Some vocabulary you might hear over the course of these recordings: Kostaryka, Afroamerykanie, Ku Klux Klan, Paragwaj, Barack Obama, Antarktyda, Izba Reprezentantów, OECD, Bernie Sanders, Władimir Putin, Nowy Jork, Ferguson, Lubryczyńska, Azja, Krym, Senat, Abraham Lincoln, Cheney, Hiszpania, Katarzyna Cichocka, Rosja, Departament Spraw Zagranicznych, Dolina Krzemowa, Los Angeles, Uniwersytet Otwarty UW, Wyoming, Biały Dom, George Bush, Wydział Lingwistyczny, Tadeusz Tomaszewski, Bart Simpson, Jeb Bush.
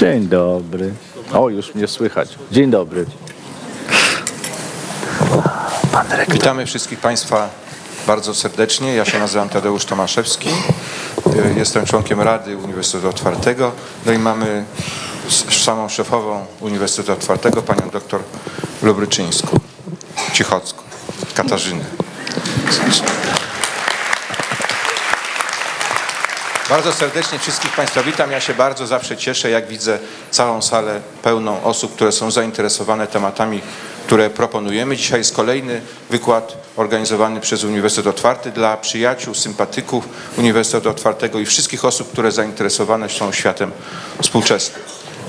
Dzień dobry. O, już mnie słychać. Dzień dobry. Witamy wszystkich Państwa bardzo serdecznie. Ja się nazywam Tadeusz Tomaszewski. Jestem członkiem Rady Uniwersytetu Otwartego. No i mamy samą szefową Uniwersytetu Otwartego, panią doktor Lubryczyńską, Cichocką, Katarzynę. Bardzo serdecznie wszystkich Państwa witam. Ja się bardzo zawsze cieszę, jak widzę całą salę pełną osób, które są zainteresowane tematami, które proponujemy. Dzisiaj jest kolejny wykład organizowany przez Uniwersytet Otwarty dla przyjaciół, sympatyków Uniwersytetu Otwartego i wszystkich osób, które zainteresowane są światem współczesnym.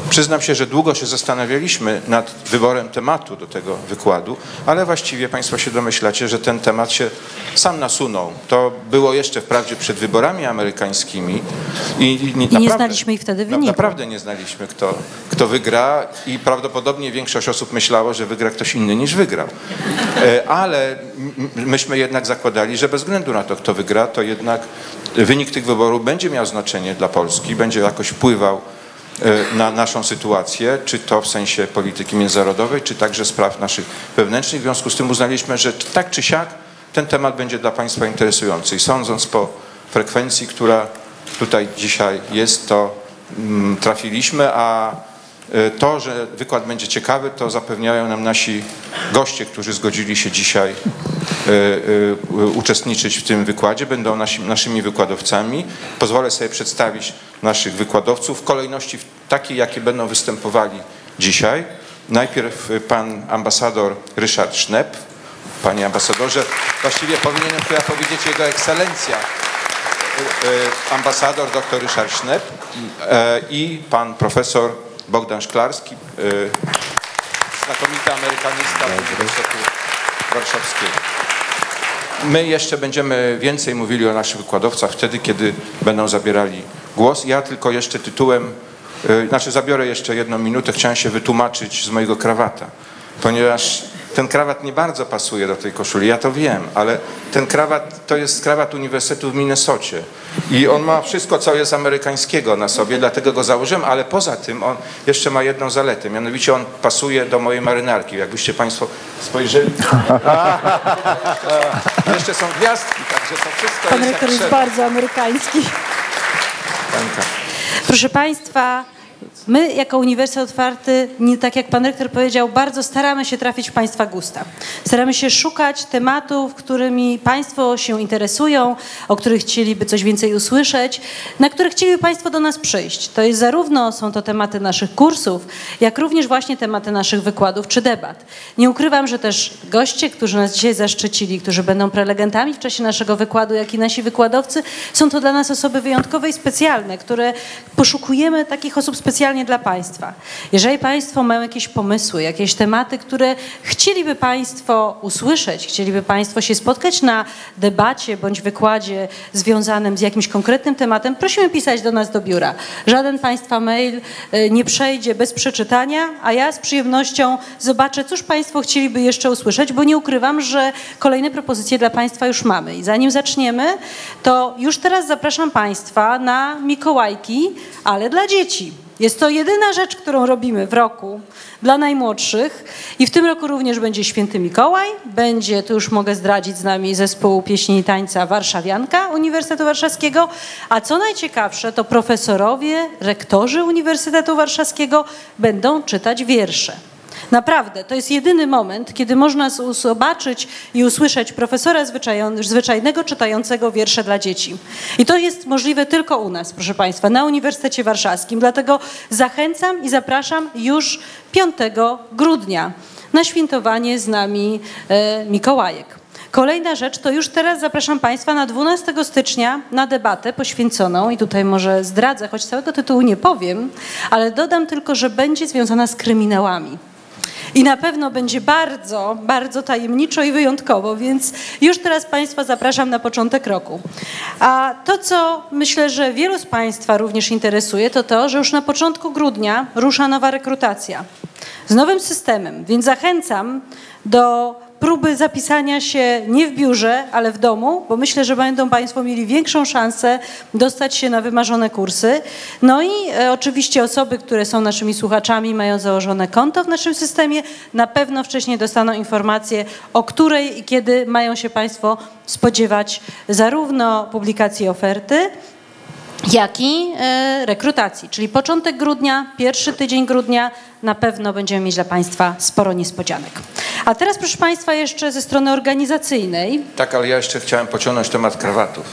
Przyznam się, że długo się zastanawialiśmy nad wyborem tematu do tego wykładu, ale właściwie Państwo się domyślacie, że ten temat się sam nasunął. To było jeszcze wprawdzie przed wyborami amerykańskimi i nie znaliśmy ich wtedy wyników. Naprawdę nie znaliśmy, kto wygra i prawdopodobnie większość osób myślało, że wygra ktoś inny niż wygrał. Ale myśmy jednak zakładali, że bez względu na to, kto wygra, to jednak wynik tych wyborów będzie miał znaczenie dla Polski, będzie jakoś wpływał na naszą sytuację, czy to w sensie polityki międzynarodowej, czy także spraw naszych wewnętrznych. W związku z tym uznaliśmy, że tak czy siak ten temat będzie dla Państwa interesujący. I sądząc po frekwencji, która tutaj dzisiaj jest, to trafiliśmy, a to, że wykład będzie ciekawy, to zapewniają nam nasi goście, którzy zgodzili się dzisiaj uczestniczyć w tym wykładzie. Będą naszymi wykładowcami. Pozwolę sobie przedstawić naszych wykładowców w kolejności takiej, jakie będą występowali dzisiaj. Najpierw pan ambasador Ryszard Schnepf. Panie ambasadorze, właściwie powinienem chyba powiedzieć jego ekscelencja. Ambasador dr Ryszard Schnepf i pan profesor Bohdan Szklarski, znakomity amerykanista Uniwersytetu Warszawskiego. My jeszcze będziemy więcej mówili o naszych wykładowcach wtedy, kiedy będą zabierali głos. Ja tylko jeszcze tytułem, zabiorę jeszcze jedną minutę, chciałem się wytłumaczyć z mojego krawata, ponieważ ten krawat nie bardzo pasuje do tej koszuli, ja to wiem, ale ten krawat to jest krawat Uniwersytetu w Minnesocie i on ma wszystko, co jest amerykańskiego na sobie, dlatego go założyłem, ale poza tym on jeszcze ma jedną zaletę, mianowicie on pasuje do mojej marynarki. Jakbyście Państwo spojrzeli, jeszcze są gwiazdki, także to wszystko jest. Pan rektor jest bardzo amerykański. Proszę Państwa, my jako Uniwersytet Otwarty, nie tak jak pan rektor powiedział, bardzo staramy się trafić w Państwa gusta. Staramy się szukać tematów, którymi Państwo się interesują, o których chcieliby coś więcej usłyszeć, na które chcieliby Państwo do nas przyjść. To jest zarówno są to tematy naszych kursów, jak również właśnie tematy naszych wykładów czy debat. Nie ukrywam, że też goście, którzy nas dzisiaj zaszczycili, którzy będą prelegentami w czasie naszego wykładu, jak i nasi wykładowcy, są to dla nas osoby wyjątkowe i specjalne, które poszukujemy takich osób specjalnie dla Państwa. Jeżeli Państwo mają jakieś pomysły, jakieś tematy, które chcieliby Państwo usłyszeć, chcieliby Państwo się spotkać na debacie bądź wykładzie związanym z jakimś konkretnym tematem, prosimy pisać do nas do biura. Żaden Państwa mail nie przejdzie bez przeczytania, a ja z przyjemnością zobaczę, cóż Państwo chcieliby jeszcze usłyszeć, bo nie ukrywam, że kolejne propozycje dla Państwa już mamy. I zanim zaczniemy, to już teraz zapraszam Państwa na Mikołajki, ale dla dzieci. Jest to jedyna rzecz, którą robimy w roku dla najmłodszych i w tym roku również będzie Święty Mikołaj, będzie, tu już mogę zdradzić, z nami zespół pieśni i tańca Warszawianka Uniwersytetu Warszawskiego, a co najciekawsze, to profesorowie, rektorzy Uniwersytetu Warszawskiego będą czytać wiersze. Naprawdę, to jest jedyny moment, kiedy można zobaczyć i usłyszeć profesora zwyczajnego czytającego wiersze dla dzieci. I to jest możliwe tylko u nas, proszę Państwa, na Uniwersytecie Warszawskim. Dlatego zachęcam i zapraszam już 5 grudnia na świętowanie z nami Mikołajek. Kolejna rzecz, to już teraz zapraszam Państwa na 12 stycznia na debatę poświęconą i tutaj może zdradzę, choć całego tytułu nie powiem, ale dodam tylko, że będzie związana z kryminałami. I na pewno będzie bardzo, bardzo tajemniczo i wyjątkowo, więc już teraz Państwa zapraszam na początek roku. A to, co myślę, że wielu z Państwa również interesuje, to to, że już na początku grudnia rusza nowa rekrutacja z nowym systemem, więc zachęcam do próby zapisania się nie w biurze, ale w domu, bo myślę, że będą Państwo mieli większą szansę dostać się na wymarzone kursy. No i oczywiście osoby, które są naszymi słuchaczami, mają założone konto w naszym systemie, na pewno wcześniej dostaną informację, o której i kiedy mają się Państwo spodziewać zarówno publikacji oferty, jak i rekrutacji. Czyli początek grudnia, pierwszy tydzień grudnia na pewno będziemy mieć dla Państwa sporo niespodzianek. A teraz proszę Państwa jeszcze ze strony organizacyjnej. Tak, ale ja jeszcze chciałem pociągnąć temat krawatów.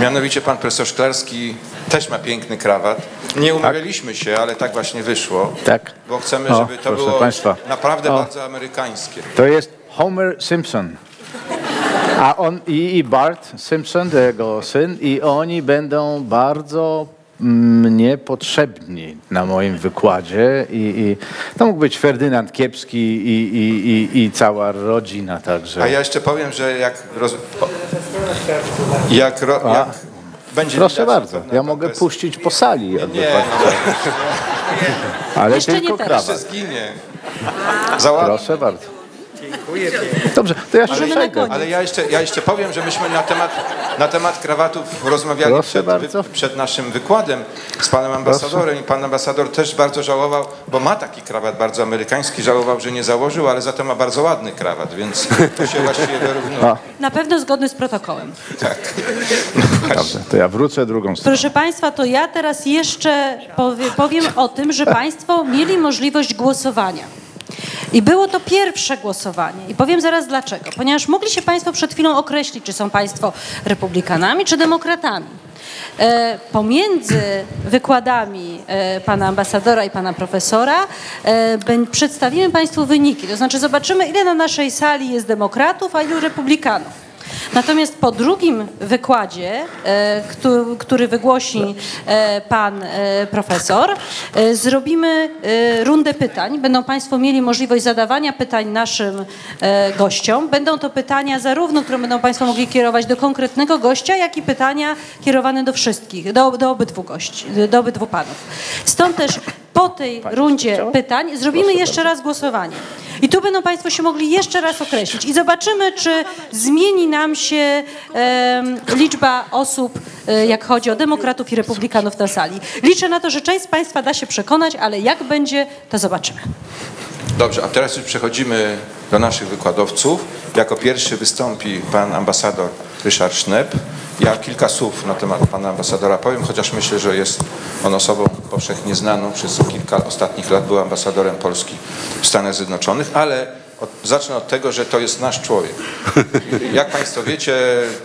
Mianowicie pan profesor Szklarski też ma piękny krawat. Nie umawialiśmy się, ale tak właśnie wyszło. Tak. Bo chcemy, żeby to było Państwa. Naprawdę bardzo amerykańskie. To jest Homer Simpson. A on i Bart Simpson, jego syn, i oni będą bardzo niepotrzebni na moim wykładzie. I to mógł być Ferdynand Kiepski i cała rodzina także. A ja jeszcze powiem, że jak będzie... Proszę bardzo, ja mogę puścić po sali. Nie. Ale jeszcze tylko krawat. Proszę bardzo. Dziękuję. Dobrze, to ja jeszcze ale ja jeszcze powiem, że myśmy na temat krawatów rozmawiali przed naszym wykładem z panem ambasadorem. Proszę. I pan ambasador też bardzo żałował, bo ma taki krawat bardzo amerykański, żałował, że nie założył, ale za to ma bardzo ładny krawat, więc to się właściwie wyrównuje. Na pewno zgodny z protokołem. Tak. No dobrze, to ja wrócę drugą stronę. Proszę Państwa, to ja teraz jeszcze powiem o tym, że Państwo mieli możliwość głosowania. I było to pierwsze głosowanie. I powiem zaraz dlaczego. Ponieważ mogli się Państwo przed chwilą określić, czy są Państwo republikanami, czy demokratami. Pomiędzy wykładami pana ambasadora i pana profesora przedstawimy Państwu wyniki. To znaczy zobaczymy, ile na naszej sali jest demokratów, a ilu republikanów. Natomiast po drugim wykładzie, który wygłosi pan profesor, zrobimy rundę pytań. Będą Państwo mieli możliwość zadawania pytań naszym gościom. Będą to pytania zarówno, które będą Państwo mogli kierować do konkretnego gościa, jak i pytania kierowane do wszystkich, do obydwu gości, do obydwu panów. Stąd też po tej rundzie pytań zrobimy jeszcze raz głosowanie. I tu będą Państwo się mogli jeszcze raz określić i zobaczymy, czy zmieni nam się liczba osób, jak chodzi o demokratów i republikanów na sali. Liczę na to, że część z Państwa da się przekonać, ale jak będzie, to zobaczymy. Dobrze, a teraz już przechodzimy do naszych wykładowców. Jako pierwszy wystąpi pan ambasador Ryszard Schnepf. Ja kilka słów na temat pana ambasadora powiem, chociaż myślę, że jest on osobą powszechnie znaną. Przez kilka ostatnich lat był ambasadorem Polski w Stanach Zjednoczonych, ale zacznę od tego, że to jest nasz człowiek. Jak Państwo wiecie,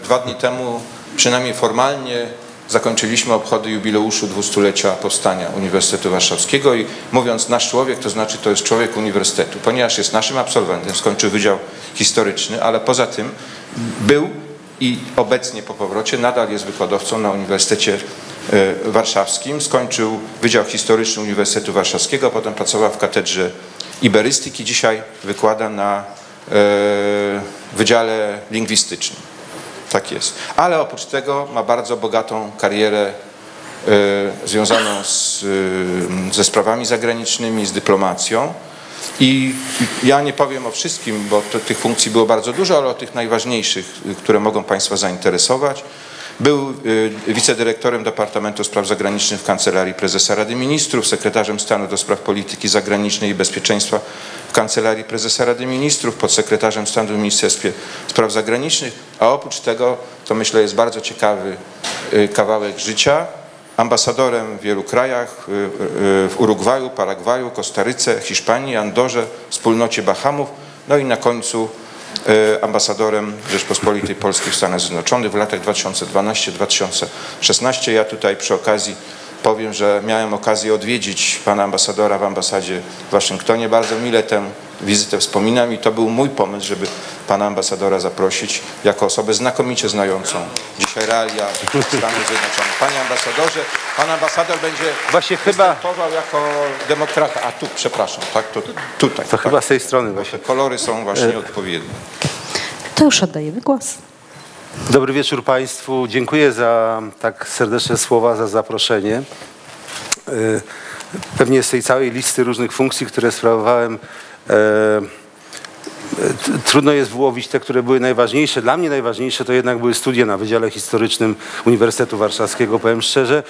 2 dni temu przynajmniej formalnie zakończyliśmy obchody jubileuszu 200-lecia powstania Uniwersytetu Warszawskiego i mówiąc nasz człowiek, to znaczy to jest człowiek uniwersytetu, ponieważ jest naszym absolwentem, skończył Wydział Historyczny, ale poza tym był i obecnie po powrocie nadal jest wykładowcą na Uniwersytecie Warszawskim. Skończył Wydział Historyczny Uniwersytetu Warszawskiego, potem pracował w Katedrze Iberystyki. Dzisiaj wykłada na Wydziale Lingwistycznym. Tak jest. Ale oprócz tego ma bardzo bogatą karierę związaną ze sprawami zagranicznymi, z dyplomacją. I ja nie powiem o wszystkim, bo tych funkcji było bardzo dużo, ale o tych najważniejszych, które mogą Państwa zainteresować. Był wicedyrektorem Departamentu Spraw Zagranicznych w Kancelarii Prezesa Rady Ministrów, sekretarzem stanu do spraw polityki zagranicznej i bezpieczeństwa w Kancelarii Prezesa Rady Ministrów, podsekretarzem stanu w Ministerstwie Spraw Zagranicznych, a oprócz tego, to myślę jest bardzo ciekawy kawałek życia, ambasadorem w wielu krajach, w Urugwaju, Paragwaju, Kostaryce, Hiszpanii, Andorze, Wspólnocie Bahamów, no i na końcu ambasadorem Rzeczpospolitej Polskiej w Stanach Zjednoczonych w latach 2012-2016. Ja tutaj przy okazji powiem, że miałem okazję odwiedzić pana ambasadora w ambasadzie w Waszyngtonie. Bardzo mile tę wizytę wspominam i to był mój pomysł, żeby pana ambasadora zaprosić jako osobę znakomicie znającą dzisiaj realia Stanów Zjednoczonych. Panie ambasadorze, pan ambasador będzie właśnie występował jako demokrata. A tu, przepraszam, tak? To tutaj. To tak, chyba z tej strony właśnie. Te kolory są właśnie odpowiednie. To już oddajemy głos. Dobry wieczór Państwu. Dziękuję za tak serdeczne słowa, za zaproszenie. Pewnie z tej całej listy różnych funkcji, które sprawowałem, Trudno jest wyłowić te, które były najważniejsze. Dla mnie najważniejsze to jednak były studia na Wydziale Historycznym Uniwersytetu Warszawskiego, powiem szczerze.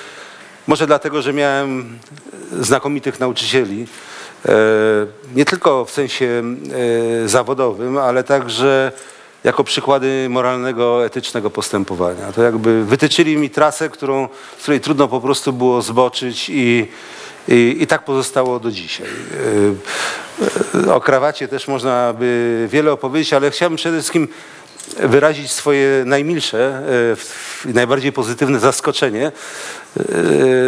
Może dlatego, że miałem znakomitych nauczycieli, nie tylko w sensie zawodowym, ale także jako przykłady moralnego, etycznego postępowania. To jakby wytyczyli mi trasę, której trudno po prostu było zboczyć i tak pozostało do dzisiaj. O krawacie też można by wiele opowiedzieć, ale chciałbym przede wszystkim wyrazić swoje najmilsze i najbardziej pozytywne zaskoczenie,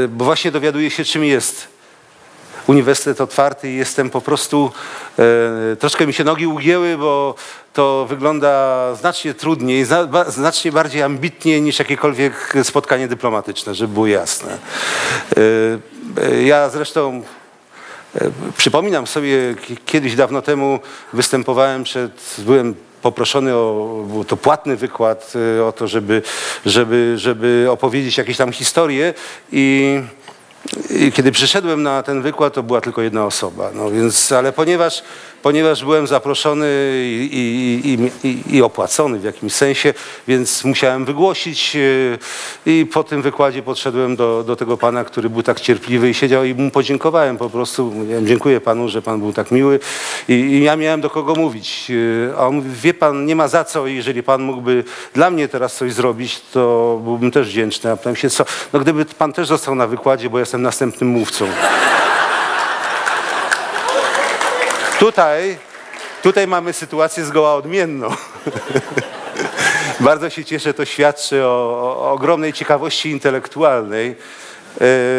bo właśnie dowiaduję się, czym jest Uniwersytet Otwarty i jestem po prostu, troszkę mi się nogi ugięły, bo to wygląda znacznie trudniej, znacznie bardziej ambitnie niż jakiekolwiek spotkanie dyplomatyczne, żeby było jasne. Ja zresztą przypominam sobie, kiedyś dawno temu występowałem byłem poproszony o, był to płatny wykład, o to, żeby opowiedzieć jakieś tam historie i kiedy przyszedłem na ten wykład, to była tylko jedna osoba. No więc, ale ponieważ byłem zaproszony i opłacony w jakimś sensie, więc musiałem wygłosić i po tym wykładzie podszedłem do tego pana, który był tak cierpliwy i siedział i mu podziękowałem po prostu. Mówiłem, dziękuję panu, że pan był tak miły i ja miałem do kogo mówić. A on mówi, wie pan, nie ma za co, jeżeli pan mógłby dla mnie teraz coś zrobić, to byłbym też wdzięczny. A potem się co? No gdyby pan też został na wykładzie, bo jestem następnym mówcą. Tutaj mamy sytuację zgoła odmienną. Bardzo się cieszę, to świadczy o ogromnej ciekawości intelektualnej.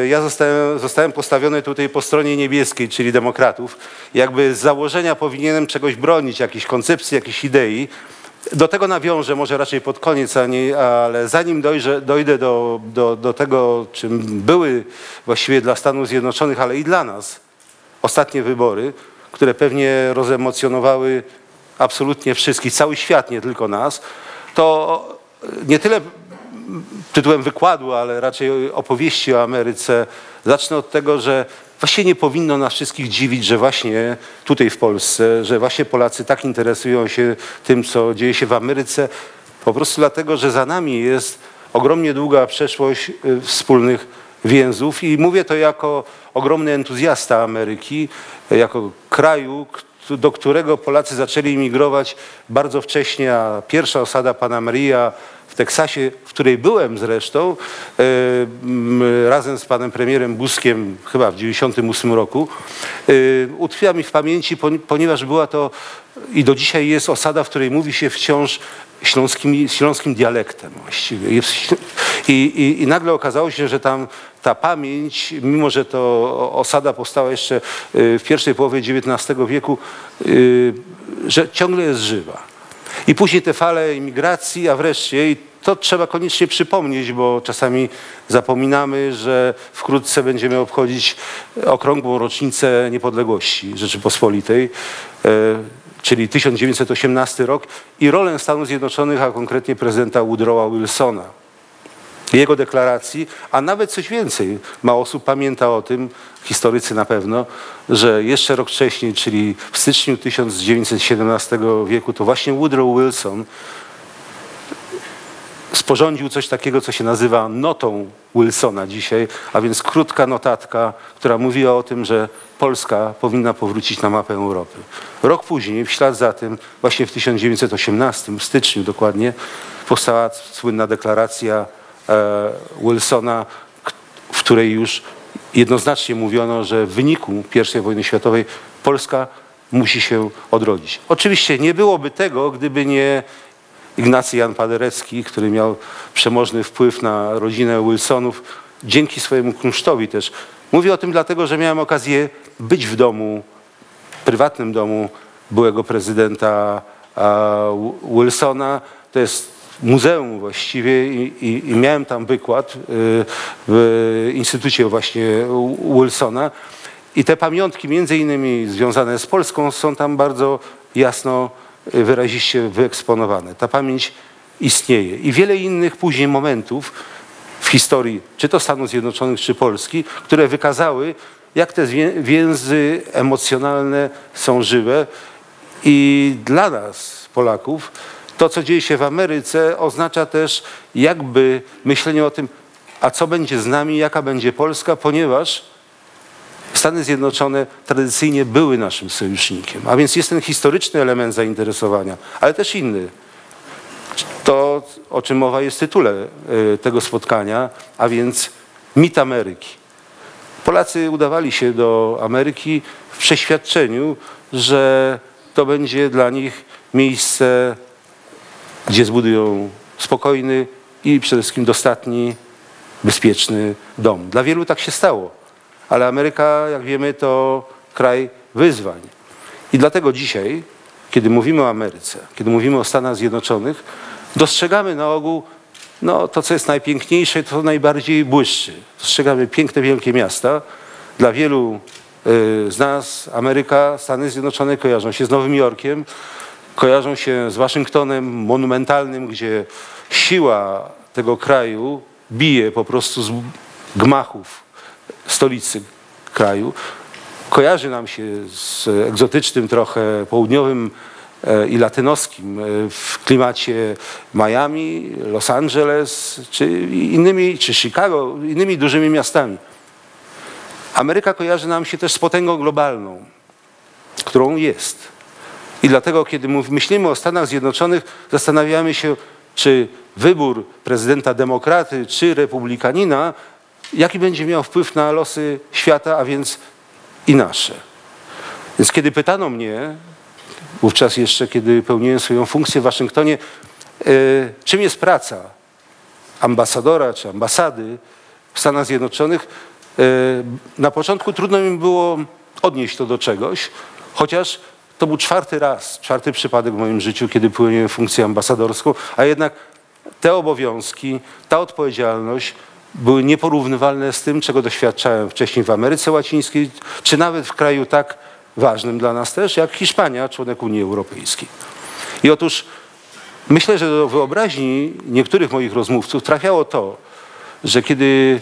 Ja zostałem postawiony tutaj po stronie niebieskiej, czyli demokratów. Jakby z założenia powinienem czegoś bronić, jakiejś koncepcji, jakiejś idei. Do tego nawiążę, może raczej pod koniec, ale zanim dojdę do tego, czym były właściwie dla Stanów Zjednoczonych, ale i dla nas ostatnie wybory, które pewnie rozemocjonowały absolutnie wszystkich, cały świat, nie tylko nas, to nie tyle tytułem wykładu, ale raczej opowieści o Ameryce, zacznę od tego, że właśnie nie powinno nas wszystkich dziwić, że właśnie tutaj w Polsce, że właśnie Polacy tak interesują się tym, co dzieje się w Ameryce, po prostu dlatego, że za nami jest ogromnie długa przeszłość wspólnych więzów i mówię to jako ogromny entuzjasta Ameryki, jako kraju, do którego Polacy zaczęli imigrować bardzo wcześnie, a pierwsza osada Pana Maria w Teksasie, w której byłem zresztą, razem z panem premierem Buskiem chyba w 1998 roku, utkwiła mi w pamięci, ponieważ była to i do dzisiaj jest osada, w której mówi się wciąż śląskim dialektem właściwie. I nagle okazało się, że tam ta pamięć, mimo że to osada powstała jeszcze w pierwszej połowie XIX wieku, że ciągle jest żywa. I później te fale imigracji, a wreszcie, i to trzeba koniecznie przypomnieć, bo czasami zapominamy, że wkrótce będziemy obchodzić okrągłą rocznicę niepodległości Rzeczypospolitej, czyli 1918 rok i rolę Stanów Zjednoczonych, a konkretnie prezydenta Woodrowa Wilsona, jego deklaracji, a nawet coś więcej. Mało osób pamięta o tym, historycy na pewno, że jeszcze rok wcześniej, czyli w styczniu 1917 wieku, to właśnie Woodrow Wilson sporządził coś takiego, co się nazywa notą Wilsona dzisiaj, a więc krótka notatka, która mówiła o tym, że Polska powinna powrócić na mapę Europy. Rok później, w ślad za tym, właśnie w 1918, w styczniu dokładnie, powstała słynna deklaracja Wilsona, w której już jednoznacznie mówiono, że w wyniku I wojny światowej Polska musi się odrodzić. Oczywiście nie byłoby tego, gdyby nie Ignacy Jan Paderewski, który miał przemożny wpływ na rodzinę Wilsonów, dzięki swojemu kunsztowi też. Mówię o tym dlatego, że miałem okazję być w domu, prywatnym domu byłego prezydenta Wilsona. To jest muzeum właściwie i miałem tam wykład w instytucie właśnie Wilsona. I te pamiątki, między innymi związane z Polską, są tam bardzo jasno wyraziście wyeksponowane. Ta pamięć istnieje. I wiele innych później momentów w historii, czy to Stanów Zjednoczonych, czy Polski, które wykazały, jak te więzy emocjonalne są żywe I dla nas, Polaków, to, co dzieje się w Ameryce, oznacza też jakby myślenie o tym, a co będzie z nami, jaka będzie Polska, ponieważ Stany Zjednoczone tradycyjnie były naszym sojusznikiem. A więc jest ten historyczny element zainteresowania, ale też inny. To, o czym mowa jest w tytule tego spotkania, a więc mit Ameryki. Polacy udawali się do Ameryki w przeświadczeniu, że to będzie dla nich miejsce, gdzie zbudują spokojny i przede wszystkim dostatni, bezpieczny dom. Dla wielu tak się stało, ale Ameryka, jak wiemy, to kraj wyzwań. I dlatego dzisiaj, kiedy mówimy o Ameryce, kiedy mówimy o Stanach Zjednoczonych, dostrzegamy na ogół to, co jest najpiękniejsze, to najbardziej błyszczy. Dostrzegamy piękne, wielkie miasta. Dla wielu z nas Ameryka, Stany Zjednoczone kojarzą się z Nowym Jorkiem, kojarzą się z Waszyngtonem monumentalnym, gdzie siła tego kraju bije po prostu z gmachów stolicy kraju. Kojarzy nam się z egzotycznym trochę południowym i latynoskim w klimacie Miami, Los Angeles czy Chicago, innymi dużymi miastami. Ameryka kojarzy nam się też z potęgą globalną, którą jest. I dlatego, kiedy myślimy o Stanach Zjednoczonych, zastanawiamy się, czy wybór prezydenta demokraty czy republikanina, jaki będzie miał wpływ na losy świata, a więc i nasze. Więc kiedy pytano mnie, wówczas jeszcze kiedy pełniłem swoją funkcję w Waszyngtonie, czym jest praca ambasadora czy ambasady w Stanach Zjednoczonych, na początku trudno mi było odnieść to do czegoś, chociaż to był czwarty przypadek w moim życiu, kiedy pełniłem funkcję ambasadorską, a jednak te obowiązki, ta odpowiedzialność były nieporównywalne z tym, czego doświadczałem wcześniej w Ameryce Łacińskiej, czy nawet w kraju tak ważnym dla nas też, jak Hiszpania, członek Unii Europejskiej. I otóż myślę, że do wyobraźni niektórych moich rozmówców trafiało to, że kiedy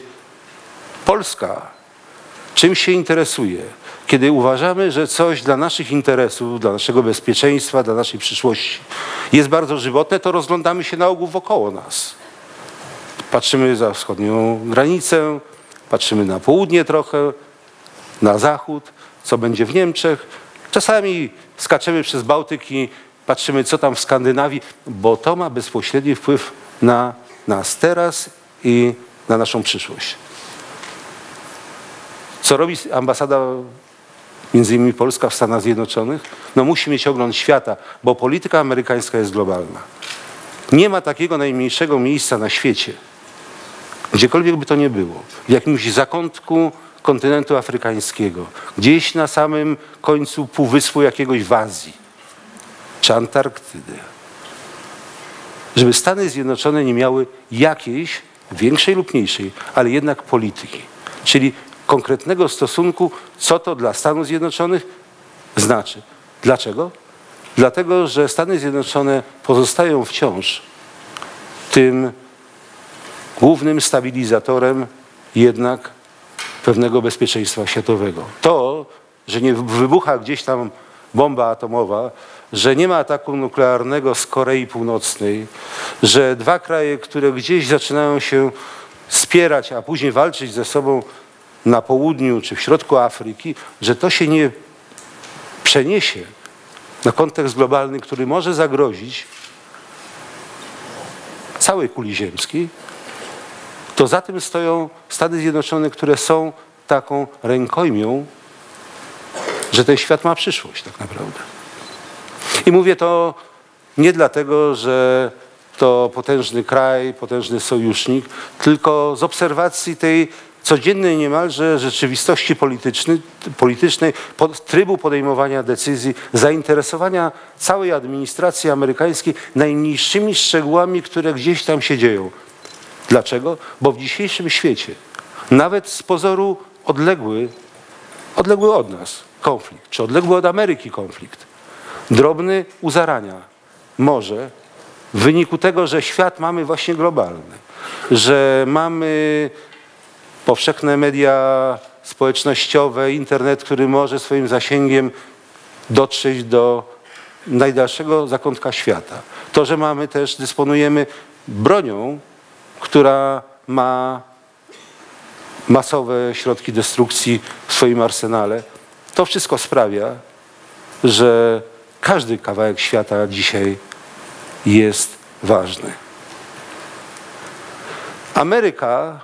Polska czym się interesuje, kiedy uważamy, że coś dla naszych interesów, dla naszego bezpieczeństwa, dla naszej przyszłości jest bardzo żywotne, to rozglądamy się na ogół wokoło nas. Patrzymy za wschodnią granicę, patrzymy na południe trochę, na zachód, co będzie w Niemczech. Czasami skaczemy przez Bałtyki, patrzymy, co tam w Skandynawii, bo to ma bezpośredni wpływ na nas teraz i na naszą przyszłość. Co robi ambasada, między innymi Polska, w Stanach Zjednoczonych? Musi mieć ogląd świata, bo polityka amerykańska jest globalna. Nie ma takiego najmniejszego miejsca na świecie, gdziekolwiek by to nie było, w jakimś zakątku kontynentu afrykańskiego, gdzieś na samym końcu półwyspu jakiegoś w Azji, czy Antarktydy. Żeby Stany Zjednoczone nie miały jakiejś, większej lub mniejszej, ale jednak polityki, czyli konkretnego stosunku, co to dla Stanów Zjednoczonych znaczy. Dlaczego? Dlatego, że Stany Zjednoczone pozostają wciąż tym głównym stabilizatorem jednak pewnego bezpieczeństwa światowego. To, że nie wybucha gdzieś tam bomba atomowa, że nie ma ataku nuklearnego z Korei Północnej, że dwa kraje, które gdzieś zaczynają się spierać, a później walczyć ze sobą na południu czy w środku Afryki, że to się nie przeniesie na kontekst globalny, który może zagrozić całej kuli ziemskiej, to za tym stoją Stany Zjednoczone, które są taką rękojmią, że ten świat ma przyszłość tak naprawdę. I mówię to nie dlatego, że to potężny kraj, potężny sojusznik, tylko z obserwacji tej codziennej niemalże rzeczywistości politycznej, trybu podejmowania decyzji, zainteresowania całej administracji amerykańskiej najmniejszymi szczegółami, które gdzieś tam się dzieją. Dlaczego? Bo w dzisiejszym świecie, nawet z pozoru odległy od nas konflikt, czy odległy od Ameryki konflikt, drobny u zarania może w wyniku tego, że świat mamy właśnie globalny, że mamy powszechne media społecznościowe, internet, który może swoim zasięgiem dotrzeć do najdalszego zakątka świata. To, że mamy też, dysponujemy bronią, która ma masowe środki destrukcji w swoim arsenale, to wszystko sprawia, że każdy kawałek świata dzisiaj jest ważny. Ameryka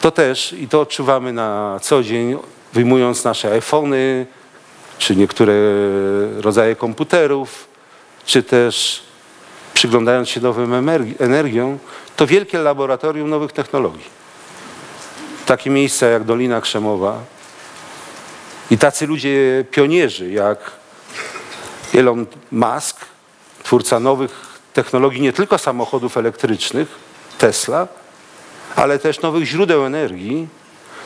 to też, i to odczuwamy na co dzień, wyjmując nasze iPhony, czy niektóre rodzaje komputerów, czy też przyglądając się nowym energiom, to wielkie laboratorium nowych technologii. Takie miejsca jak Dolina Krzemowa i tacy ludzie pionierzy jak Elon Musk, twórca nowych technologii, nie tylko samochodów elektrycznych, Tesla, ale też nowych źródeł energii.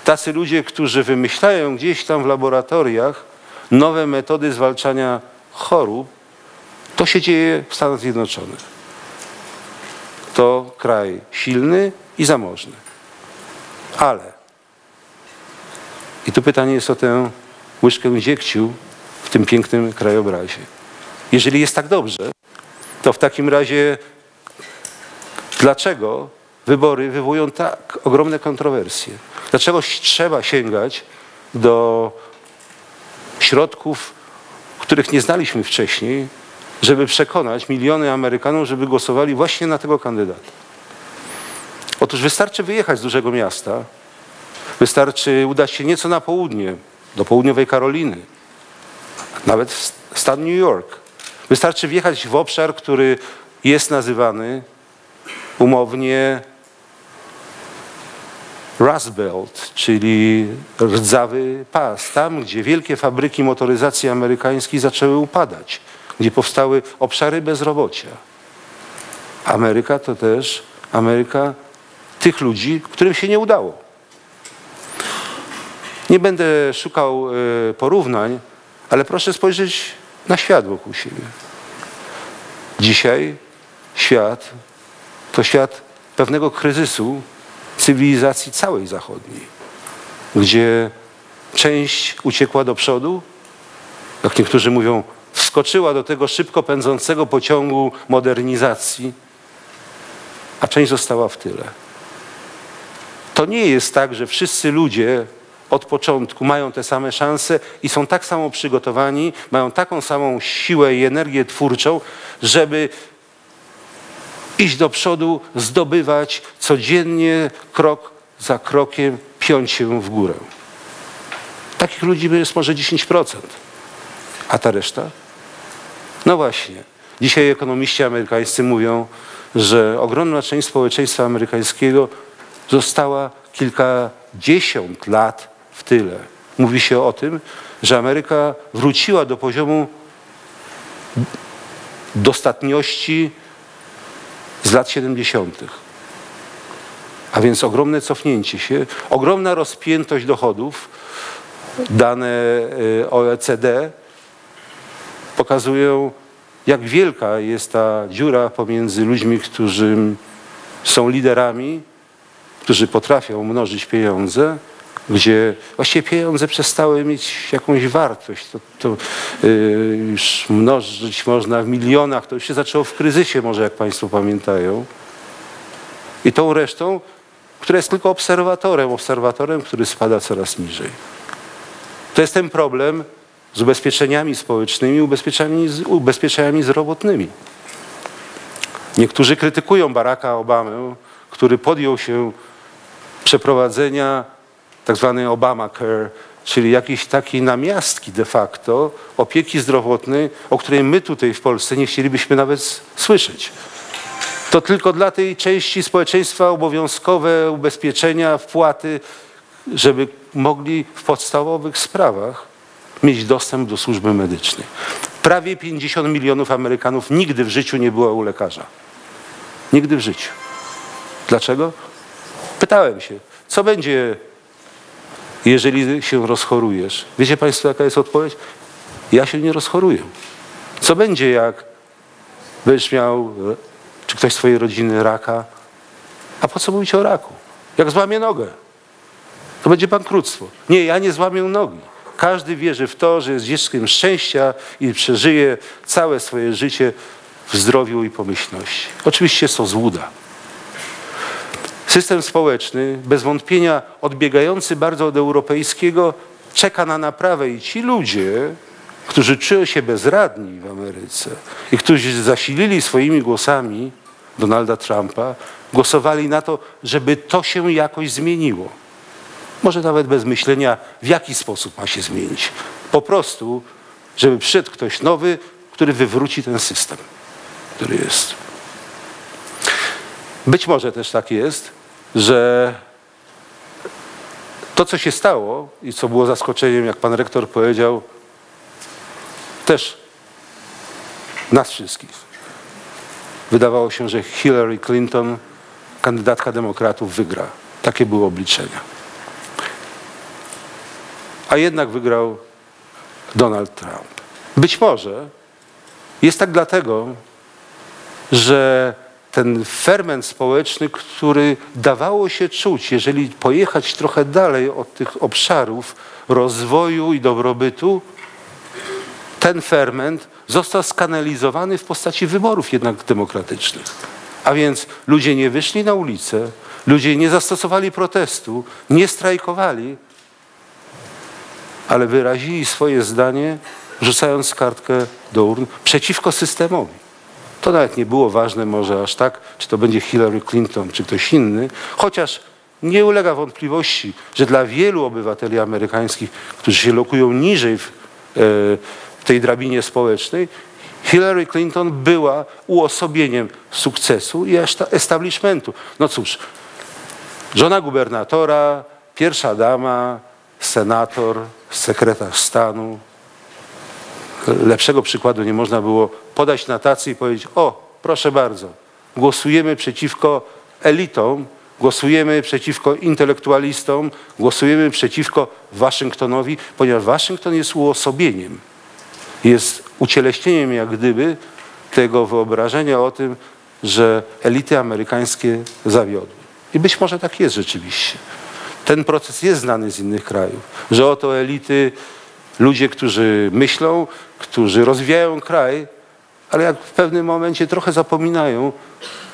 Tacy ludzie, którzy wymyślają gdzieś tam w laboratoriach nowe metody zwalczania chorób, to się dzieje w Stanach Zjednoczonych. To kraj silny i zamożny. Ale, i tu pytanie jest o tę łyżkę dziegciu w tym pięknym krajobrazie. Jeżeli jest tak dobrze, to w takim razie dlaczego wybory wywołują tak ogromne kontrowersje? Dlaczego trzeba sięgać do środków, których nie znaliśmy wcześniej, żeby przekonać miliony Amerykanów, żeby głosowali właśnie na tego kandydata? Otóż wystarczy wyjechać z dużego miasta, wystarczy udać się nieco na południe, do południowej Karoliny, nawet w stan New York. Wystarczy wjechać w obszar, który jest nazywany umownie Rust Belt, czyli rdzawy pas, tam gdzie wielkie fabryki motoryzacji amerykańskiej zaczęły upadać, gdzie powstały obszary bezrobocia. Ameryka to też Ameryka tych ludzi, którym się nie udało. Nie będę szukał porównań, ale proszę spojrzeć na świat wokół siebie. Dzisiaj świat to świat pewnego kryzysu cywilizacji całej zachodniej, gdzie część uciekła do przodu, jak niektórzy mówią, wskoczyła do tego szybko pędzącego pociągu modernizacji, a część została w tyle. To nie jest tak, że wszyscy ludzie od początku mają te same szanse i są tak samo przygotowani, mają taką samą siłę i energię twórczą, żeby iść do przodu, zdobywać codziennie, krok za krokiem, piąć się w górę. Takich ludzi jest może 10%. A ta reszta? No właśnie. Dzisiaj ekonomiści amerykańscy mówią, że ogromna część społeczeństwa amerykańskiego została kilkadziesiąt lat w tyle. Mówi się o tym, że Ameryka wróciła do poziomu dostatniości z lat 70. A więc ogromne cofnięcie się, ogromna rozpiętość dochodów. Dane OECD pokazują, jak wielka jest ta dziura pomiędzy ludźmi, którzy są liderami, którzy potrafią mnożyć pieniądze, gdzie właściwie pieniądze przestały mieć jakąś wartość. Już mnożyć można w milionach, to już się zaczęło w kryzysie, może jak Państwo pamiętają. I tą resztą, która jest tylko obserwatorem, który spada coraz niżej. To jest ten problem z ubezpieczeniami społecznymi, ubezpieczeniami zdrowotnymi. Niektórzy krytykują Baracka Obamę, który podjął się przeprowadzenia tak zwanej Obamacare, czyli jakiejś takiej namiastki de facto opieki zdrowotnej, o której my tutaj w Polsce nie chcielibyśmy nawet słyszeć. To tylko dla tej części społeczeństwa obowiązkowe ubezpieczenia, wpłaty, żeby mogli w podstawowych sprawach mieć dostęp do służby medycznej. Prawie 50 milionów Amerykanów nigdy w życiu nie było u lekarza. Nigdy w życiu. Dlaczego? Pytałem się, co będzie, jeżeli się rozchorujesz? Wiecie Państwo, jaka jest odpowiedź? Ja się nie rozchoruję. Co będzie, jak będziesz miał, czy ktoś z twojej rodziny, raka? A po co mówić o raku? Jak złamię nogę, to będzie bankructwo. Nie, ja nie złamię nogi. Każdy wierzy w to, że jest dzieckiem szczęścia i przeżyje całe swoje życie w zdrowiu i pomyślności. Oczywiście jest to złuda. System społeczny, bez wątpienia odbiegający bardzo od europejskiego, czeka na naprawę i ci ludzie, którzy czują się bezradni w Ameryce i którzy zasilili swoimi głosami Donalda Trumpa, głosowali na to, żeby to się jakoś zmieniło. Może nawet bez myślenia, w jaki sposób ma się zmienić. Po prostu, żeby przyszedł ktoś nowy, który wywróci ten system, który jest. Być może też tak jest, że to, co się stało i co było zaskoczeniem, jak pan rektor powiedział, też nas wszystkich. Wydawało się, że Hillary Clinton, kandydatka demokratów, wygra. Takie były obliczenia. A jednak wygrał Donald Trump. Być może jest tak dlatego, że ten ferment społeczny, który dawało się czuć, jeżeli pojechać trochę dalej od tych obszarów rozwoju i dobrobytu, ten ferment został skanalizowany w postaci wyborów jednak demokratycznych. A więc ludzie nie wyszli na ulicę, ludzie nie zastosowali protestu, nie strajkowali, ale wyrazili swoje zdanie, rzucając kartkę do urn przeciwko systemowi. To nawet nie było ważne może aż tak, czy to będzie Hillary Clinton, czy ktoś inny, chociaż nie ulega wątpliwości, że dla wielu obywateli amerykańskich, którzy się lokują niżej w tej drabinie społecznej, Hillary Clinton była uosobieniem sukcesu i establishmentu. No cóż, żona gubernatora, pierwsza dama, senator, sekretarz stanu. Lepszego przykładu nie można było podać na tacy i powiedzieć: o, proszę bardzo, głosujemy przeciwko elitom, głosujemy przeciwko intelektualistom, głosujemy przeciwko Waszyngtonowi, ponieważ Waszyngton jest uosobieniem, jest ucieleśnieniem jak gdyby tego wyobrażenia o tym, że elity amerykańskie zawiodły. I być może tak jest rzeczywiście. Ten proces jest znany z innych krajów, że oto elity, ludzie, którzy myślą, którzy rozwijają kraj, ale jak w pewnym momencie trochę zapominają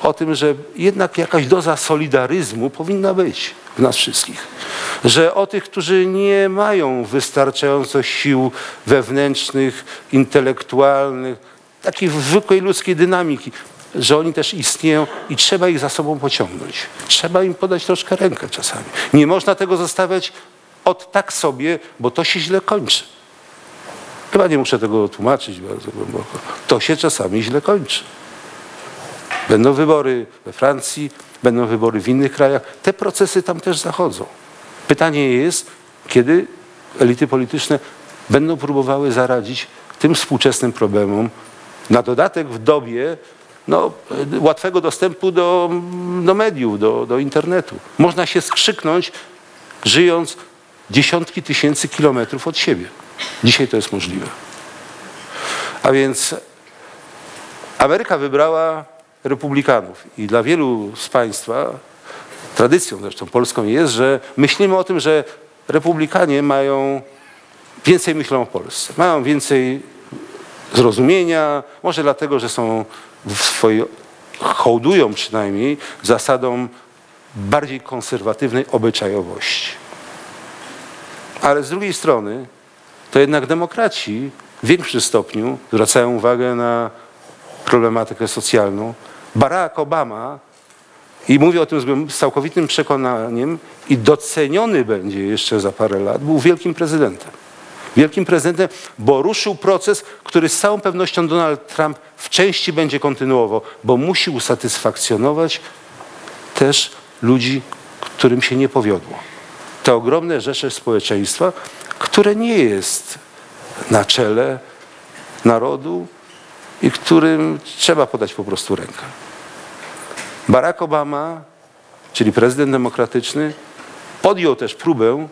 o tym, że jednak jakaś doza solidaryzmu powinna być w nas wszystkich. Że o tych, którzy nie mają wystarczająco sił wewnętrznych, intelektualnych, takiej zwykłej ludzkiej dynamiki, że oni też istnieją i trzeba ich za sobą pociągnąć. Trzeba im podać troszkę rękę czasami. Nie można tego zostawiać od tak sobie, bo to się źle kończy. Chyba nie muszę tego tłumaczyć bardzo głęboko. To się czasami źle kończy. Będą wybory we Francji, będą wybory w innych krajach. Te procesy tam też zachodzą. Pytanie jest, kiedy elity polityczne będą próbowały zaradzić tym współczesnym problemom, na dodatek w dobie łatwego dostępu do mediów, do internetu. Można się skrzyknąć, żyjąc dziesiątki tysięcy kilometrów od siebie. Dzisiaj to jest możliwe. A więc Ameryka wybrała republikanów i dla wielu z Państwa tradycją zresztą polską jest, że myślimy o tym, że republikanie mają więcej, myślą o Polsce. Mają więcej zrozumienia, może dlatego, że są hołdują przynajmniej zasadom bardziej konserwatywnej obyczajowości. Ale z drugiej strony to jednak demokraci w większym stopniu zwracają uwagę na problematykę socjalną. Barack Obama, i mówię o tym z całkowitym przekonaniem, i doceniony będzie jeszcze za parę lat, był wielkim prezydentem. Wielkim prezydentem, bo ruszył proces, który z całą pewnością Donald Trump w części będzie kontynuował, bo musi usatysfakcjonować też ludzi, którym się nie powiodło. Te ogromne rzesze społeczeństwa, które nie jest na czele narodu i którym trzeba podać po prostu rękę. Barack Obama, czyli prezydent demokratyczny, podjął też próbę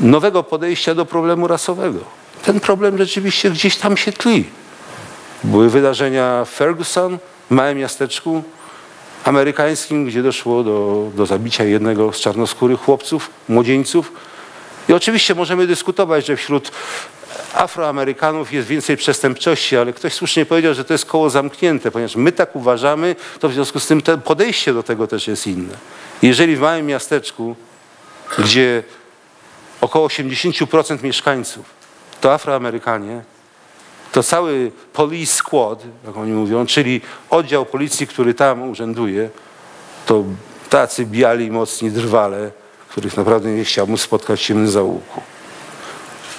nowego podejścia do problemu rasowego. Ten problem rzeczywiście gdzieś tam się tli. Były wydarzenia w Ferguson, w małym miasteczku amerykańskim, gdzie doszło do zabicia jednego z czarnoskórych chłopców, młodzieńców. I oczywiście możemy dyskutować, że wśród Afroamerykanów jest więcej przestępczości, ale ktoś słusznie powiedział, że to jest koło zamknięte, ponieważ my tak uważamy, to w związku z tym podejście do tego też jest inne. Jeżeli w małym miasteczku, gdzie około 80% mieszkańców to Afroamerykanie, to cały police squad, jak oni mówią, czyli oddział policji, który tam urzęduje, to tacy biali, mocni, drwale, których naprawdę nie chciałbym spotkać w ciemnym zaułku.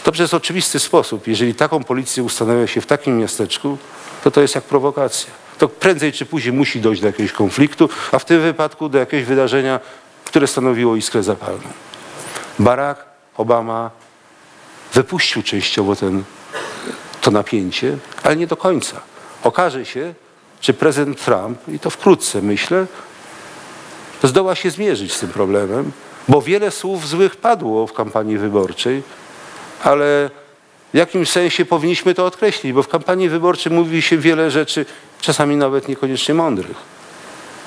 To przez oczywisty sposób, jeżeli taką policję ustanawia się w takim miasteczku, to to jest jak prowokacja. To prędzej czy później musi dojść do jakiegoś konfliktu, a w tym wypadku do jakiegoś wydarzenia, które stanowiło iskrę zapalną. Barack Obama wypuścił częściowo to napięcie, ale nie do końca. Okaże się, czy prezydent Trump, i to wkrótce myślę, zdoła się zmierzyć z tym problemem, bo wiele słów złych padło w kampanii wyborczej, ale w jakimś sensie powinniśmy to odkreślić, bo w kampanii wyborczej mówi się wiele rzeczy, czasami nawet niekoniecznie mądrych.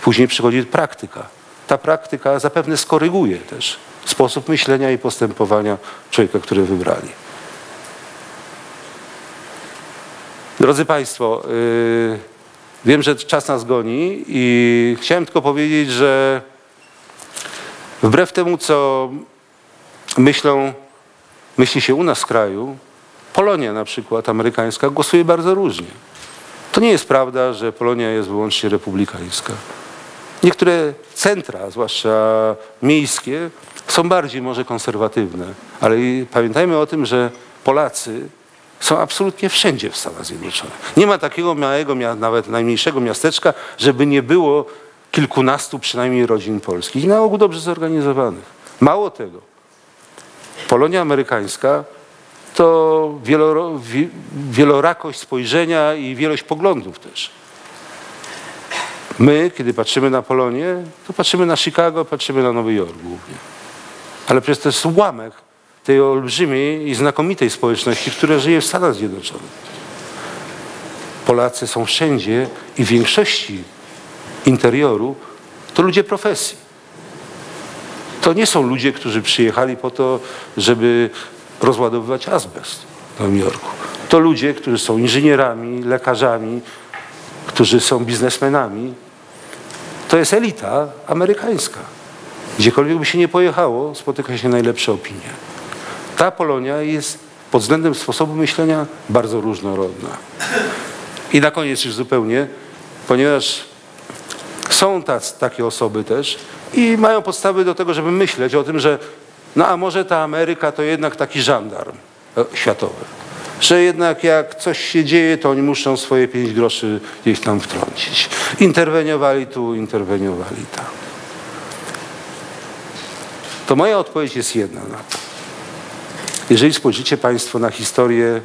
Później przychodzi praktyka. Ta praktyka zapewne skoryguje też sposób myślenia i postępowania człowieka, który wybrali. Drodzy Państwo, wiem, że czas nas goni i chciałem tylko powiedzieć, że wbrew temu, co myśli się u nas w kraju, Polonia na przykład amerykańska głosuje bardzo różnie. To nie jest prawda, że Polonia jest wyłącznie republikańska. Niektóre centra, zwłaszcza miejskie, są bardziej może konserwatywne, ale pamiętajmy o tym, że Polacy są absolutnie wszędzie w Stanach Zjednoczonych. Nie ma takiego małego, nawet najmniejszego miasteczka, żeby nie było kilkunastu przynajmniej rodzin polskich. I na ogół dobrze zorganizowanych. Mało tego, Polonia amerykańska to wielorakość spojrzenia i wielość poglądów też. My, kiedy patrzymy na Polonię, to patrzymy na Chicago, patrzymy na Nowy Jork głównie. Ale przecież to jest ułamek tej olbrzymiej i znakomitej społeczności, która żyje w Stanach Zjednoczonych. Polacy są wszędzie i w większości interioru to ludzie profesji. To nie są ludzie, którzy przyjechali po to, żeby rozładowywać azbest w Nowym Jorku. To ludzie, którzy są inżynierami, lekarzami, którzy są biznesmenami. To jest elita amerykańska. Gdziekolwiek by się nie pojechało, spotyka się najlepsze opinie. Ta Polonia jest pod względem sposobu myślenia bardzo różnorodna. I na koniec już zupełnie, ponieważ są takie osoby też i mają podstawy do tego, żeby myśleć o tym, że no a może ta Ameryka to jednak taki żandarm światowy. Że jednak jak coś się dzieje, to oni muszą swoje 5 groszy gdzieś tam wtrącić. Interweniowali tu, interweniowali tam. To moja odpowiedź jest jedna na to. Jeżeli spojrzycie Państwo na historię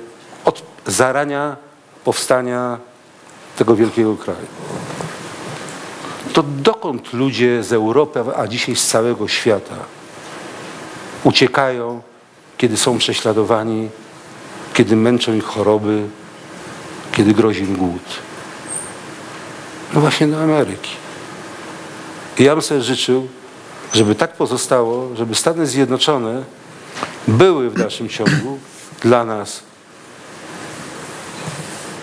od zarania powstania tego wielkiego kraju, to dokąd ludzie z Europy, a dzisiaj z całego świata uciekają, kiedy są prześladowani, kiedy męczą ich choroby, kiedy grozi im głód? No właśnie do Ameryki. I ja bym sobie życzył, żeby tak pozostało, żeby Stany Zjednoczone były w dalszym ciągu dla nas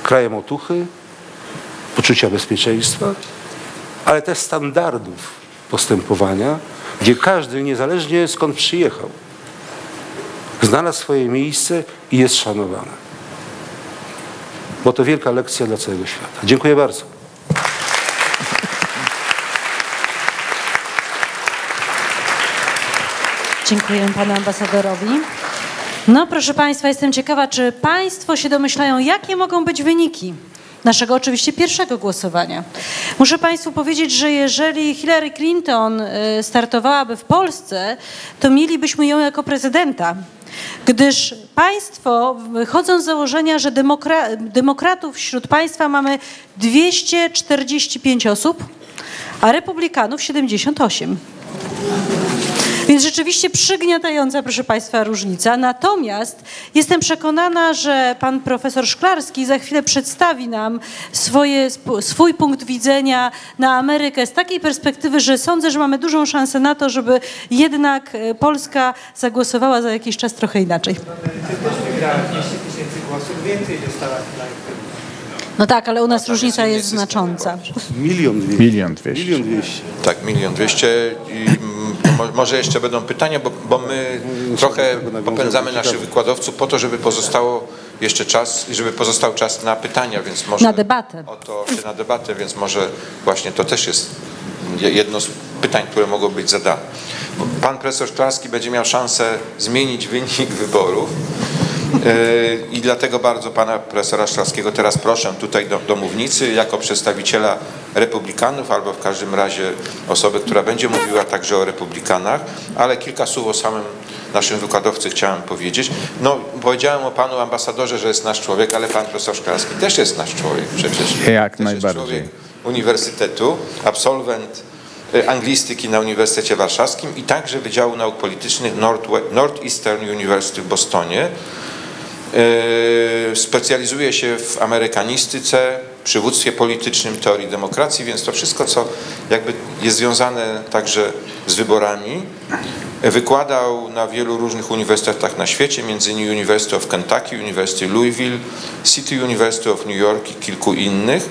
krajem otuchy, poczucia bezpieczeństwa, ale też standardów postępowania, gdzie każdy, niezależnie skąd przyjechał, znalazł swoje miejsce i jest szanowany. Bo to wielka lekcja dla całego świata. Dziękuję bardzo. Dziękuję panu ambasadorowi. No proszę państwa, jestem ciekawa, czy państwo się domyślają, jakie mogą być wyniki naszego oczywiście pierwszego głosowania. Muszę państwu powiedzieć, że jeżeli Hillary Clinton startowałaby w Polsce, to mielibyśmy ją jako prezydenta. Gdyż państwo wychodzą z założenia, że demokratów wśród państwa mamy 245 osób, a republikanów 78. jest rzeczywiście przygniatająca, proszę Państwa, różnica. Natomiast jestem przekonana, że pan profesor Szklarski za chwilę przedstawi nam swój punkt widzenia na Amerykę z takiej perspektywy, że sądzę, że mamy dużą szansę na to, żeby jednak Polska zagłosowała za jakiś czas trochę inaczej. No tak, ale u nas różnica jest znacząca. 1 200 000. Tak, 1 200 000 i może jeszcze będą pytania, bo my trochę popędzamy naszych wykładowców po to, żeby pozostało jeszcze czas i żeby pozostał czas na pytania, więc może na debatę. Na debatę, więc może właśnie to też jest jedno z pytań, które mogą być zadane. Pan profesor Szklarski będzie miał szansę zmienić wynik wyborów. I dlatego bardzo pana profesora Szklarskiego teraz proszę tutaj do mównicy jako przedstawiciela republikanów, albo w każdym razie osoby, która będzie mówiła także o republikanach, ale kilka słów o samym naszym wykładowcy chciałem powiedzieć. No, powiedziałem o panu ambasadorze, że jest nasz człowiek, ale pan profesor Szklarski też jest nasz człowiek przecież. Jak najbardziej. Człowiek uniwersytetu, absolwent anglistyki na Uniwersytecie Warszawskim i także Wydziału Nauk Politycznych Northeastern University w Bostonie. Specjalizuje się w amerykanistyce, przywództwie politycznym, teorii demokracji, więc to wszystko, co jakby jest związane także z wyborami. Wykładał na wielu różnych uniwersytetach na świecie, między innymi University of Kentucky, University Louisville, City University of New York i kilku innych.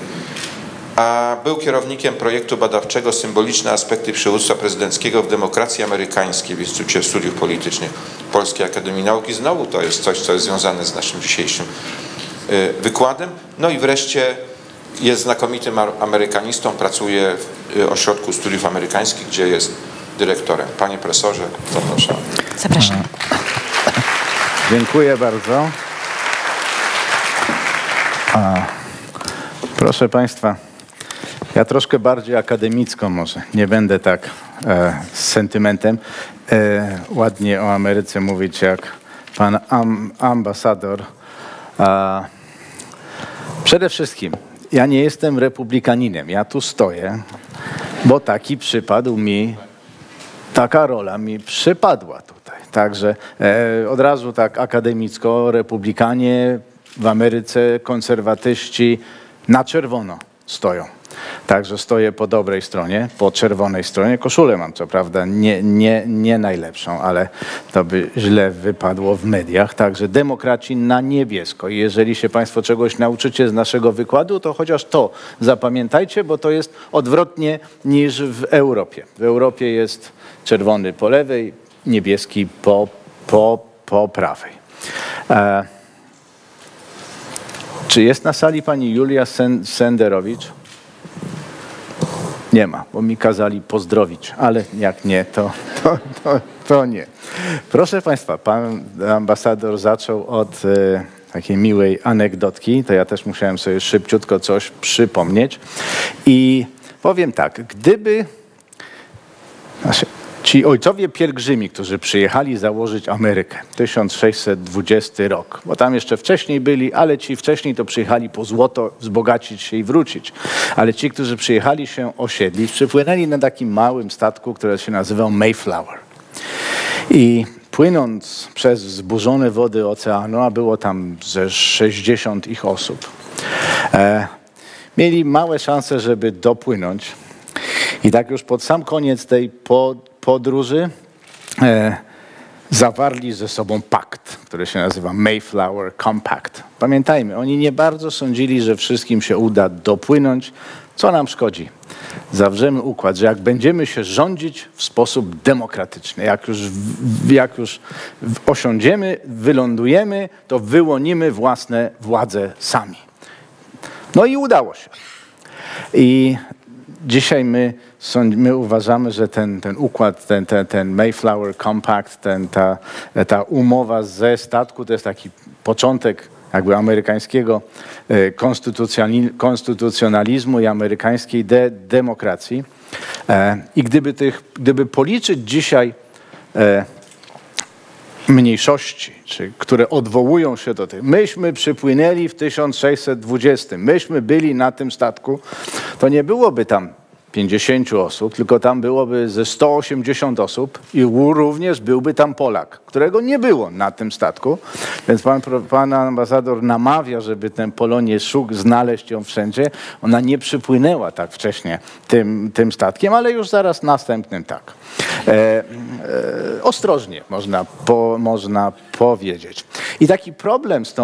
A był kierownikiem projektu badawczego Symboliczne aspekty przywództwa prezydenckiego w demokracji amerykańskiej w Instytucie Studiów Politycznych Polskiej Akademii Nauki. Znowu to jest coś, co jest związane z naszym dzisiejszym wykładem. No i wreszcie jest znakomitym amerykanistą, pracuje w Ośrodku Studiów Amerykańskich, gdzie jest dyrektorem. Panie profesorze, zapraszam. Zapraszam. Dziękuję bardzo. Proszę Państwa, ja troszkę bardziej akademicko może, nie będę tak z sentymentem ładnie o Ameryce mówić jak pan ambasador. Przede wszystkim ja nie jestem republikaninem, ja tu stoję, bo taki przypadł mi, taka rola mi przypadła tutaj. Także od razu tak akademicko, republikanie w Ameryce, konserwatyści na czerwono stoją. Także stoję po dobrej stronie, po czerwonej stronie. Koszulę mam, co prawda, nie najlepszą, ale to by źle wypadło w mediach. Także demokraci na niebiesko. I jeżeli się Państwo czegoś nauczycie z naszego wykładu, to chociaż to zapamiętajcie, bo to jest odwrotnie niż w Europie. W Europie jest czerwony po lewej, niebieski po prawej. Czy jest na sali pani Julia Senderowicz? Nie ma, bo mi kazali pozdrowić, ale jak nie, to nie. Proszę Państwa, pan ambasador zaczął od takiej miłej anegdotki, to ja też musiałem sobie szybciutko coś przypomnieć. I powiem tak, gdyby ci ojcowie pielgrzymi, którzy przyjechali założyć Amerykę, 1620 rok, bo tam jeszcze wcześniej byli, ale ci wcześniej to przyjechali po złoto, wzbogacić się i wrócić. Ale ci, którzy przyjechali się osiedlić, przypłynęli na takim małym statku, który się nazywał Mayflower. I płynąc przez zburzone wody oceanu, a było tam ze 60 ich osób, mieli małe szanse, żeby dopłynąć. I tak już pod sam koniec tej podróży zawarli ze sobą pakt, który się nazywa Mayflower Compact. Pamiętajmy, oni nie bardzo sądzili, że wszystkim się uda dopłynąć. Co nam szkodzi? Zawrzemy układ, że jak będziemy się rządzić w sposób demokratyczny, jak już osiądziemy, wylądujemy, to wyłonimy własne władze sami. No i udało się. I dzisiaj my uważamy, że ten układ, ten Mayflower Compact, ta umowa ze statku to jest taki początek jakby amerykańskiego konstytucjonalizmu i amerykańskiej demokracji. I gdyby policzyć dzisiaj mniejszości, czy które odwołują się do tych. Myśmy przypłynęli w 1620, myśmy byli na tym statku, to nie byłoby tam 50 osób, tylko tam byłoby ze 180 osób i również byłby tam Polak, którego nie było na tym statku. Więc pan ambasador namawia, żeby tę Polonię szuk znaleźć ją wszędzie. Ona nie przypłynęła tak wcześnie tym statkiem, ale już zaraz następnym tak. Ostrożnie można powiedzieć. I taki problem z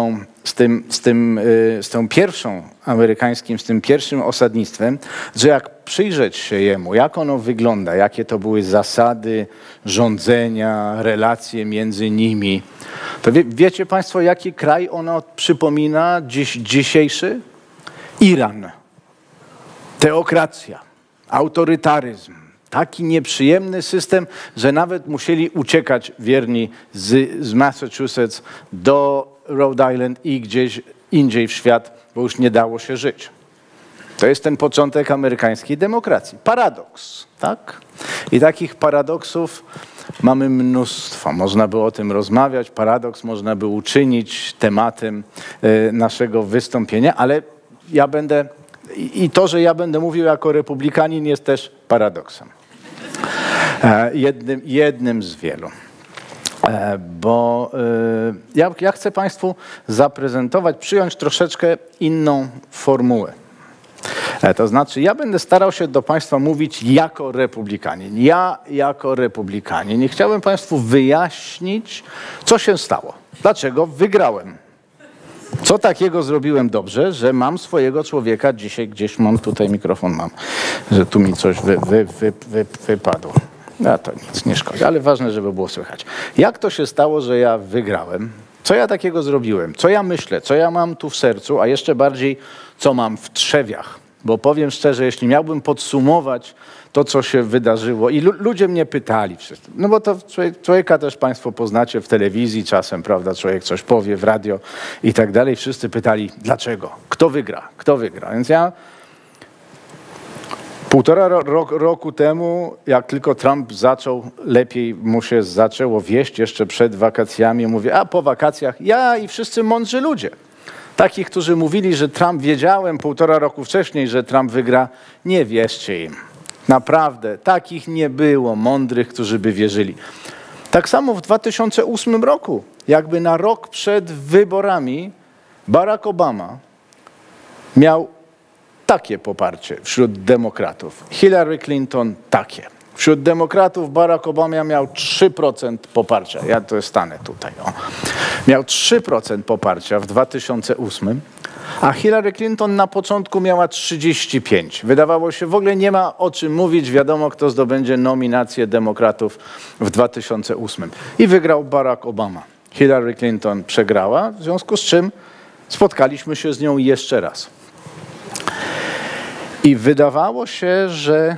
tym pierwszym osadnictwem, że jak przyjrzeć się jemu, jak ono wygląda, jakie to były zasady rządzenia, relacje między nimi, to wiecie Państwo, jaki kraj ono przypomina dzisiejszy? Iran. Teokracja, autorytaryzm. Taki nieprzyjemny system, że nawet musieli uciekać wierni z Massachusetts do Rhode Island i gdzieś indziej w świat, bo już nie dało się żyć. To jest ten początek amerykańskiej demokracji. Paradoks, tak? I takich paradoksów mamy mnóstwo. Można by o tym rozmawiać, paradoks można by uczynić tematem naszego wystąpienia, ale ja będę... I to, że ja będę mówił jako republikanin, jest też paradoksem. Jednym z wielu. Bo ja chcę Państwu zaprezentować, przyjąć troszeczkę inną formułę. To znaczy, ja będę starał się do Państwa mówić jako republikanin. Ja jako republikanin. I chciałbym Państwu wyjaśnić, co się stało. Dlaczego wygrałem. Co takiego zrobiłem dobrze, że mam swojego człowieka dzisiaj gdzieś mam, tutaj mikrofon mam, że tu mi coś wypadło. A to nic nie szkodzi, ale ważne, żeby było słychać. Jak to się stało, że ja wygrałem? Co ja takiego zrobiłem? Co ja myślę? Co ja mam tu w sercu? A jeszcze bardziej, co mam w trzewiach? Bo powiem szczerze, jeśli miałbym podsumować to, co się wydarzyło i ludzie mnie pytali wszyscy, no bo to człowieka też Państwo poznacie w telewizji czasem, prawda, człowiek coś powie w radio i tak dalej, wszyscy pytali dlaczego, kto wygra, kto wygra. Więc ja półtora roku temu, jak tylko Trump zaczął, lepiej mu się zaczęło wieść jeszcze przed wakacjami, mówię, a po wakacjach ja i wszyscy mądrzy ludzie. Takich, którzy mówili, że Trump, wiedziałem półtora roku wcześniej, że Trump wygra, nie wierzcie im. Naprawdę, takich nie było mądrych, którzy by wierzyli. Tak samo w 2008 roku, jakby na rok przed wyborami, Barack Obama miał takie poparcie wśród demokratów. Hillary Clinton takie. Wśród demokratów Barack Obama miał 3% poparcia. Ja to stanę tutaj. O. Miał 3% poparcia w 2008, a Hillary Clinton na początku miała 35%. Wydawało się, w ogóle nie ma o czym mówić. Wiadomo, kto zdobędzie nominację demokratów w 2008. I wygrał Barack Obama. Hillary Clinton przegrała, w związku z czym spotkaliśmy się z nią jeszcze raz. I wydawało się, że...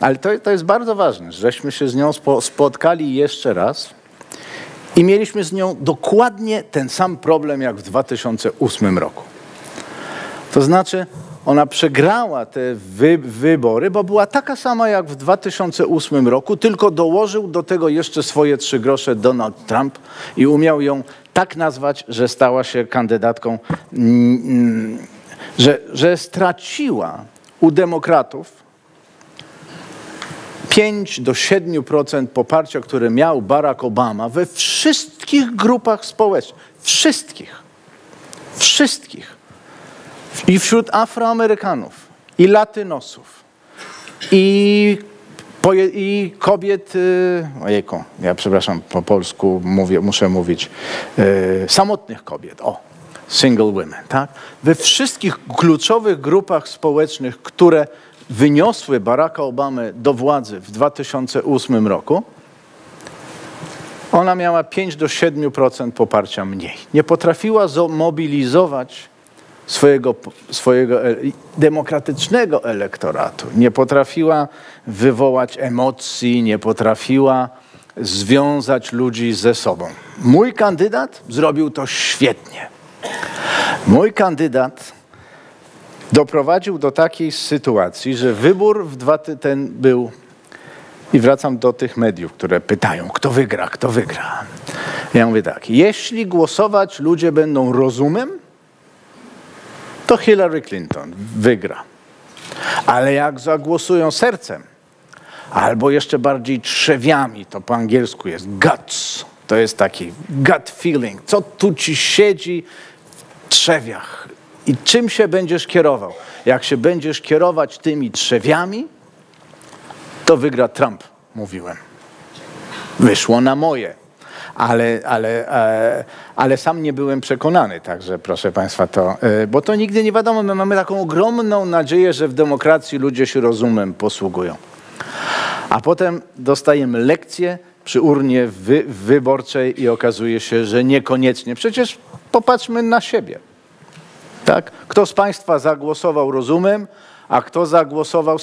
Ale to jest bardzo ważne, żeśmy się z nią spotkali jeszcze raz i mieliśmy z nią dokładnie ten sam problem jak w 2008 roku. To znaczy ona przegrała te wybory, bo była taka sama jak w 2008 roku, tylko dołożył do tego jeszcze swoje 3 grosze Donald Trump i umiał ją tak nazwać, że stała się kandydatką, że straciła u demokratów 5 do 7% poparcia, które miał Barack Obama we wszystkich grupach społecznych. Wszystkich. Wszystkich. I wśród Afroamerykanów, i Latynosów, i kobiet... Ojejku, ja przepraszam, po polsku muszę mówić. Samotnych kobiet, o. Single women, tak? We wszystkich kluczowych grupach społecznych, które... wyniosły Baracka Obamy do władzy w 2008 roku, ona miała 5 do 7% poparcia mniej. Nie potrafiła zmobilizować swojego demokratycznego elektoratu. Nie potrafiła wywołać emocji, nie potrafiła związać ludzi ze sobą. Mój kandydat zrobił to świetnie. Mój kandydat doprowadził do takiej sytuacji, że wybór ten był... I wracam do tych mediów, które pytają, kto wygra, kto wygra. Ja mówię tak, jeśli głosować ludzie będą rozumem, to Hillary Clinton wygra. Ale jak zagłosują sercem, albo jeszcze bardziej trzewiami, to po angielsku jest guts, to jest taki gut feeling, co tu ci siedzi w trzewiach i czym się będziesz kierował. Jak się będziesz kierować tymi trzewiami, to wygra Trump, mówiłem. Wyszło na moje, ale sam nie byłem przekonany, także proszę Państwa, to, bo to nigdy nie wiadomo, my mamy taką ogromną nadzieję, że w demokracji ludzie się rozumem posługują. A potem dostajemy lekcję przy urnie wyborczej i okazuje się, że niekoniecznie. Przecież popatrzmy na siebie. Tak? Kto z Państwa zagłosował rozumem, a kto zagłosował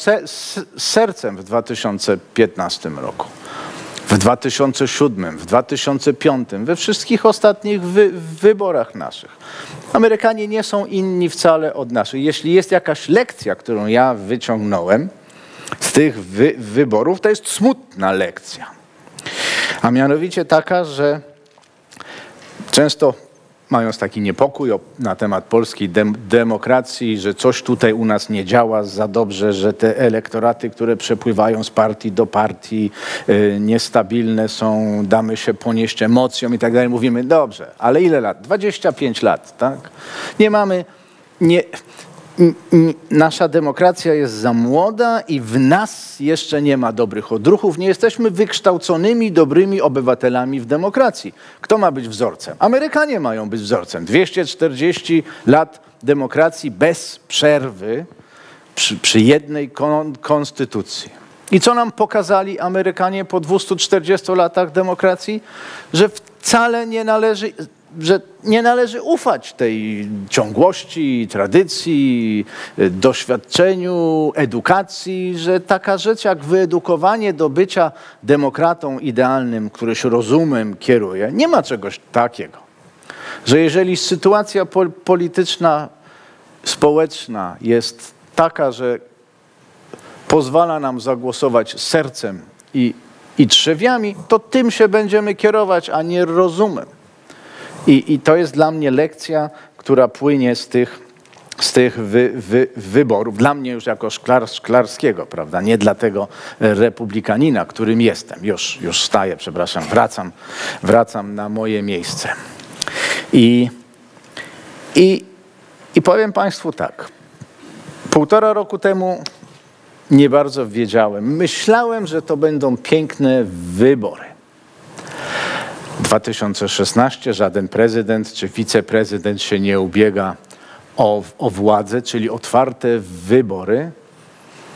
sercem w 2015 roku, w 2007, w 2005, we wszystkich ostatnich wyborach naszych. Amerykanie nie są inni wcale od naszych. Jeśli jest jakaś lekcja, którą ja wyciągnąłem z tych wyborów, to jest smutna lekcja. A mianowicie taka, że często mając taki niepokój na temat polskiej demokracji, że coś tutaj u nas nie działa za dobrze, że te elektoraty, które przepływają z partii do partii, niestabilne są, damy się ponieść emocjom i tak dalej. Mówimy, dobrze, ale ile lat? 25 lat, tak? Nie mamy... Nasza demokracja jest za młoda i w nas jeszcze nie ma dobrych odruchów. Nie jesteśmy wykształconymi, dobrymi obywatelami w demokracji. Kto ma być wzorcem? Amerykanie mają być wzorcem. 240 lat demokracji bez przerwy przy jednej konstytucji. I co nam pokazali Amerykanie po 240 latach demokracji? Że wcale nie należy... ufać tej ciągłości, tradycji, doświadczeniu, edukacji, że taka rzecz jak wyedukowanie do bycia demokratą idealnym, który się rozumem kieruje, nie ma czegoś takiego. Że jeżeli sytuacja polityczna, społeczna jest taka, że pozwala nam zagłosować sercem i trzewiami, to tym się będziemy kierować, a nie rozumem. I to jest dla mnie lekcja, która płynie z tych wyborów. Dla mnie już jako Szklarskiego, prawda? Nie dla tego republikanina, którym jestem. Już staję, przepraszam, wracam na moje miejsce. I powiem Państwu tak. 1,5 roku temu nie bardzo wiedziałem. Myślałem, że to będą piękne wybory. 2016 żaden prezydent czy wiceprezydent się nie ubiega o władzę, czyli otwarte wybory.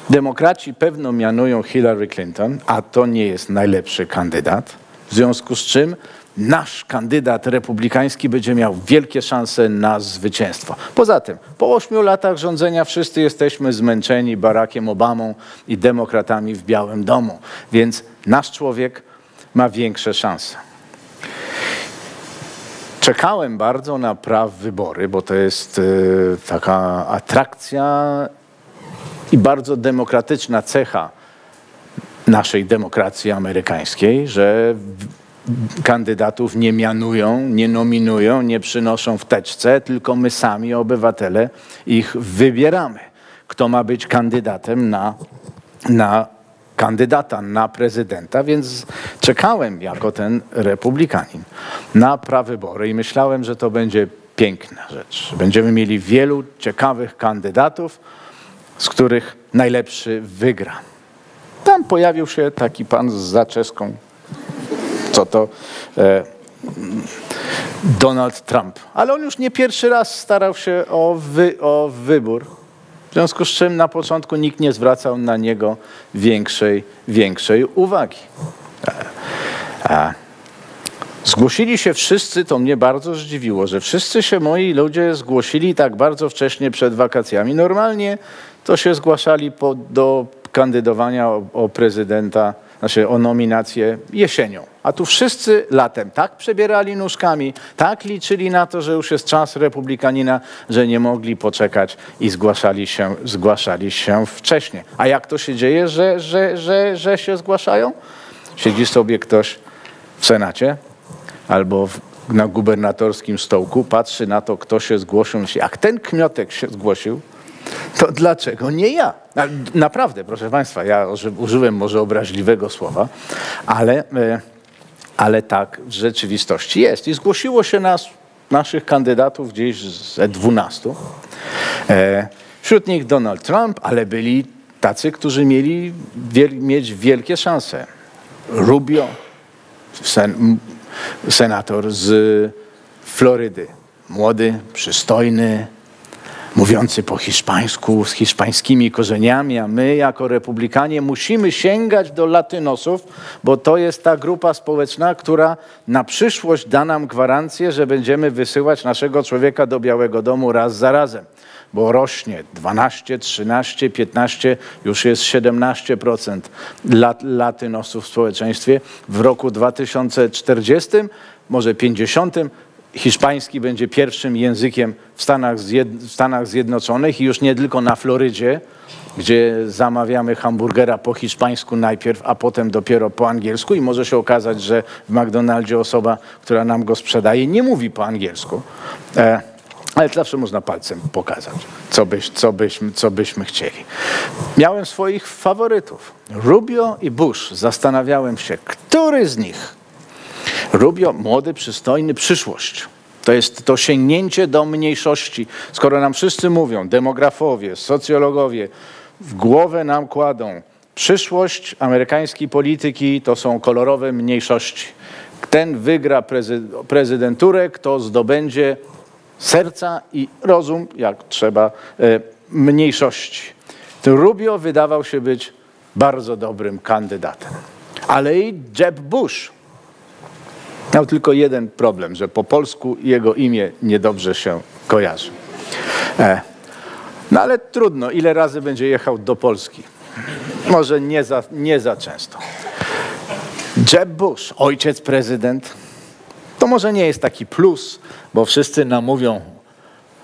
Demokraci pewno mianują Hillary Clinton, a to nie jest najlepszy kandydat, w związku z czym nasz kandydat republikański będzie miał wielkie szanse na zwycięstwo. Poza tym, po 8 latach rządzenia wszyscy jesteśmy zmęczeni Barackiem Obamą i demokratami w Białym Domu, więc nasz człowiek ma większe szanse. Czekałem bardzo na prawybory, bo to jest taka atrakcja i bardzo demokratyczna cecha naszej demokracji amerykańskiej, że kandydatów nie mianują, nie nominują, nie przynoszą w teczce, tylko my sami, obywatele, ich wybieramy. Kto ma być kandydatem na kandydata na prezydenta, więc czekałem jako ten republikanin na prawybory i myślałem, że to będzie piękna rzecz. Będziemy mieli wielu ciekawych kandydatów, z których najlepszy wygra. Tam pojawił się taki pan z zaczeską, co to Donald Trump. Ale on już nie pierwszy raz starał się o wybór. W związku z czym na początku nikt nie zwracał na niego większej uwagi. Zgłosili się wszyscy, to mnie bardzo zdziwiło, że wszyscy się moi ludzie zgłosili tak bardzo wcześnie przed wakacjami. Normalnie to się zgłaszali do kandydowania o prezydenta, znaczy o nominację jesienią. A tu wszyscy latem tak przebierali nóżkami, tak liczyli na to, że już jest czas republikanina, że nie mogli poczekać i zgłaszali się wcześniej. A jak to się dzieje, że się zgłaszają? Siedzi sobie ktoś w Senacie albo na gubernatorskim stołku, patrzy na to, kto się zgłosił. Myśli, jak ten kmiotek się zgłosił, to dlaczego nie ja? Naprawdę, proszę Państwa, ja użyłem może obraźliwego słowa, ale tak w rzeczywistości jest. I zgłosiło się naszych kandydatów gdzieś ze 12. Wśród nich Donald Trump, ale byli tacy, którzy mieli mieć wielkie szanse. Rubio, senator z Florydy. Młody, przystojny, mówiący po hiszpańsku, z hiszpańskimi korzeniami, a my jako republikanie musimy sięgać do latynosów, bo to jest ta grupa społeczna, która na przyszłość da nam gwarancję, że będziemy wysyłać naszego człowieka do Białego Domu raz za razem, bo rośnie 12, 13, 15, już jest 17% latynosów w społeczeństwie. W roku 2040, może 50, hiszpański będzie pierwszym językiem w Stanach Zjednoczonych i już nie tylko na Florydzie, gdzie zamawiamy hamburgera po hiszpańsku najpierw, a potem dopiero po angielsku i może się okazać, że w McDonaldzie osoba, która nam go sprzedaje, nie mówi po angielsku. Ale zawsze można palcem pokazać, co byśmy chcieli. Miałem swoich faworytów, Rubio i Bush. Zastanawiałem się, który z nich. Rubio, młody, przystojny, przyszłość. To jest to sięgnięcie do mniejszości. Skoro nam wszyscy mówią, demografowie, socjologowie, w głowę nam kładą, przyszłość amerykańskiej polityki to są kolorowe mniejszości. Ten wygra prezydenturę, kto zdobędzie serca i rozum, jak trzeba, mniejszości. To Rubio wydawał się być bardzo dobrym kandydatem. Ale i Jeb Bush. Miał tylko jeden problem, że po polsku jego imię niedobrze się kojarzy. No ale trudno, ile razy będzie jechał do Polski? Może nie za często. Jeb Bush, ojciec prezydent, to może nie jest taki plus, bo wszyscy nam mówią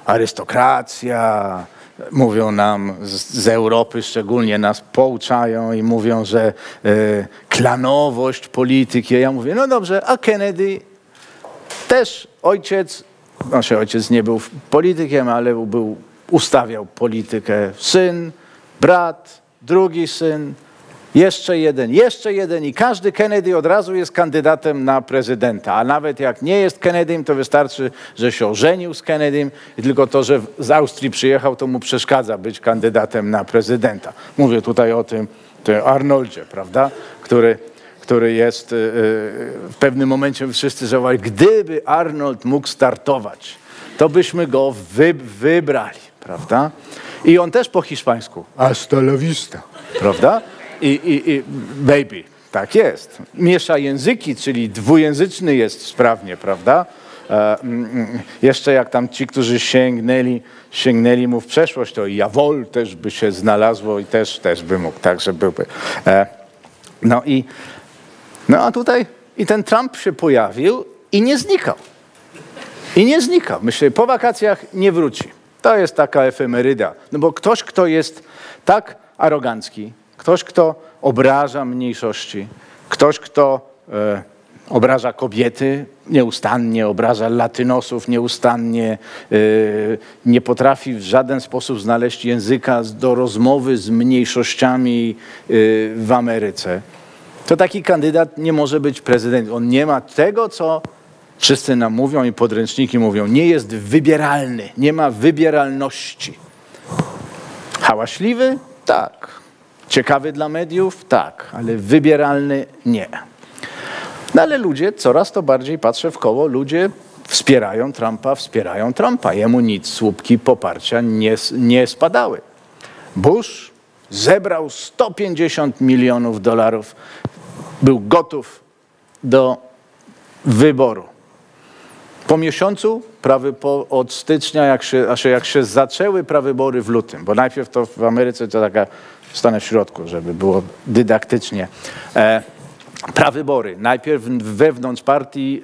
arystokracja, mówią nam z Europy, szczególnie nas pouczają i mówią, że klanowość polityki. Ja mówię, no dobrze, a Kennedy też ojciec, znaczy ojciec nie był politykiem, ale ustawiał politykę. Syn, brat, drugi syn, jeszcze jeden i każdy Kennedy od razu jest kandydatem na prezydenta. A nawet jak nie jest Kennedym, to wystarczy, że się ożenił z Kennedym i tylko to, że z Austrii przyjechał, to mu przeszkadza być kandydatem na prezydenta. Mówię tutaj o tym Arnoldzie, prawda, który jest w pewnym momencie wszyscy żałowali, gdyby Arnold mógł startować, to byśmy go wybrali, prawda? I on też po hiszpańsku. Hasta la vista, prawda? I baby, tak jest. Miesza języki, czyli dwujęzyczny jest sprawnie, prawda? Jeszcze jak tam ci, którzy sięgnęli mu w przeszłość, to Jawol też by się znalazło i też by mógł, także byłby. No a tutaj i ten Trump się pojawił i nie znikał. Myślę, po wakacjach nie wróci. To jest taka efemeryda. No bo ktoś, kto jest tak arogancki, ktoś, kto obraża mniejszości, ktoś, kto obraża kobiety nieustannie, obraża latynosów nieustannie, nie potrafi w żaden sposób znaleźć języka do rozmowy z mniejszościami w Ameryce. To taki kandydat nie może być prezydentem. On nie ma tego, co wszyscy nam mówią i podręczniki mówią. Nie jest wybieralny, nie ma wybieralności. Hałaśliwy? Tak. Ciekawy dla mediów? Tak, ale wybieralny? Nie. No ale ludzie, coraz to bardziej patrzę w koło, ludzie wspierają Trumpa. Jemu nic, słupki poparcia nie spadały. Bush zebrał $150 milionów. Był gotów do wyboru. Po miesiącu, od stycznia, jak się zaczęły prawybory w lutym, bo najpierw to w Ameryce to taka, stanę w środku, żeby było dydaktycznie, prawybory. Najpierw wewnątrz partii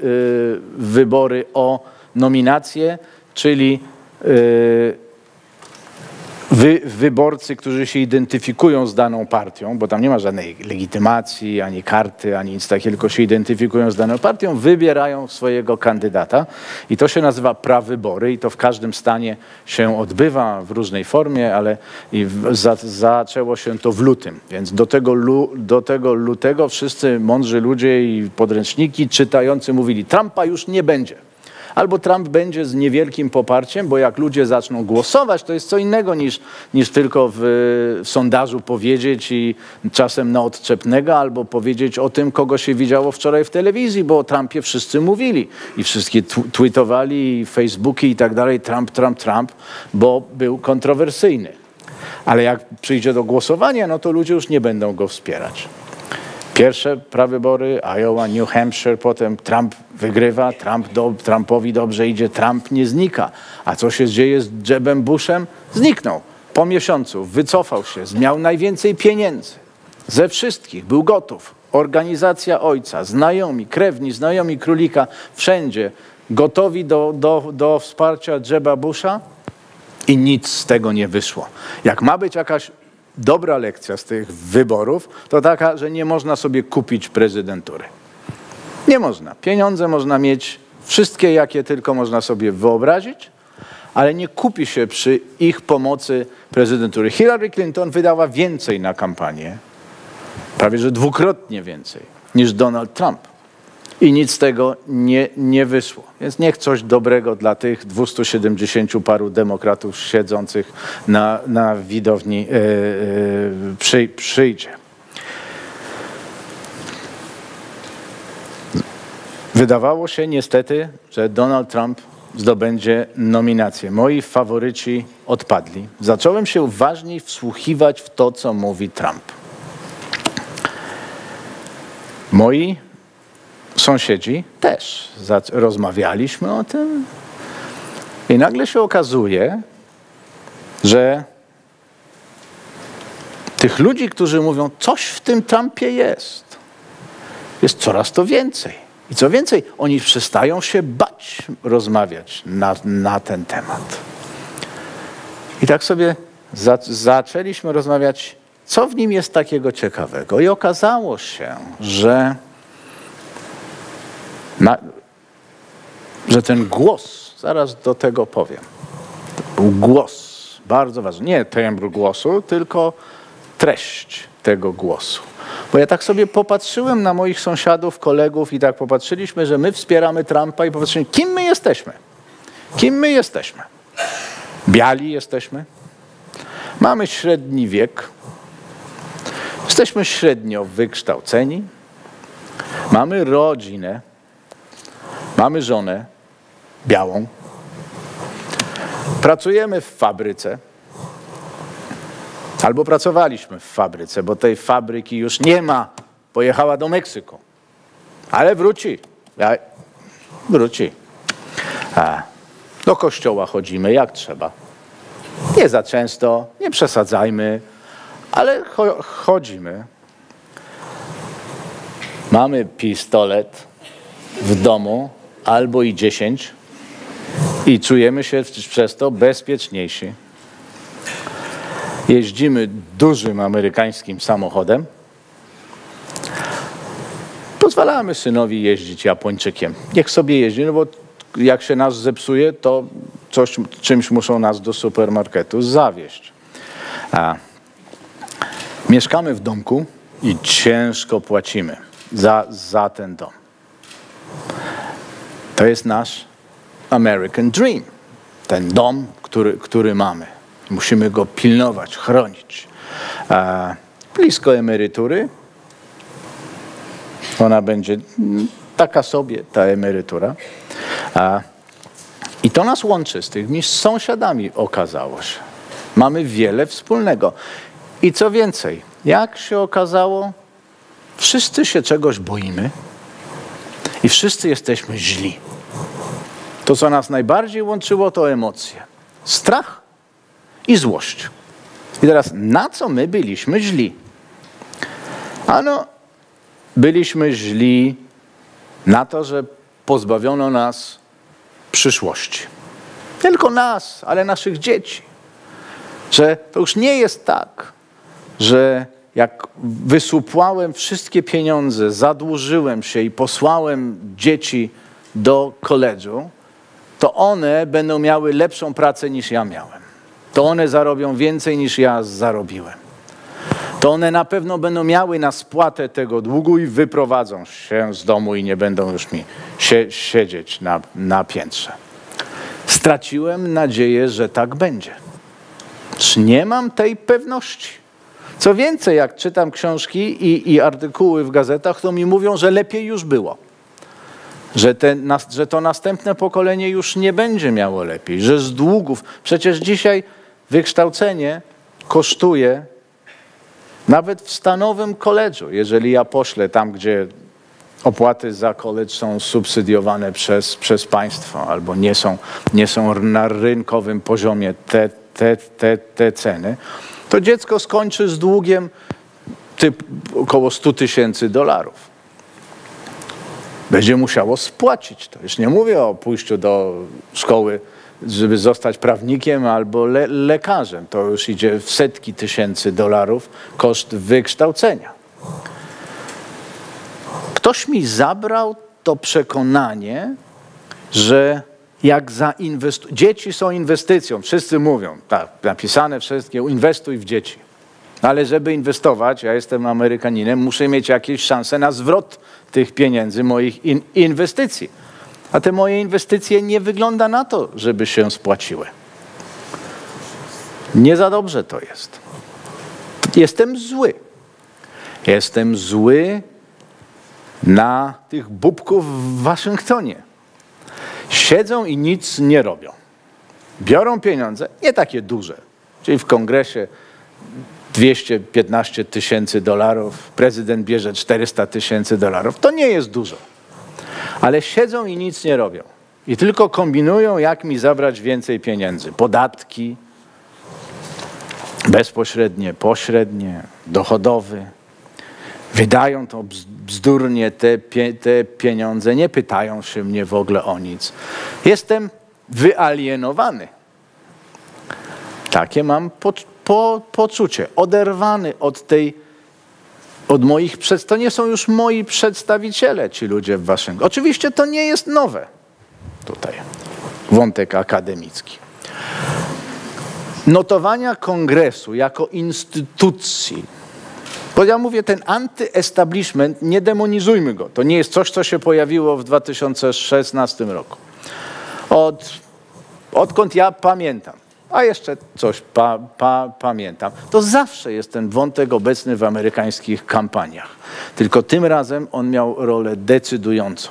wybory o nominację, czyli wyborcy, którzy się identyfikują z daną partią, bo tam nie ma żadnej legitymacji, ani karty, ani nic takiego, tylko się identyfikują z daną partią, wybierają swojego kandydata i to się nazywa prawybory i to w każdym stanie się odbywa w różnej formie, ale zaczęło się to w lutym, więc do tego lutego wszyscy mądrzy ludzie i podręczniki czytający mówili, Trumpa już nie będzie. Albo Trump będzie z niewielkim poparciem, bo jak ludzie zaczną głosować, to jest co innego niż tylko w sondażu powiedzieć i czasem na odczepnego, albo powiedzieć o tym, kogo się widziało wczoraj w telewizji, bo o Trumpie wszyscy mówili i wszyscy tweetowali, i Facebooki i tak dalej, Trump, Trump, Trump, bo był kontrowersyjny. Ale jak przyjdzie do głosowania, no to ludzie już nie będą go wspierać. Pierwsze prawybory, Iowa, New Hampshire, potem Trump wygrywa, Trumpowi dobrze idzie, Trump nie znika. A co się dzieje z Jebem Bushem? Zniknął. Po miesiącu wycofał się, miał najwięcej pieniędzy. Ze wszystkich był gotów. Organizacja ojca, znajomi, krewni, znajomi królika, wszędzie gotowi do wsparcia Jeba Busha i nic z tego nie wyszło. Jak ma być jakaś dobra lekcja z tych wyborów to taka, że nie można sobie kupić prezydentury. Nie można. Pieniądze można mieć wszystkie, jakie tylko można sobie wyobrazić, ale nie kupi się przy ich pomocy prezydentury. Hillary Clinton wydała więcej na kampanię, prawie że dwukrotnie więcej niż Donald Trump. I nic z tego nie wyszło. Więc niech coś dobrego dla tych 270 paru demokratów siedzących na widowni przyjdzie. Wydawało się niestety, że Donald Trump zdobędzie nominację. Moi faworyci odpadli. Zacząłem się uważniej wsłuchiwać w to, co mówi Trump. Moi sąsiedzi też rozmawialiśmy o tym i nagle się okazuje, że tych ludzi, którzy mówią, coś w tym Trumpie jest coraz to więcej. I co więcej, oni przestają się bać rozmawiać na ten temat. I tak sobie zaczęliśmy rozmawiać, co w nim jest takiego ciekawego. I okazało się, że ten głos, zaraz do tego powiem, był głos, bardzo ważny, nie tembr głosu, tylko treść tego głosu. Bo ja tak sobie popatrzyłem na moich sąsiadów, kolegów i tak popatrzyliśmy, że my wspieramy Trumpa i popatrzyliśmy, kim my jesteśmy? Kim my jesteśmy? Biali jesteśmy, mamy średni wiek, jesteśmy średnio wykształceni, mamy rodzinę, mamy żonę białą, pracujemy w fabryce, albo pracowaliśmy w fabryce, bo tej fabryki już nie ma, pojechała do Meksyku, ale wróci, wróci. Do kościoła chodzimy jak trzeba, nie za często, nie przesadzajmy, ale chodzimy. Mamy pistolet w domu, albo i 10 i czujemy się przez to bezpieczniejsi. Jeździmy dużym amerykańskim samochodem. Pozwalamy synowi jeździć Japończykiem. Niech sobie jeździ, no bo jak się nas zepsuje, to czymś muszą nas do supermarketu zawieźć. Mieszkamy w domku i ciężko płacimy za ten dom. To jest nasz American Dream, ten dom, który mamy. Musimy go pilnować, chronić. Blisko emerytury, ona będzie taka sobie, ta emerytura. I to nas łączy z tymi sąsiadami, okazało się. Mamy wiele wspólnego. I co więcej, jak się okazało, wszyscy się czegoś boimy. I wszyscy jesteśmy źli. To, co nas najbardziej łączyło, to emocje. Strach i złość. I teraz, na co my byliśmy źli? Ano, byliśmy źli na to, że pozbawiono nas przyszłości. Nie tylko nas, ale naszych dzieci. że to już nie jest tak, że jak wysupłałem wszystkie pieniądze, zadłużyłem się i posłałem dzieci do koledżu, to one będą miały lepszą pracę niż ja miałem. To one zarobią więcej niż ja zarobiłem. To one na pewno będą miały na spłatę tego długu i wyprowadzą się z domu i nie będą już mi siedzieć na piętrze. Straciłem nadzieję, że tak będzie. Czy nie mam tej pewności? Co więcej, jak czytam książki i artykuły w gazetach, to mi mówią, że lepiej już było. Że to następne pokolenie już nie będzie miało lepiej, że z długów. Przecież dzisiaj wykształcenie kosztuje, nawet w stanowym koledżu, jeżeli ja poślę tam, gdzie opłaty za koledż są subsydiowane przez państwo albo nie są na rynkowym poziomie te ceny, to dziecko skończy z długiem około $100 000. Będzie musiało spłacić to. Już nie mówię o pójściu do szkoły, żeby zostać prawnikiem albo lekarzem. To już idzie w setki tysięcy dolarów koszt wykształcenia. Ktoś mi zabrał to przekonanie, że jak zainwestuję... Dzieci są inwestycją. Wszyscy mówią, tak, napisane wszystkie, inwestuj w dzieci. Ale żeby inwestować, ja jestem Amerykaninem, muszę mieć jakieś szanse na zwrot tych pieniędzy, moich inwestycji. A te moje inwestycje nie wygląda na to, żeby się spłaciły. Nie za dobrze to jest. Jestem zły. Jestem zły na tych bubków w Waszyngtonie. Siedzą i nic nie robią. Biorą pieniądze, nie takie duże. Czyli w kongresie $215 000, prezydent bierze $400 000. To nie jest dużo. Ale siedzą i nic nie robią. I tylko kombinują, jak mi zabrać więcej pieniędzy. Podatki, bezpośrednie, pośrednie, dochodowy. Wydają to bzdurnie te pieniądze, nie pytają się mnie w ogóle o nic. Jestem wyalienowany. Takie mam poczucie. Oderwany od moich to nie są już moi przedstawiciele, ci ludzie w Waszyngtonie. Oczywiście to nie jest nowe. Tutaj wątek akademicki. Notowania kongresu jako instytucji. Bo ja mówię, ten antyestablishment, nie demonizujmy go. To nie jest coś, co się pojawiło w 2016 roku. Odkąd ja pamiętam. A jeszcze coś pamiętam. To zawsze jest ten wątek obecny w amerykańskich kampaniach. Tylko tym razem on miał rolę decydującą.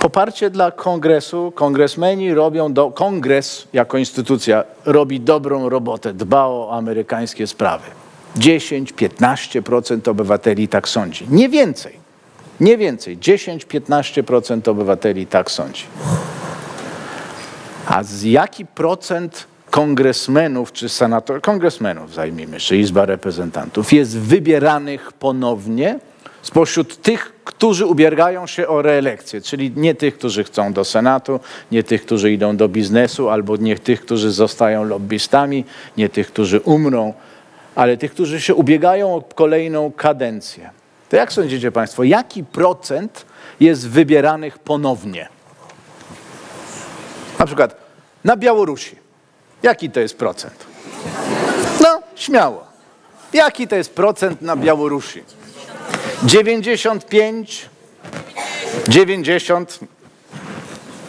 Poparcie dla kongresu. Kongresmeni robią, kongres jako instytucja robi dobrą robotę, dba o amerykańskie sprawy. 10–15% obywateli tak sądzi. Nie więcej. Nie więcej. 10–15% obywateli tak sądzi. A jaki procent kongresmenów czy senatorów, kongresmenów zajmijmy, czy Izba Reprezentantów, jest wybieranych ponownie spośród tych, którzy ubiegają się o reelekcję, czyli nie tych, którzy chcą do Senatu, nie tych, którzy idą do biznesu, albo nie tych, którzy zostają lobbystami, nie tych, którzy umrą, ale tych, którzy się ubiegają o kolejną kadencję. To jak sądzicie Państwo, jaki procent jest wybieranych ponownie? Na przykład na Białorusi. Jaki to jest procent? No, śmiało. Jaki to jest procent na Białorusi? 95? 90?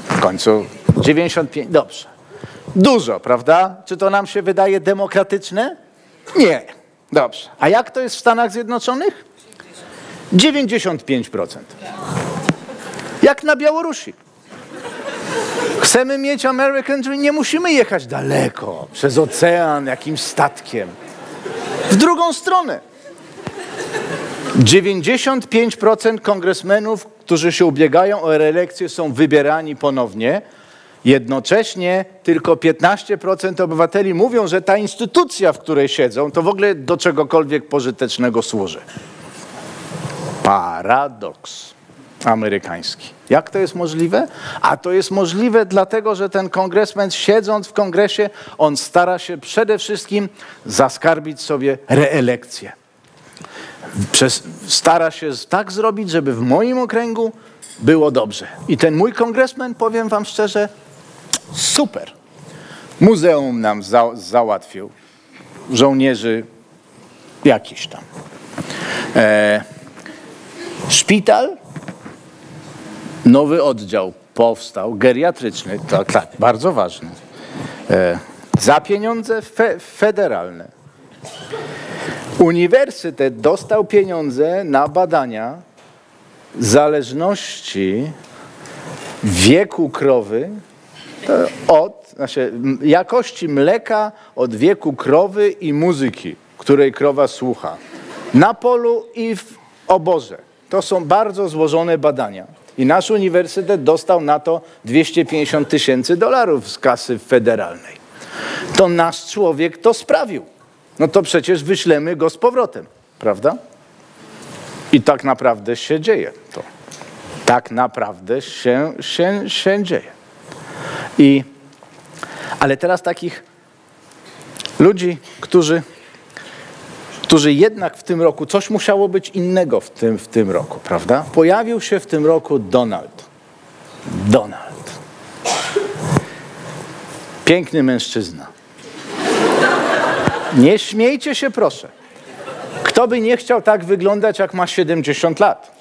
W końcu 95. Dobrze. Dużo, prawda? Czy to nam się wydaje demokratyczne? Nie. Dobrze. A jak to jest w Stanach Zjednoczonych? 95%. Jak na Białorusi. Chcemy mieć American Dream, nie musimy jechać daleko, przez ocean, jakimś statkiem. W drugą stronę. 95% kongresmenów, którzy się ubiegają o reelekcję, są wybierani ponownie. Jednocześnie tylko 15% obywateli mówią, że ta instytucja, w której siedzą, to w ogóle do czegokolwiek pożytecznego służy. Paradoks. amerykański. Jak to jest możliwe? A to jest możliwe dlatego, że ten kongresmen, siedząc w kongresie, on stara się przede wszystkim zaskarbić sobie reelekcję. Stara się tak zrobić, żeby w moim okręgu było dobrze. I ten mój kongresmen, powiem wam szczerze, super. Muzeum nam załatwił. Żołnierzy jakiś tam. Szpital. Nowy oddział powstał, geriatryczny, tak, bardzo ważny. Za pieniądze federalne. Uniwersytet dostał pieniądze na badania zależności wieku krowy od, znaczy jakości mleka od wieku krowy i muzyki, której krowa słucha. Na polu i w oborze. To są bardzo złożone badania. I nasz uniwersytet dostał na to $250 000 z kasy federalnej. To nasz człowiek to sprawił. No to przecież wyślemy go z powrotem, prawda? I tak naprawdę się dzieje to. Tak naprawdę się dzieje. Ale teraz takich ludzi, którzy jednak w tym roku, coś musiało być innego w tym roku, prawda? Pojawił się w tym roku Donald. Piękny mężczyzna. Nie śmiejcie się, proszę. Kto by nie chciał tak wyglądać, jak ma 70 lat?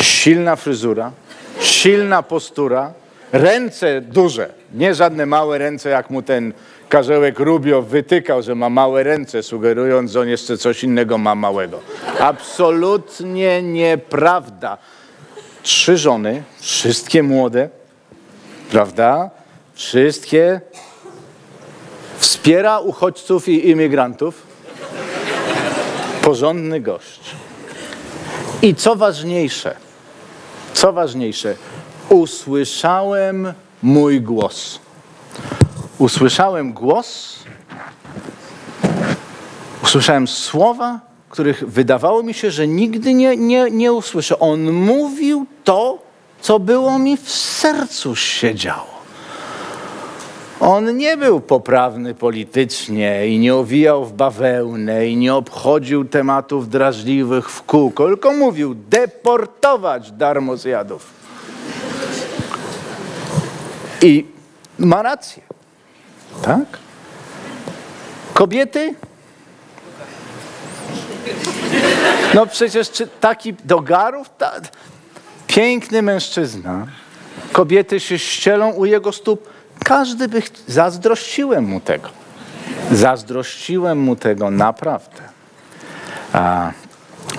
Silna fryzura, silna postura, ręce duże, nie żadne małe ręce, jak mu ten Karzełek Rubio wytykał, że ma małe ręce, sugerując, że on jeszcze coś innego ma małego. Absolutnie nieprawda. 3 żony, wszystkie młode, prawda? Wszystkie. Wspiera uchodźców i imigrantów. Porządny gość. I co ważniejsze, usłyszałem mój głos. Usłyszałem słowa, których wydawało mi się, że nigdy nie usłyszę. On mówił to, co było mi w sercu siedziało. On nie był poprawny politycznie i nie owijał w bawełnę i nie obchodził tematów drażliwych w kółko, tylko mówił: deportować darmozjadów. I ma rację. Tak? Kobiety? No przecież czy taki dogarów? Piękny mężczyzna. Kobiety się ścielą u jego stóp. Każdy by... Zazdrościłem mu tego. Naprawdę.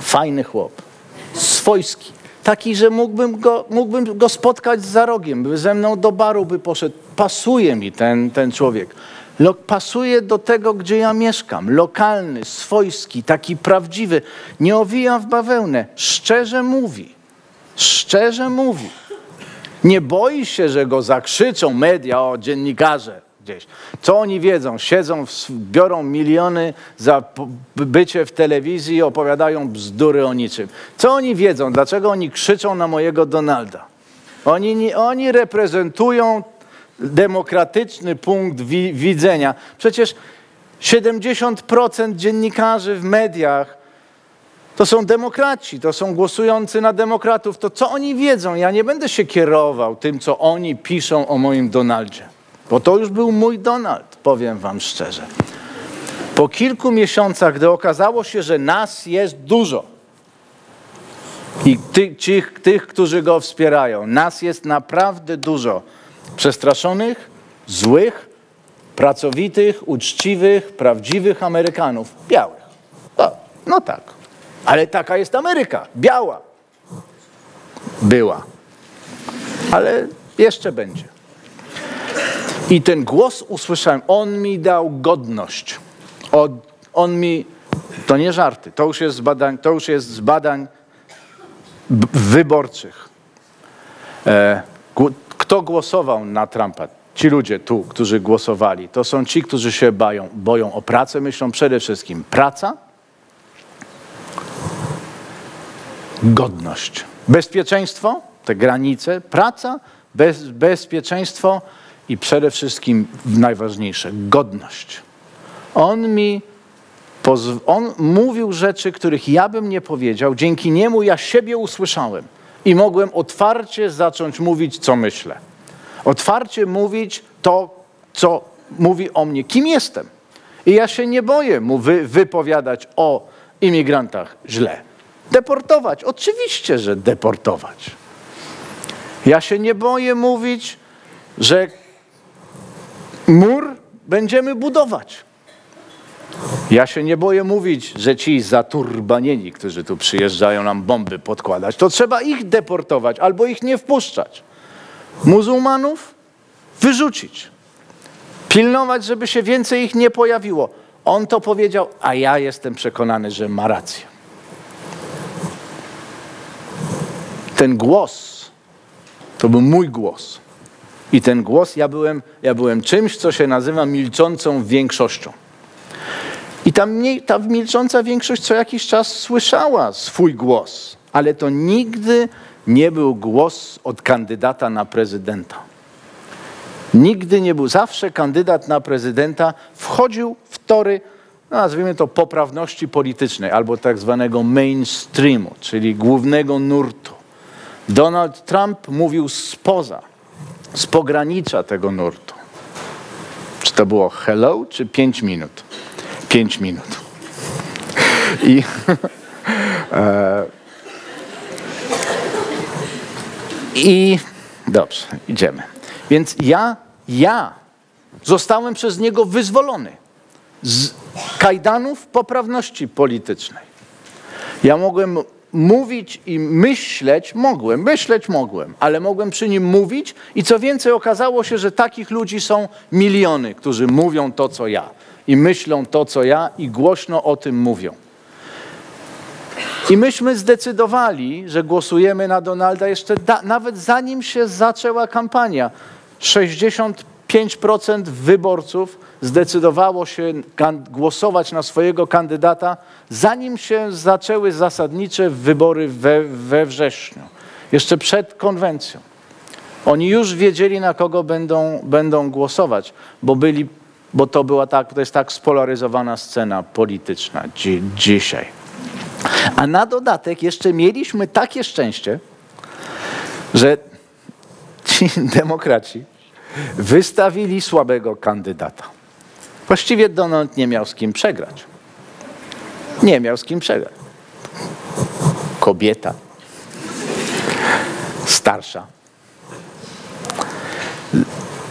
Fajny chłop. Swojski. Taki, że mógłbym go spotkać za rogiem, by ze mną do baru by poszedł. Pasuje mi ten człowiek. Pasuje do tego, gdzie ja mieszkam. Lokalny, swojski, taki prawdziwy. Nie owija w bawełnę. Szczerze mówi. Nie boi się, że go zakrzyczą media, o, dziennikarze gdzieś. Co oni wiedzą? Siedzą, biorą miliony za bycie w telewizji i opowiadają bzdury o niczym. Co oni wiedzą? Dlaczego oni krzyczą na mojego Donalda? Oni reprezentują demokratyczny punkt widzenia. Przecież 70% dziennikarzy w mediach to są demokraci, to są głosujący na demokratów. To co oni wiedzą? Ja nie będę się kierował tym, co oni piszą o moim Donaldzie. Bo to już był mój Donald, powiem wam szczerze. Po kilku miesiącach, gdy okazało się, że nas jest dużo i tych, którzy go wspierają, nas jest naprawdę dużo. Przestraszonych, złych, pracowitych, uczciwych, prawdziwych Amerykanów. Białych. No tak. Ale taka jest Ameryka. Biała. Była. Ale jeszcze będzie. I ten głos usłyszałem. On mi dał godność. On mi... To nie żarty. To już jest z badań wyborczych. Kto głosował na Trumpa? Ci ludzie tu, którzy głosowali, to są ci, którzy się boją o pracę. Myślą przede wszystkim praca, godność. Bezpieczeństwo, te granice, praca, bezpieczeństwo i przede wszystkim najważniejsze, godność. On mówił rzeczy, których ja bym nie powiedział. Dzięki niemu ja siebie usłyszałem i mogłem otwarcie zacząć mówić, co myślę. Otwarcie mówić to, co mówi o mnie, kim jestem. I ja się nie boję mu wypowiadać o imigrantach źle. Deportować, oczywiście, że deportować. Ja się nie boję mówić, że mur będziemy budować. Ja się nie boję mówić, że ci zaturbanieni, którzy tu przyjeżdżają nam bomby podkładać, to trzeba ich deportować albo ich nie wpuszczać. Muzułmanów wyrzucić. Pilnować, żeby się więcej ich nie pojawiło. On to powiedział, a ja jestem przekonany, że ma rację. Ten głos, to był mój głos. I ten głos, ja byłem czymś, co się nazywa milczącą większością. I ta milcząca większość co jakiś czas słyszała swój głos, ale to nigdy nie był głos od kandydata na prezydenta. Nigdy nie był. Zawsze kandydat na prezydenta wchodził w tory, nazwijmy to, poprawności politycznej albo tak zwanego mainstreamu, czyli głównego nurtu. Donald Trump mówił spoza, z pogranicza tego nurtu. Czy to było hello, czy 5 minut? 5 minut. I i dobrze, idziemy. Więc ja zostałem przez niego wyzwolony z kajdanów poprawności politycznej. Ja mogłem mówić i myśleć mogłem, ale mogłem przy nim mówić i co więcej okazało się, że takich ludzi są miliony, którzy mówią to, co ja i myślą to, co ja i głośno o tym mówią. I myśmy zdecydowali, że głosujemy na Donalda jeszcze nawet zanim się zaczęła kampania. 65% wyborców zdecydowało się głosować na swojego kandydata, zanim się zaczęły zasadnicze wybory we wrześniu, jeszcze przed konwencją. Oni już wiedzieli, na kogo będą głosować, bo to jest tak spolaryzowana scena polityczna dzisiaj. A na dodatek jeszcze mieliśmy takie szczęście, że ci demokraci wystawili słabego kandydata. Właściwie Donald nie miał z kim przegrać. Nie miał z kim przegrać. Kobieta. Starsza.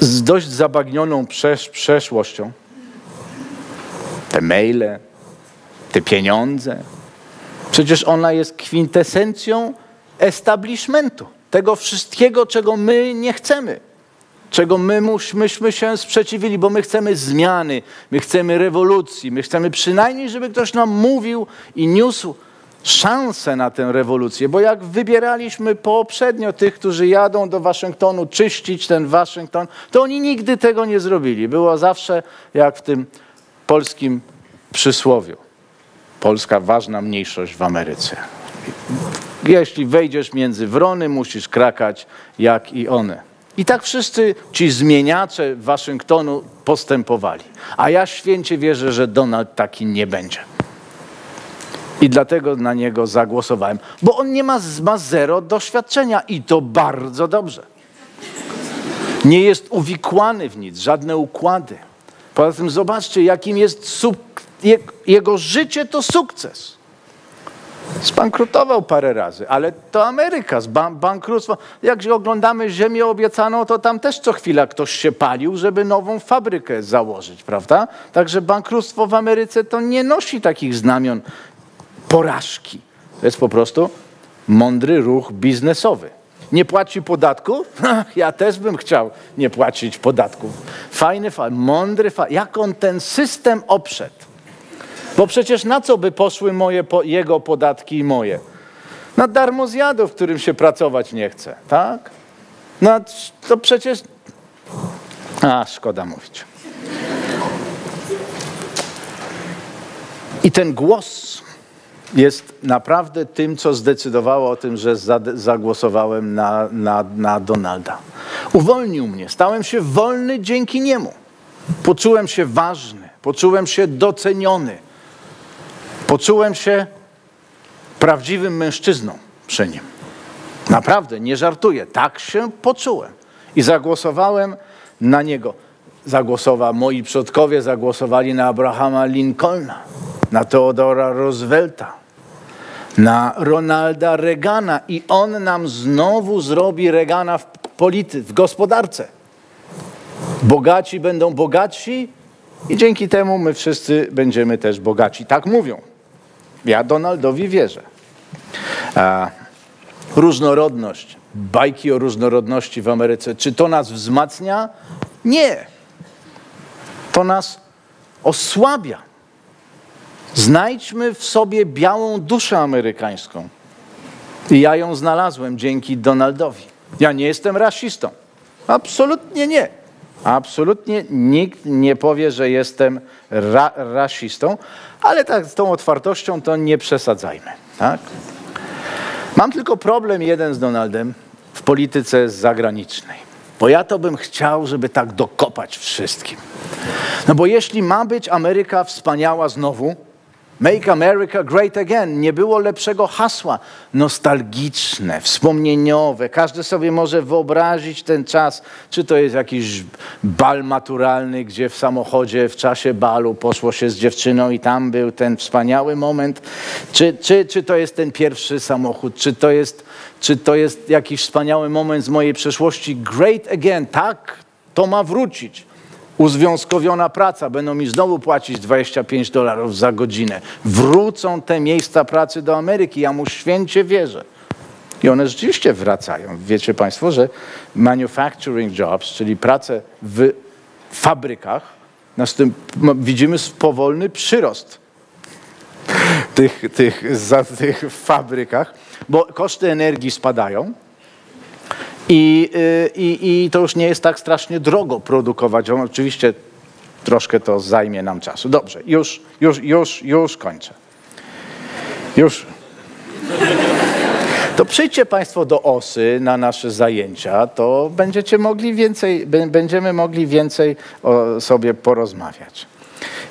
Z dość zabagnioną przeszłością. Te maile, te pieniądze. Przecież ona jest kwintesencją establishmentu. Tego wszystkiego, czego my nie chcemy. Czego myśmy się sprzeciwili, bo my chcemy zmiany, my chcemy rewolucji, my chcemy przynajmniej, żeby ktoś nam mówił i niósł szansę na tę rewolucję. Bo jak wybieraliśmy poprzednio tych, którzy jadą do Waszyngtonu czyścić ten Waszyngton, to oni nigdy tego nie zrobili. Było zawsze jak w tym polskim przysłowiu. Polska ważna mniejszość w Ameryce. Jeśli wejdziesz między wrony, musisz krakać jak i one. I tak wszyscy ci zmieniacze Waszyngtonu postępowali. A ja święcie wierzę, że Donald taki nie będzie. I dlatego na niego zagłosowałem. Bo on ma zero doświadczenia i to bardzo dobrze. Nie jest uwikłany w nic, żadne układy. Poza tym zobaczcie, jakim jest jego życie, to sukces. Zbankrutował parę razy, ale to Ameryka, bankructwo. Jak oglądamy Ziemię obiecaną, to tam też co chwila ktoś się palił, żeby nową fabrykę założyć, prawda? Także bankructwo w Ameryce to nie nosi takich znamion porażki. To jest po prostu mądry ruch biznesowy. Nie płaci podatków? Ja też bym chciał nie płacić podatków. Jak on ten system obszedł? Bo przecież na co by poszły jego podatki i moje? Na darmozjadów, w którym się pracować nie chce, tak? No to przecież... A, szkoda mówić. I ten głos jest naprawdę tym, co zdecydowało o tym, że zagłosowałem na Donalda. Uwolnił mnie, stałem się wolny dzięki niemu. Poczułem się ważny, poczułem się doceniony. Poczułem się prawdziwym mężczyzną przy nim. Naprawdę, nie żartuję, tak się poczułem. I zagłosowałem na niego. Moi przodkowie zagłosowali na Abrahama Lincolna, na Theodora Roosevelta, na Ronalda Reagana i on nam znowu zrobi Reagana w gospodarce. Bogaci będą bogatsi i dzięki temu my wszyscy będziemy też bogaci. Tak mówią. Ja Donaldowi wierzę. Różnorodność, bajki o różnorodności w Ameryce, czy to nas wzmacnia? Nie. To nas osłabia. Znajdźmy w sobie białą duszę amerykańską. I ja ją znalazłem dzięki Donaldowi. Ja nie jestem rasistą. Absolutnie nie. Absolutnie nikt nie powie, że jestem rasistą, ale tak z tą otwartością to nie przesadzajmy. Tak? Mam tylko problem jeden z Donaldem w polityce zagranicznej. Bo ja to bym chciał, żeby tak dokopać wszystkim. No bo jeśli ma być Ameryka wspaniała znowu, Make America Great Again. Nie było lepszego hasła. Nostalgiczne, wspomnieniowe. Każdy sobie może wyobrazić ten czas, czy to jest jakiś bal maturalny, gdzie w samochodzie w czasie balu poszło się z dziewczyną i tam był ten wspaniały moment. Czy to jest ten pierwszy samochód, czy to jest jakiś wspaniały moment z mojej przeszłości. Great Again, tak, to ma wrócić. Uzwiązkowiona praca, będą mi znowu płacić $25 za godzinę. Wrócą te miejsca pracy do Ameryki, ja mu święcie wierzę. I one rzeczywiście wracają. Wiecie Państwo, że manufacturing jobs, czyli pracę w fabrykach, widzimy powolny przyrost tych w fabrykach, bo koszty energii spadają. I to już nie jest tak strasznie drogo produkować. Oczywiście troszkę to zajmie nam czasu. Dobrze, już kończę. Już. To przyjdźcie Państwo do Osy na nasze zajęcia, to będziecie mogli więcej, będziemy mogli więcej sobie porozmawiać.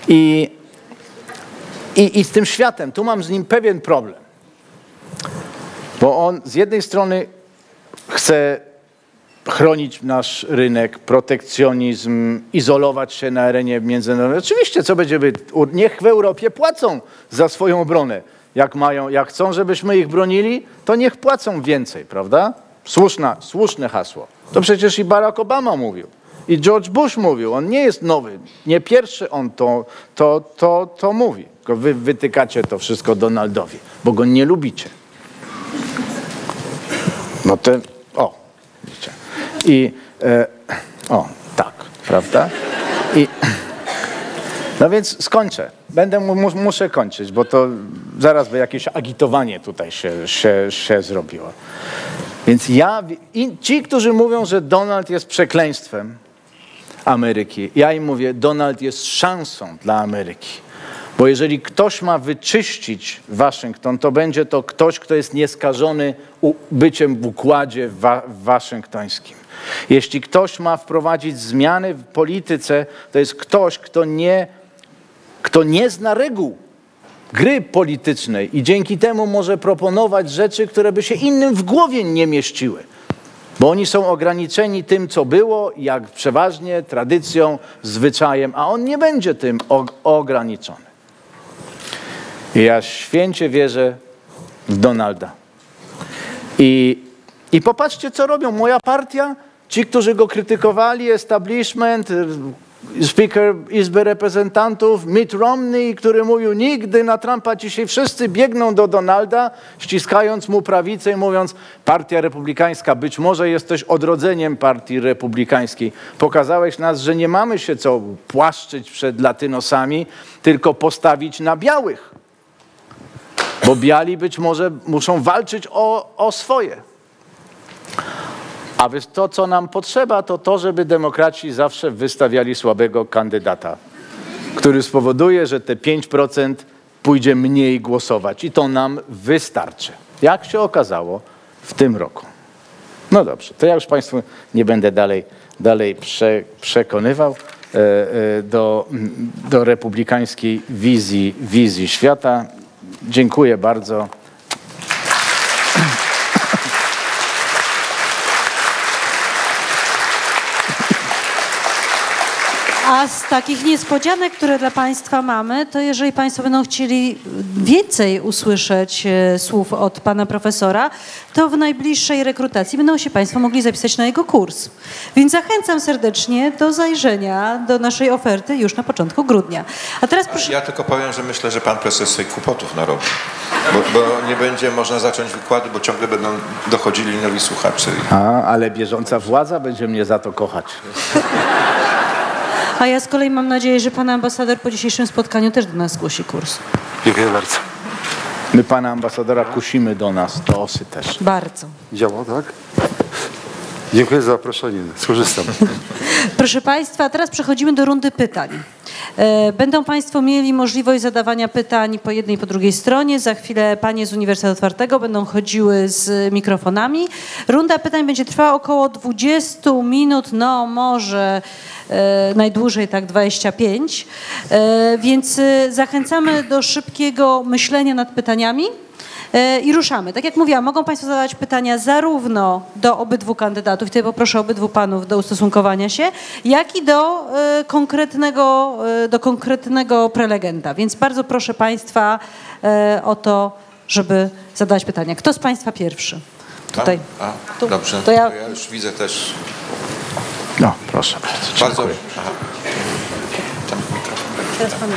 I z tym światem, tu mam z nim pewien problem. Bo on z jednej strony chce chronić nasz rynek, protekcjonizm, izolować się na arenie międzynarodowej. Oczywiście, co będzie być? Niech w Europie płacą za swoją obronę. Jak chcą, żebyśmy ich bronili, to niech płacą więcej, prawda? Słuszne hasło. To przecież i Barack Obama mówił, i George Bush mówił. On nie jest nowy, nie pierwszy on to mówi. Tylko wy wytykacie to wszystko Donaldowi, bo go nie lubicie. No to... O, widzicie. Tak, prawda? No więc skończę. Muszę kończyć, bo to zaraz by jakieś agitowanie tutaj się zrobiło. Więc ci, którzy mówią, że Donald jest przekleństwem Ameryki, ja im mówię, Donald jest szansą dla Ameryki. Bo jeżeli ktoś ma wyczyścić Waszyngton, to będzie to ktoś, kto jest nieskażony byciem w układzie waszyngtońskim. Jeśli ktoś ma wprowadzić zmiany w polityce, to jest ktoś, kto nie zna reguł gry politycznej i dzięki temu może proponować rzeczy, które by się innym w głowie nie mieściły. Bo oni są ograniczeni tym, co było, jak przeważnie, tradycją, zwyczajem, a on nie będzie tym ograniczony. Ja święcie wierzę w Donalda. I popatrzcie, co robią. Moja partia, ci, którzy go krytykowali, establishment, speaker Izby Reprezentantów, Mitt Romney, który mówił nigdy na Trumpa, dzisiaj wszyscy biegną do Donalda, ściskając mu prawicę i mówiąc, partia republikańska, być może jesteś odrodzeniem partii republikańskiej. Pokazałeś nas, że nie mamy się co płaszczyć przed latynosami, tylko postawić na białych. Bo biali być może muszą walczyć o swoje. A więc to, co nam potrzeba, to to, żeby demokraci zawsze wystawiali słabego kandydata, który spowoduje, że te 5% pójdzie mniej głosować i to nam wystarczy. Jak się okazało w tym roku. No dobrze, to ja już Państwu nie będę dalej przekonywał do republikańskiej wizji świata. Dziękuję bardzo. A z takich niespodzianek, które dla Państwa mamy, to jeżeli Państwo będą chcieli więcej usłyszeć słów od Pana Profesora, to w najbliższej rekrutacji będą się Państwo mogli zapisać na jego kurs. Więc zachęcam serdecznie do zajrzenia do naszej oferty już na początku grudnia. A teraz proszę... Ja tylko powiem, że myślę, że Pan Profesor sobie kłopotów narobi, bo nie będzie można zacząć wykładu, bo ciągle będą dochodzili nowi słuchacze. A, ale bieżąca władza będzie mnie za to kochać. A ja z kolei mam nadzieję, że Pan Ambasador po dzisiejszym spotkaniu też do nas zgłosi kurs. Dziękuję bardzo. My Pana Ambasadora kusimy do nas, do osy też. Bardzo. Działa, tak? Dziękuję za zaproszenie. Skorzystam. Proszę Państwa, teraz przechodzimy do rundy pytań. Będą Państwo mieli możliwość zadawania pytań po jednej i po drugiej stronie. Za chwilę Panie z Uniwersytetu Otwartego będą chodziły z mikrofonami. Runda pytań będzie trwała około 20 minut, no może najdłużej tak 25. Więc zachęcamy do szybkiego myślenia nad pytaniami. I ruszamy. Tak jak mówiłam, mogą Państwo zadawać pytania zarówno do obydwu kandydatów, tutaj poproszę obydwu panów do ustosunkowania się, jak i do konkretnego prelegenta. Więc bardzo proszę Państwa o to, żeby zadawać pytania. Kto z Państwa pierwszy? Tutaj. Dobrze, to ja już widzę też. No, proszę bardzo. Aha. Tam mikrofon. Teraz pan.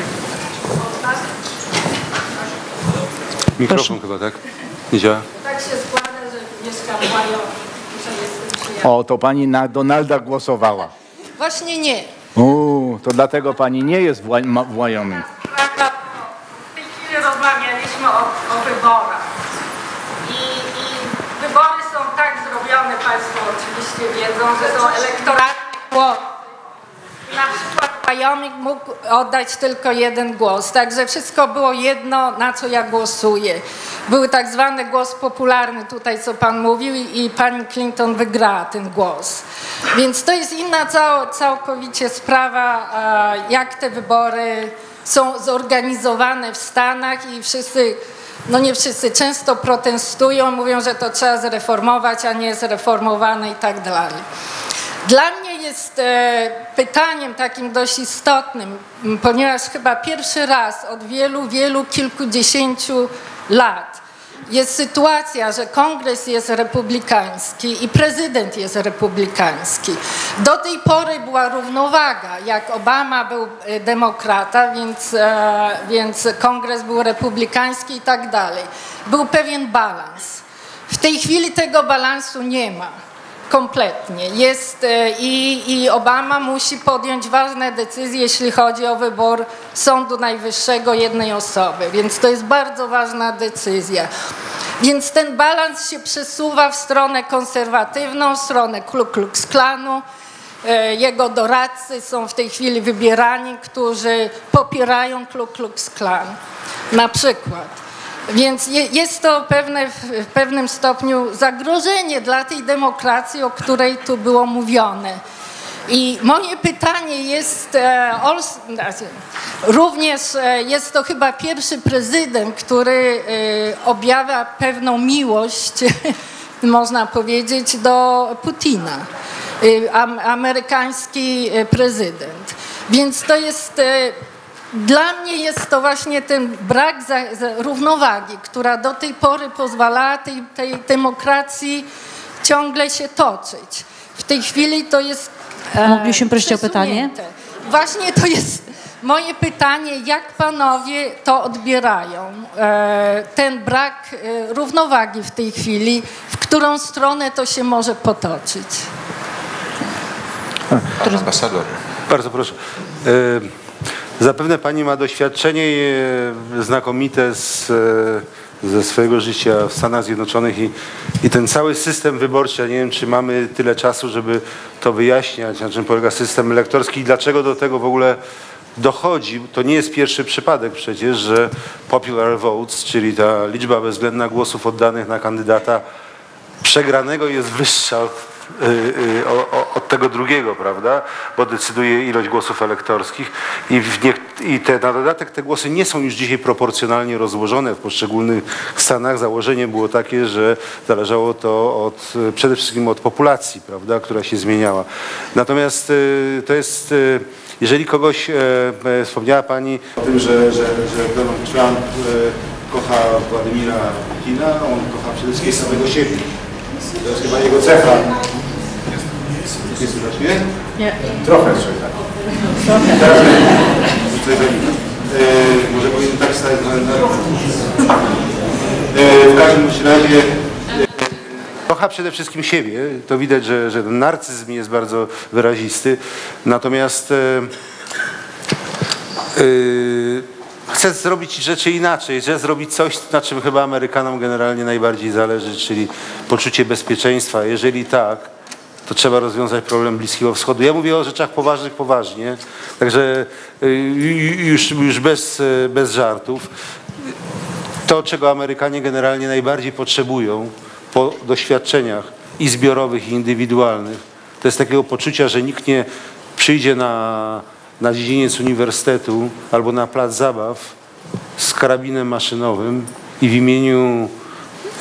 Mikrofon chyba, tak? Nie działa? Tak się składa, że mieszkam w Wyoming. O, to pani na Donalda głosowała. Właśnie nie. To dlatego pani nie jest w Wyoming. W tej chwili rozmawialiśmy o wyborach. I wybory są tak zrobione, Państwo oczywiście wiedzą, że są elektoralne głosy. Na przykład Wyoming mógł oddać tylko jeden głos, także wszystko było jedno, na co ja głosuję. Był tak zwany głos popularny tutaj, co Pan mówił, i Pani Clinton wygrała ten głos. Więc to jest inna całkowicie sprawa, jak te wybory są zorganizowane w Stanach i wszyscy, no nie wszyscy, często protestują, mówią, że to trzeba zreformować, a nie jest reformowane i tak dalej. Dla mnie jest pytaniem takim dość istotnym, ponieważ chyba pierwszy raz od wielu, kilkudziesięciu lat jest sytuacja, że Kongres jest republikański i prezydent jest republikański. Do tej pory była równowaga, jak Obama był demokrata, więc Kongres był republikański i tak dalej. Był pewien balans. W tej chwili tego balansu nie ma. Kompletnie. Jest i Obama musi podjąć ważne decyzje, jeśli chodzi o wybór Sądu Najwyższego jednej osoby, więc to jest bardzo ważna decyzja. Więc ten balans się przesuwa w stronę konserwatywną, w stronę Ku Klux Klanu. Jego doradcy są w tej chwili wybierani, którzy popierają Ku Klux Klan na przykład. Więc jest to w pewnym stopniu zagrożenie dla tej demokracji, o której tu było mówione. I moje pytanie jest, również jest to chyba pierwszy prezydent, który objawia pewną miłość, można powiedzieć, do Putina, amerykański prezydent. Więc to jest... Dla mnie jest to właśnie ten brak równowagi, która do tej pory pozwalała tej demokracji ciągle się toczyć. W tej chwili to jest mogliśmy prosić o pytanie? Właśnie to jest moje pytanie, jak panowie to odbierają, ten brak równowagi w tej chwili, w którą stronę to się może potoczyć? Pan ambasador. Bardzo proszę. Zapewne Pani ma doświadczenie znakomite ze swojego życia w Stanach Zjednoczonych i ten cały system wyborczy. Ja nie wiem, czy mamy tyle czasu, żeby to wyjaśniać, na czym polega system elektorski i dlaczego do tego w ogóle dochodzi, to nie jest pierwszy przypadek przecież, że popular votes, czyli ta liczba bezwzględna głosów oddanych na kandydata przegranego jest wyższa od tego drugiego, prawda? Bo decyduje ilość głosów elektorskich na dodatek te głosy nie są już dzisiaj proporcjonalnie rozłożone w poszczególnych stanach. Założenie było takie, że zależało to przede wszystkim od populacji, prawda, która się zmieniała. Natomiast to jest, jeżeli kogoś, wspomniała Pani o tym, że Donald Trump kocha Władimira Putina, on kocha przede wszystkim samego siebie. To jest chyba jego cecha. Jest to mnie? Nie. Trochę jeszcze tak. Teraz może powinien tak stać na... W każdym razie kocha przede wszystkim siebie. To widać, że narcyzm jest bardzo wyrazisty. Natomiast chcę zrobić rzeczy inaczej, że zrobić coś, na czym chyba Amerykanom generalnie najbardziej zależy, czyli poczucie bezpieczeństwa. Jeżeli tak, to trzeba rozwiązać problem Bliskiego Wschodu. Ja mówię o rzeczach poważnych poważnie, także już bez żartów. To, czego Amerykanie generalnie najbardziej potrzebują po doświadczeniach i zbiorowych, i indywidualnych, to jest takiego poczucia, że nikt nie przyjdzie na dziedziniec uniwersytetu albo na plac zabaw z karabinem maszynowym i w imieniu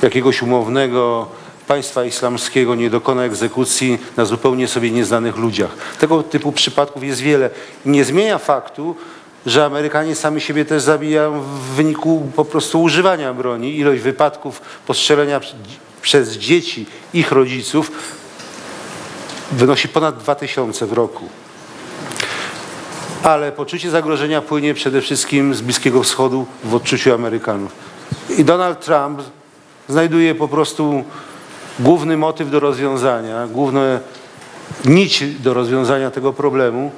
jakiegoś umownego państwa islamskiego nie dokona egzekucji na zupełnie sobie nieznanych ludziach. Tego typu przypadków jest wiele. Nie zmienia faktu, że Amerykanie sami siebie też zabijają w wyniku po prostu używania broni. Ilość wypadków postrzelenia przez dzieci ich rodziców wynosi ponad 2000 w roku. Ale poczucie zagrożenia płynie przede wszystkim z Bliskiego Wschodu w odczuciu Amerykanów. I Donald Trump znajduje po prostu główny motyw do rozwiązania, główne nić do rozwiązania tego problemu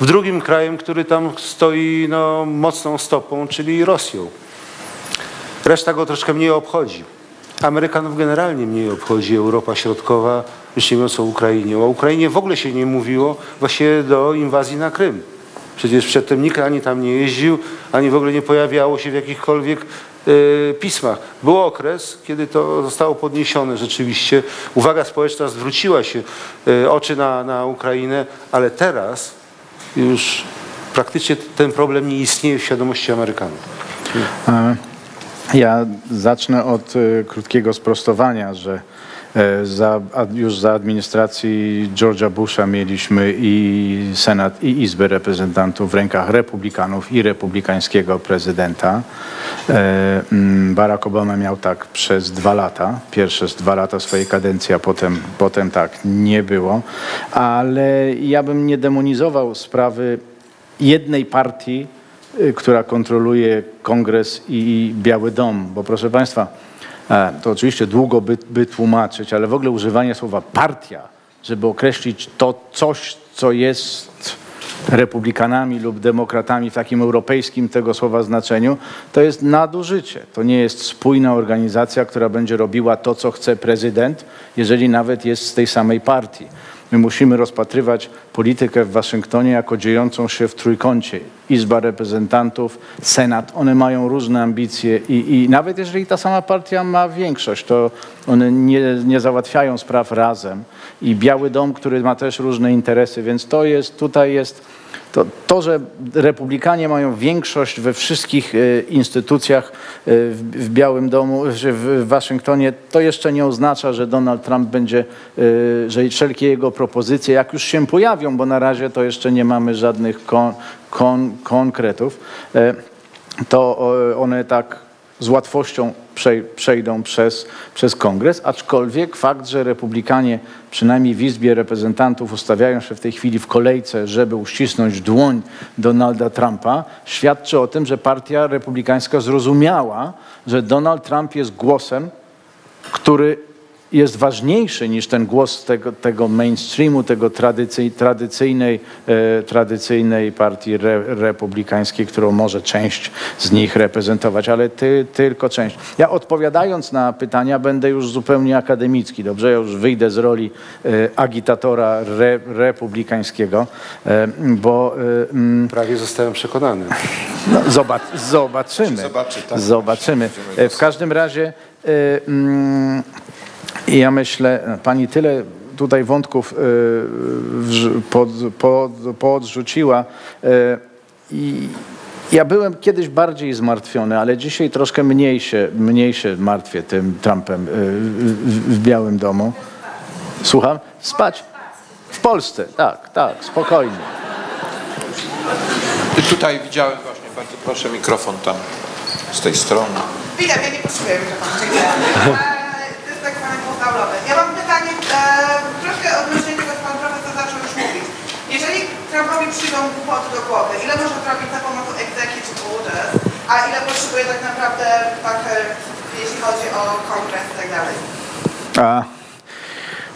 w drugim krajem, który tam stoi no, mocną stopą, czyli Rosją. Reszta go troszkę mniej obchodzi. Amerykanów generalnie mniej obchodzi Europa Środkowa, już nie mówiąc o Ukrainie. O Ukrainie w ogóle się nie mówiło właśnie do inwazji na Krym. Przecież przedtem nikt ani tam nie jeździł, ani w ogóle nie pojawiało się w jakichkolwiek pismach. Był okres, kiedy to zostało podniesione rzeczywiście. Uwaga społeczna zwróciła się, oczy na Ukrainę, ale teraz już praktycznie ten problem nie istnieje w świadomości Amerykanów. Ja zacznę od krótkiego sprostowania, że już za administracji George'a Busha mieliśmy i Senat, i Izbę Reprezentantów w rękach republikanów i republikańskiego prezydenta. Barack Obama miał tak przez 2 lata. Pierwsze 2 lata swojej kadencji, a potem tak nie było. Ale ja bym nie demonizował sprawy jednej partii, która kontroluje Kongres i Biały Dom, bo proszę Państwa, to oczywiście długo by tłumaczyć, ale w ogóle używanie słowa partia, żeby określić to coś, co jest republikanami lub demokratami w takim europejskim tego słowa znaczeniu, to jest nadużycie. To nie jest spójna organizacja, która będzie robiła to, co chce prezydent, jeżeli nawet jest z tej samej partii. My musimy rozpatrywać politykę w Waszyngtonie jako dziejącą się w trójkącie. Izba Reprezentantów, Senat, one mają różne ambicje i nawet jeżeli ta sama partia ma większość, to one nie załatwiają spraw razem. I Biały Dom, który ma też różne interesy, więc to jest, to, że Republikanie mają większość we wszystkich instytucjach w Białym Domu, w Waszyngtonie, to jeszcze nie oznacza, że Donald Trump będzie, że wszelkie jego propozycje, jak już się pojawią, bo na razie to jeszcze nie mamy żadnych konkretów, to one tak z łatwością przejdą przez Kongres, aczkolwiek fakt, że Republikanie przynajmniej w Izbie Reprezentantów ustawiają się w tej chwili w kolejce, żeby uścisnąć dłoń Donalda Trumpa, świadczy o tym, że partia republikańska zrozumiała, że Donald Trump jest głosem, który jest ważniejszy niż ten głos tego mainstreamu, tego tradycyjnej partii republikańskiej, którą może część z nich reprezentować, ale tylko część. Ja odpowiadając na pytania będę już zupełnie akademicki, dobrze? Ja już wyjdę z roli agitatora republikańskiego, bo... Prawie zostałem przekonany. No, zobaczymy. Zobaczymy. W każdym razie ja myślę, pani tyle tutaj wątków poodrzuciła. Ja byłem kiedyś bardziej zmartwiony, ale dzisiaj troszkę mniej się martwię tym Trumpem w Białym Domu. Słucham? Spać? W Polsce, tak, spokojnie. Tutaj widziałem właśnie, bardzo proszę, mikrofon tam z tej strony. Witam, ja nie potrzebuję mikrofonu, dziękuję. To jest tak zwane pozdawlowe. Ja mam pytanie, troszkę odnośnie tego, co pan profesor zaczął już mówić. Jeżeli Trumpowi przyjdą głupoty do głowy, ile może zrobić za pomocą executive orders, a ile potrzebuje tak naprawdę, tak, jeśli chodzi o kongres i tak dalej?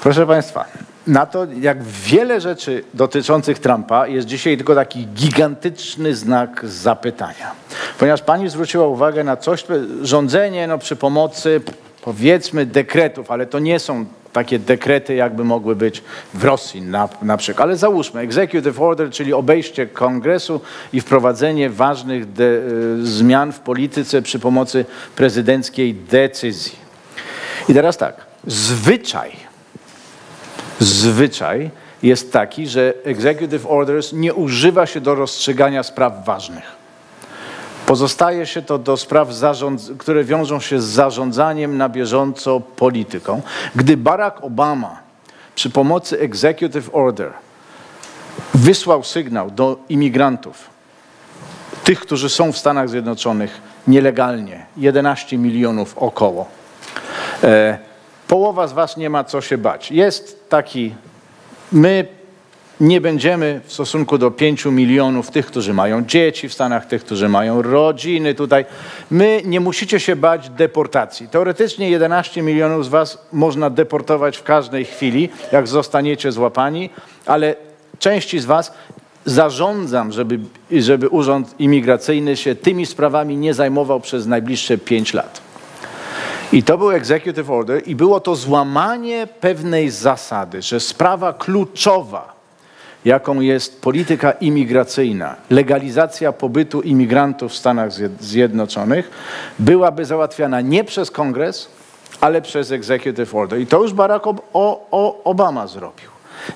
Proszę państwa, na to, jak wiele rzeczy dotyczących Trumpa, jest dzisiaj tylko taki gigantyczny znak zapytania. Ponieważ pani zwróciła uwagę na coś, rządzenie przy pomocy, powiedzmy, dekretów, ale to nie są takie dekrety, jakby mogły być w Rosji na przykład. Ale załóżmy, executive order, czyli obejście kongresu i wprowadzenie ważnych zmian w polityce przy pomocy prezydenckiej decyzji. I teraz tak, zwyczaj jest taki, że executive orders nie używa się do rozstrzygania spraw ważnych. Pozostaje się to do spraw, które wiążą się z zarządzaniem na bieżąco polityką. Gdy Barack Obama przy pomocy executive order wysłał sygnał do imigrantów, tych, którzy są w Stanach Zjednoczonych nielegalnie, 11 milionów około, połowa z was nie ma co się bać. Jest taki, my nie będziemy w stosunku do 5 milionów tych, którzy mają dzieci w Stanach, tych, którzy mają rodziny tutaj. My nie musicie się bać deportacji. Teoretycznie 11 milionów z was można deportować w każdej chwili, jak zostaniecie złapani, ale części z was zarządzam, żeby Urząd Imigracyjny się tymi sprawami nie zajmował przez najbliższe 5 lat. I to był executive order i było to złamanie pewnej zasady, że sprawa kluczowa, jaką jest polityka imigracyjna, legalizacja pobytu imigrantów w Stanach Zjednoczonych, byłaby załatwiana nie przez kongres, ale przez executive order. I to już Barack Obama zrobił.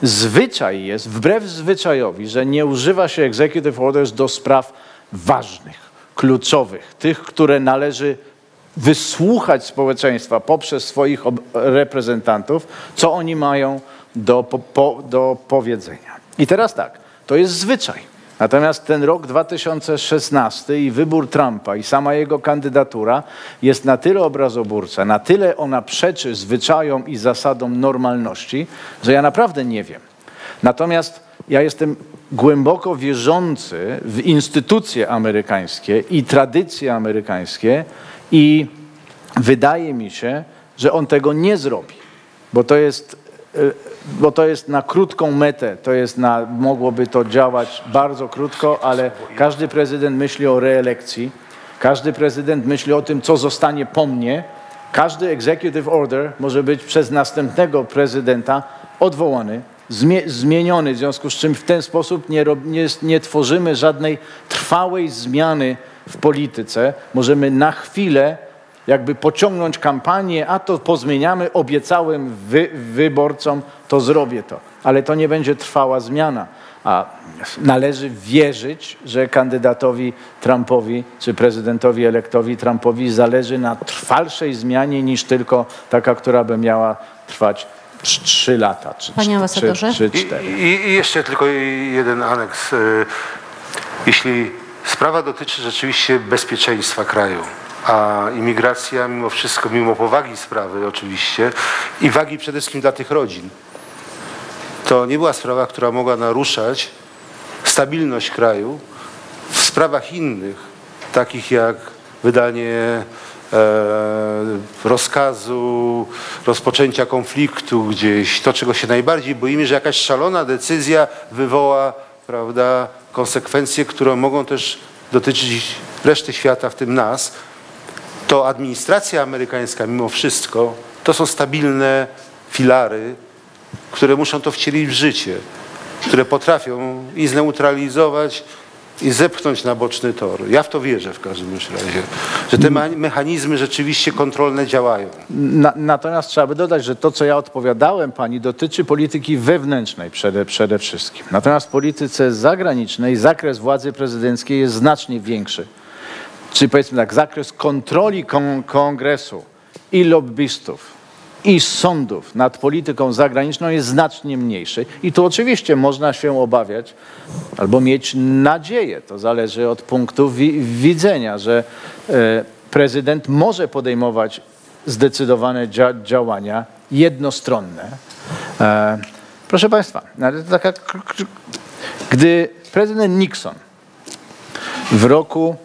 Zwyczaj jest, wbrew zwyczajowi, że nie używa się executive orders do spraw ważnych, kluczowych, tych, które należy wysłuchać społeczeństwa poprzez swoich reprezentantów, co oni mają do powiedzenia. I teraz tak, to jest zwyczaj. Natomiast ten rok 2016 i wybór Trumpa i sama jego kandydatura jest na tyle obrazoburcza, na tyle ona przeczy zwyczajom i zasadom normalności, że ja naprawdę nie wiem. Natomiast ja jestem głęboko wierzący w instytucje amerykańskie i tradycje amerykańskie, i wydaje mi się, że on tego nie zrobi, bo to jest na krótką metę, mogłoby to działać bardzo krótko, ale każdy prezydent myśli o reelekcji, każdy prezydent myśli o tym, co zostanie po mnie, każdy executive order może być przez następnego prezydenta odwołany, zmieniony, w związku z czym w ten sposób nie tworzymy żadnej trwałej zmiany w polityce. Możemy na chwilę jakby pociągnąć kampanię, a to pozmieniamy, obiecałem wyborcom, to zrobię to. Ale to nie będzie trwała zmiana, a należy wierzyć, że kandydatowi Trumpowi czy prezydentowi elektowi Trumpowi zależy na trwalszej zmianie niż tylko taka, która by miała trwać 3 lata czy 4. I jeszcze tylko jeden aneks. Jeśli sprawa dotyczy rzeczywiście bezpieczeństwa kraju, a imigracja mimo wszystko, mimo powagi sprawy oczywiście i wagi przede wszystkim dla tych rodzin, to nie była sprawa, która mogła naruszać stabilność kraju w sprawach innych, takich jak wydanie rozkazu rozpoczęcia konfliktu gdzieś, to czego się najbardziej boimy, że jakaś szalona decyzja wywoła, prawda, konsekwencje, które mogą też dotyczyć reszty świata, w tym nas, to administracja amerykańska mimo wszystko to są stabilne filary, które muszą to wcielić w życie, które potrafią i zneutralizować, i zepchnąć na boczny tor. Ja w to wierzę w każdym razie, że te mechanizmy rzeczywiście kontrolne działają. Natomiast trzeba by dodać, że to, co ja odpowiadałem pani, dotyczy polityki wewnętrznej przede wszystkim. Natomiast w polityce zagranicznej zakres władzy prezydenckiej jest znacznie większy. Czyli powiedzmy tak, zakres kontroli kongresu i lobbystów, i sądów nad polityką zagraniczną jest znacznie mniejszy. I tu oczywiście można się obawiać albo mieć nadzieję, to zależy od punktu widzenia, że prezydent może podejmować zdecydowane działania jednostronne. Proszę państwa, gdy prezydent Nixon w roku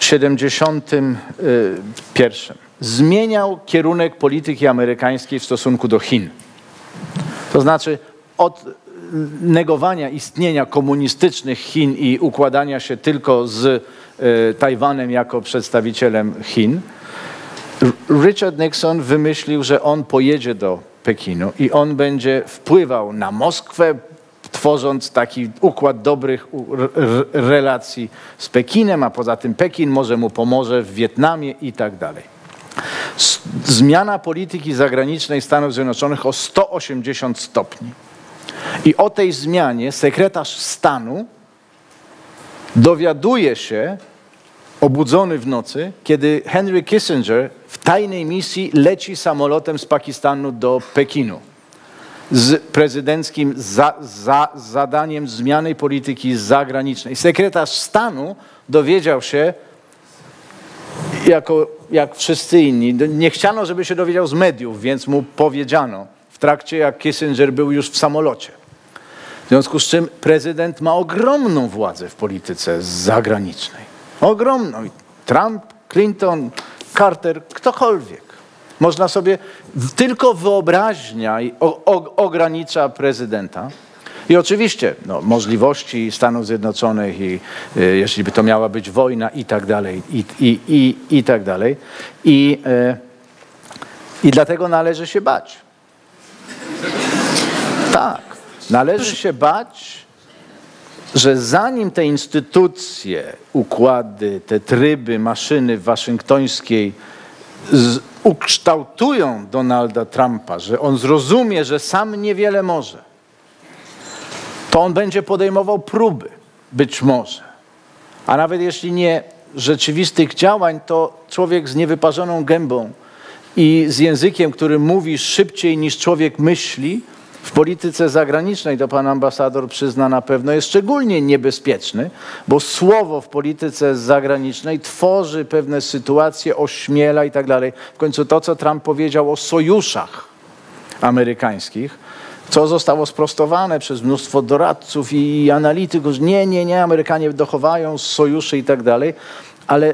1971 zmieniał kierunek polityki amerykańskiej w stosunku do Chin. To znaczy od negowania istnienia komunistycznych Chin i układania się tylko z Tajwanem jako przedstawicielem Chin, Richard Nixon wymyślił, że on pojedzie do Pekinu i on będzie wpływał na Moskwę, tworząc taki układ dobrych relacji z Pekinem, a poza tym Pekin może mu pomoże w Wietnamie i tak dalej. Zmiana polityki zagranicznej Stanów Zjednoczonych o 180 stopni. I o tej zmianie sekretarz stanu dowiaduje się, obudzony w nocy, kiedy Henry Kissinger w tajnej misji leci samolotem z Pakistanu do Pekinu z prezydenckim zadaniem zmiany polityki zagranicznej. Sekretarz stanu dowiedział się, jak wszyscy inni, nie chciano, żeby się dowiedział z mediów, więc mu powiedziano w trakcie, jak Kissinger był już w samolocie. W związku z czym prezydent ma ogromną władzę w polityce zagranicznej. Ogromną. Trump, Clinton, Carter, ktokolwiek. Można sobie, tylko wyobraźnia ogranicza prezydenta. I oczywiście możliwości Stanów Zjednoczonych i jeśli by to miała być wojna i tak dalej, i tak dalej. I dlatego należy się bać. Tak, należy się bać, że zanim te instytucje, układy, te tryby, maszyny waszyngtońskiej ukształtują Donalda Trumpa, że on zrozumie, że sam niewiele może, to on będzie podejmował próby, być może. A nawet jeśli nie rzeczywistych działań, to człowiek z niewyparzoną gębą i z językiem, który mówi szybciej niż człowiek myśli, w polityce zagranicznej, to pan ambasador przyzna na pewno, jest szczególnie niebezpieczny, bo słowo w polityce zagranicznej tworzy pewne sytuacje, ośmiela i tak dalej. W końcu to, co Trump powiedział o sojuszach amerykańskich, co zostało sprostowane przez mnóstwo doradców i analityków. Nie, Amerykanie dochowają sojuszy i tak dalej.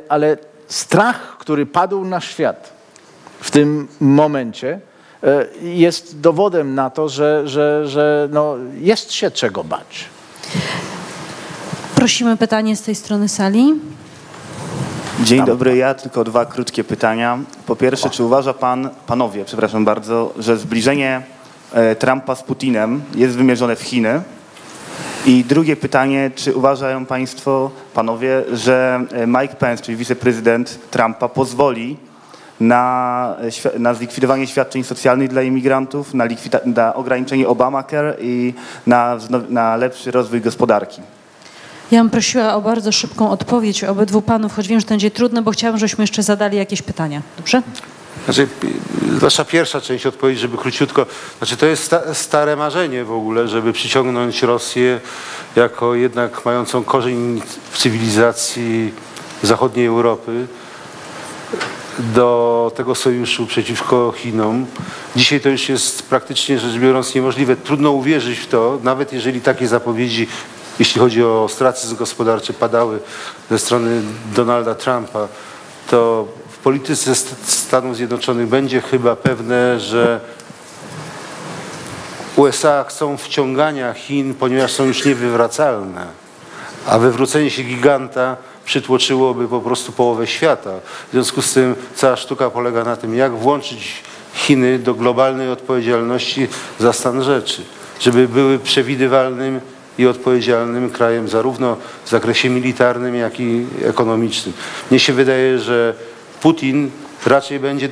Ale strach, który padł na świat w tym momencie, jest dowodem na to, że jest się czego bać. Prosimy pytanie z tej strony sali. Dzień dobry, ja tylko dwa krótkie pytania. Po pierwsze, czy uważa pan, panowie, przepraszam bardzo, że zbliżenie Trumpa z Putinem jest wymierzone w Chiny? I drugie pytanie, czy uważają państwo, panowie, że Mike Pence, czyli wiceprezydent Trumpa, pozwoli na zlikwidowanie świadczeń socjalnych dla imigrantów, na ograniczenie Obamacare i na lepszy rozwój gospodarki? Ja bym prosiła o bardzo szybką odpowiedź obydwu panów, choć wiem, że to będzie trudne, bo chciałabym, żebyśmy jeszcze zadali jakieś pytania. Dobrze? Znaczy, nasza pierwsza część odpowiedzi, żeby króciutko, znaczy to jest stare marzenie w ogóle, żeby przyciągnąć Rosję jako jednak mającą korzeń w cywilizacji zachodniej Europy do tego sojuszu przeciwko Chinom. Dzisiaj to już jest praktycznie rzecz biorąc niemożliwe. Trudno uwierzyć w to, nawet jeżeli takie zapowiedzi, jeśli chodzi o ostracyzm gospodarczy, padały ze strony Donalda Trumpa. to w polityce Stanów Zjednoczonych będzie chyba pewne, że USA chcą wciągania Chin, ponieważ są już niewywracalne, a wywrócenie się giganta przytłoczyłoby po prostu połowę świata. W związku z tym cała sztuka polega na tym, jak włączyć Chiny do globalnej odpowiedzialności za stan rzeczy, żeby były przewidywalnym i odpowiedzialnym krajem zarówno w zakresie militarnym, jak i ekonomicznym. Mnie się wydaje, że Putin raczej będzie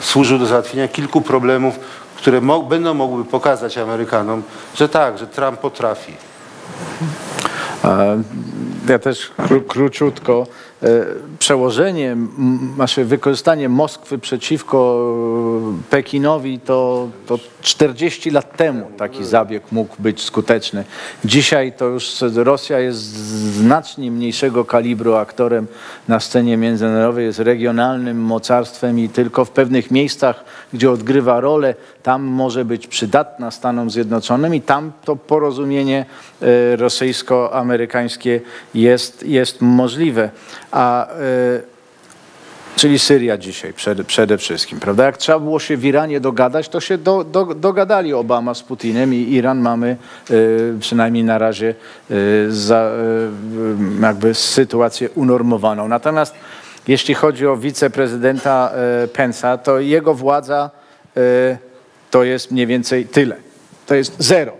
służył do załatwienia kilku problemów, które będą mogły pokazać Amerykanom, że tak, że Trump potrafi. Ja też króciutko. Przełożenie, wykorzystanie Moskwy przeciwko Pekinowi to 40 lat temu taki zabieg mógł być skuteczny. Dzisiaj to już Rosja jest znacznie mniejszego kalibru aktorem na scenie międzynarodowej, jest regionalnym mocarstwem i tylko w pewnych miejscach, gdzie odgrywa rolę, tam może być przydatna Stanom Zjednoczonym i tam to porozumienie rosyjsko-amerykańskie jest możliwe. Czyli Syria dzisiaj przede wszystkim, prawda? Jak trzeba było się w Iranie dogadać, to się dogadali Obama z Putinem i Iran mamy przynajmniej na razie sytuację unormowaną. Natomiast jeśli chodzi o wiceprezydenta Pence'a, to jego władza to jest mniej więcej tyle. To jest zero.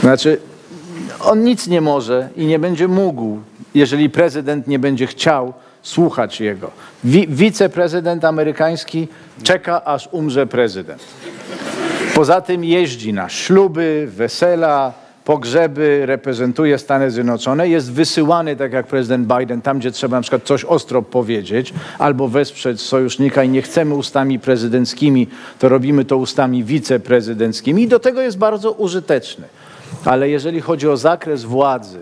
Znaczy on nic nie może i nie będzie mógł, jeżeli prezydent nie będzie chciał słuchać jego. Wiceprezydent amerykański czeka, aż umrze prezydent. Poza tym jeździ na śluby, wesela, pogrzeby, reprezentuje Stany Zjednoczone, jest wysyłany, tak jak prezydent Biden, tam gdzie trzeba na przykład coś ostro powiedzieć albo wesprzeć sojusznika i nie chcemy ustami prezydenckimi, to robimy to ustami wiceprezydenckimi i do tego jest bardzo użyteczny. Ale jeżeli chodzi o zakres władzy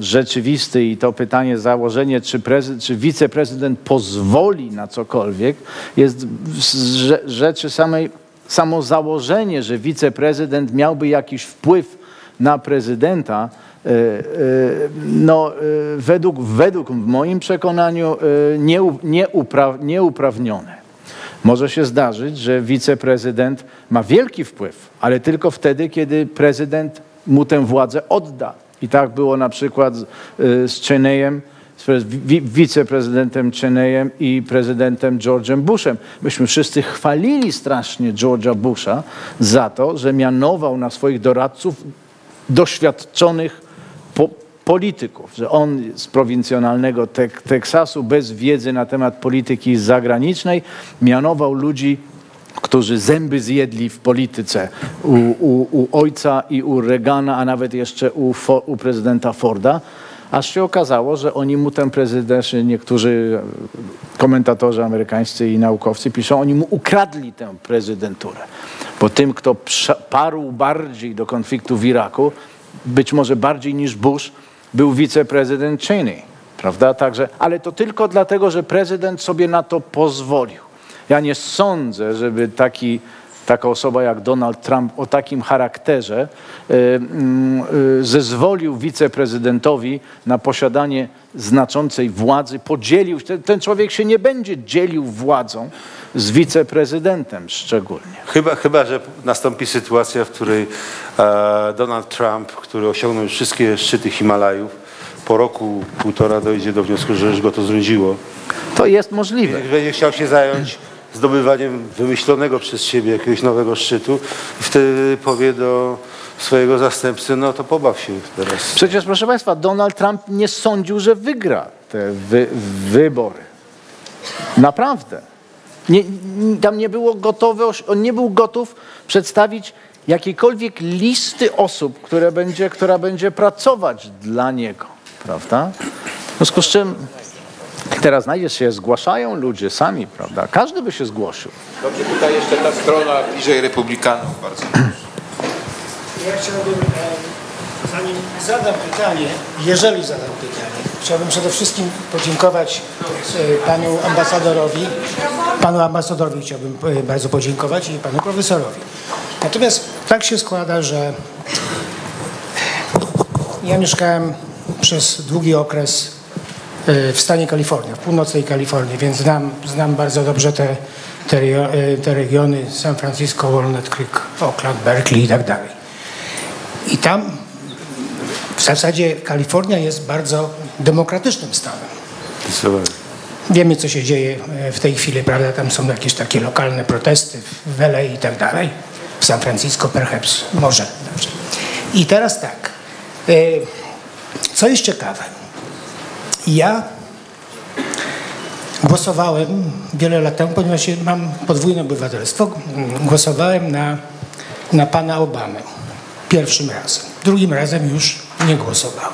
rzeczywisty i to pytanie, założenie, czy wiceprezydent pozwoli na cokolwiek, jest rzeczy samej, samo założenie, że wiceprezydent miałby jakiś wpływ na prezydenta, według w moim przekonaniu nieuprawnione. Może się zdarzyć, że wiceprezydent ma wielki wpływ, ale tylko wtedy, kiedy prezydent mu tę władzę odda. I tak było na przykład z Cheneyem, z wiceprezydentem Cheneyem i prezydentem George'em Bushem. Myśmy wszyscy chwalili strasznie George'a Busha za to, że mianował na swoich doradców doświadczonych polityków, że on z prowincjonalnego Teksasu bez wiedzy na temat polityki zagranicznej mianował ludzi, którzy zęby zjedli w polityce u ojca i u Reagana, a nawet jeszcze u prezydenta Forda, aż się okazało, że oni mu ten prezydent, niektórzy komentatorzy amerykańscy i naukowcy piszą, oni mu ukradli tę prezydenturę, bo tym, kto parł bardziej do konfliktu w Iraku, być może bardziej niż Bush, był wiceprezydent Cheney, prawda? Także, ale to tylko dlatego, że prezydent sobie na to pozwolił. Ja nie sądzę, żeby taka osoba jak Donald Trump o takim charakterze zezwolił wiceprezydentowi na posiadanie znaczącej władzy, podzielił. Ten człowiek się nie będzie dzielił władzą z wiceprezydentem szczególnie. Chyba że nastąpi sytuacja, w której Donald Trump, który osiągnął już wszystkie szczyty Himalajów, po roku, półtora dojdzie do wniosku, że już go to zrudziło. To jest możliwe. Będzie chciał się zająć zdobywaniem wymyślonego przez siebie jakiegoś nowego szczytu i wtedy powie do swojego zastępcy, no to pobaw się teraz. Przecież proszę Państwa, Donald Trump nie sądził, że wygra te wybory. Naprawdę. Tam nie było gotowe, on nie był gotów przedstawić jakiejkolwiek listy osób, która będzie pracować dla niego. Prawda? W związku z czym teraz zgłaszają ludzie sami, prawda? Każdy by się zgłosił. Dobrze, tutaj jeszcze ta strona bliżej republikanów bardzo. Ja chciałbym, zanim zadam pytanie, chciałbym przede wszystkim podziękować panu ambasadorowi. Panu ambasadorowi chciałbym bardzo podziękować i panu profesorowi. Natomiast tak się składa, że ja mieszkałem przez długi okres w stanie Kalifornia, w północnej Kalifornii, więc znam bardzo dobrze te regiony, San Francisco, Walnut Creek, Oakland, Berkeley i tak dalej. I tam w zasadzie Kalifornia jest bardzo demokratycznym stanem. Wiemy, co się dzieje w tej chwili, prawda? Tam są jakieś takie lokalne protesty w LA i tak dalej. W San Francisco perhaps, może. I teraz tak, co jest ciekawe, ja głosowałem wiele lat temu, ponieważ mam podwójne obywatelstwo, głosowałem na pana Obamę pierwszym razem, drugim razem już nie głosowałem.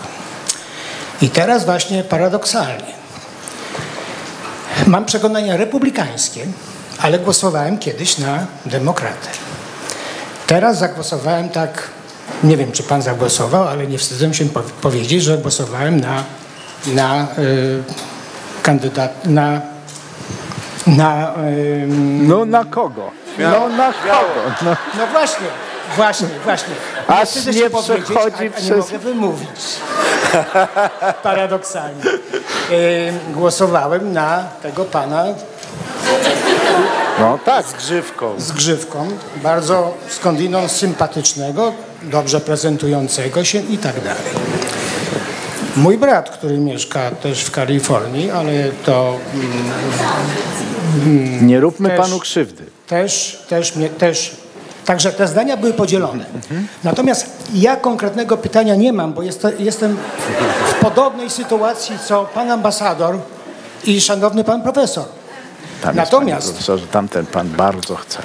I teraz właśnie paradoksalnie, mam przekonania republikańskie, ale głosowałem kiedyś na demokratę. Teraz zagłosowałem tak, nie wiem, czy pan zagłosował, ale nie wstydzę się powiedzieć, że głosowałem na właśnie. Aż wstydzę się przechodzi przez... nie mogę wymówić. Paradoksalnie. Głosowałem na tego pana... No tak, z grzywką, bardzo skądinąd sympatycznego, dobrze prezentującego się i tak dalej. Mój brat, który mieszka też w Kalifornii, ale to... nie róbmy też, panu krzywdy. Także te zdania były podzielone. Natomiast ja konkretnego pytania nie mam, bo jestem w podobnej sytuacji, co pan ambasador i szanowny pan profesor. Tam natomiast, tamten pan bardzo chce.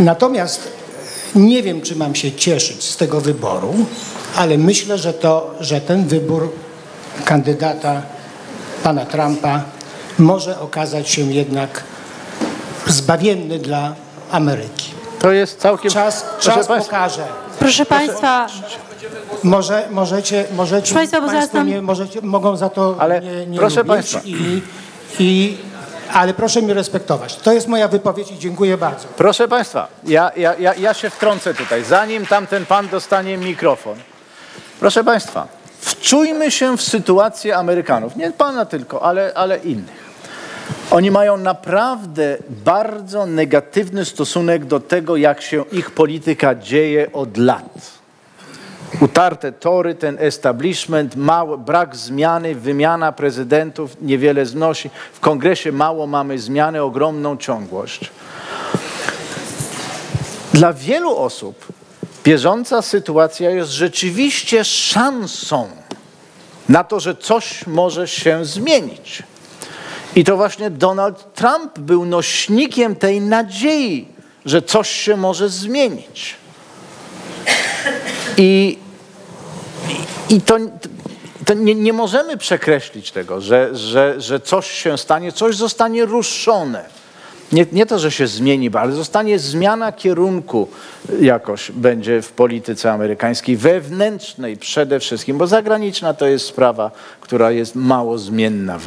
Natomiast nie wiem, czy mam się cieszyć z tego wyboru, ale myślę, że ten wybór kandydata pana Trumpa może okazać się jednak zbawienny dla Ameryki. To jest całkiem... Czas pokaże. Proszę państwa... Możecie... Państwa, bo państwo tam... mogą za to ale nie proszę państwa. Ale proszę mnie respektować. To jest moja wypowiedź i dziękuję bardzo. Proszę państwa, ja się wtrącę tutaj, zanim tamten pan dostanie mikrofon. Proszę państwa, wczujmy się w sytuację Amerykanów. Nie pana tylko, ale innych. Oni mają naprawdę bardzo negatywny stosunek do tego, jak się ich polityka dzieje od lat. Utarte tory, ten establishment, brak zmiany, wymiana prezydentów niewiele znosi. W kongresie mało mamy zmiany, ogromną ciągłość. Dla wielu osób bieżąca sytuacja jest rzeczywiście szansą na to, że coś może się zmienić. I to właśnie Donald Trump był nośnikiem tej nadziei, że coś się może zmienić. I to nie możemy przekreślić tego, że coś się stanie, coś zostanie ruszone. Nie to, że się zmieni, ale zostanie zmiana kierunku jakoś będzie w polityce amerykańskiej, wewnętrznej przede wszystkim, bo zagraniczna to jest sprawa, która jest mało zmienna,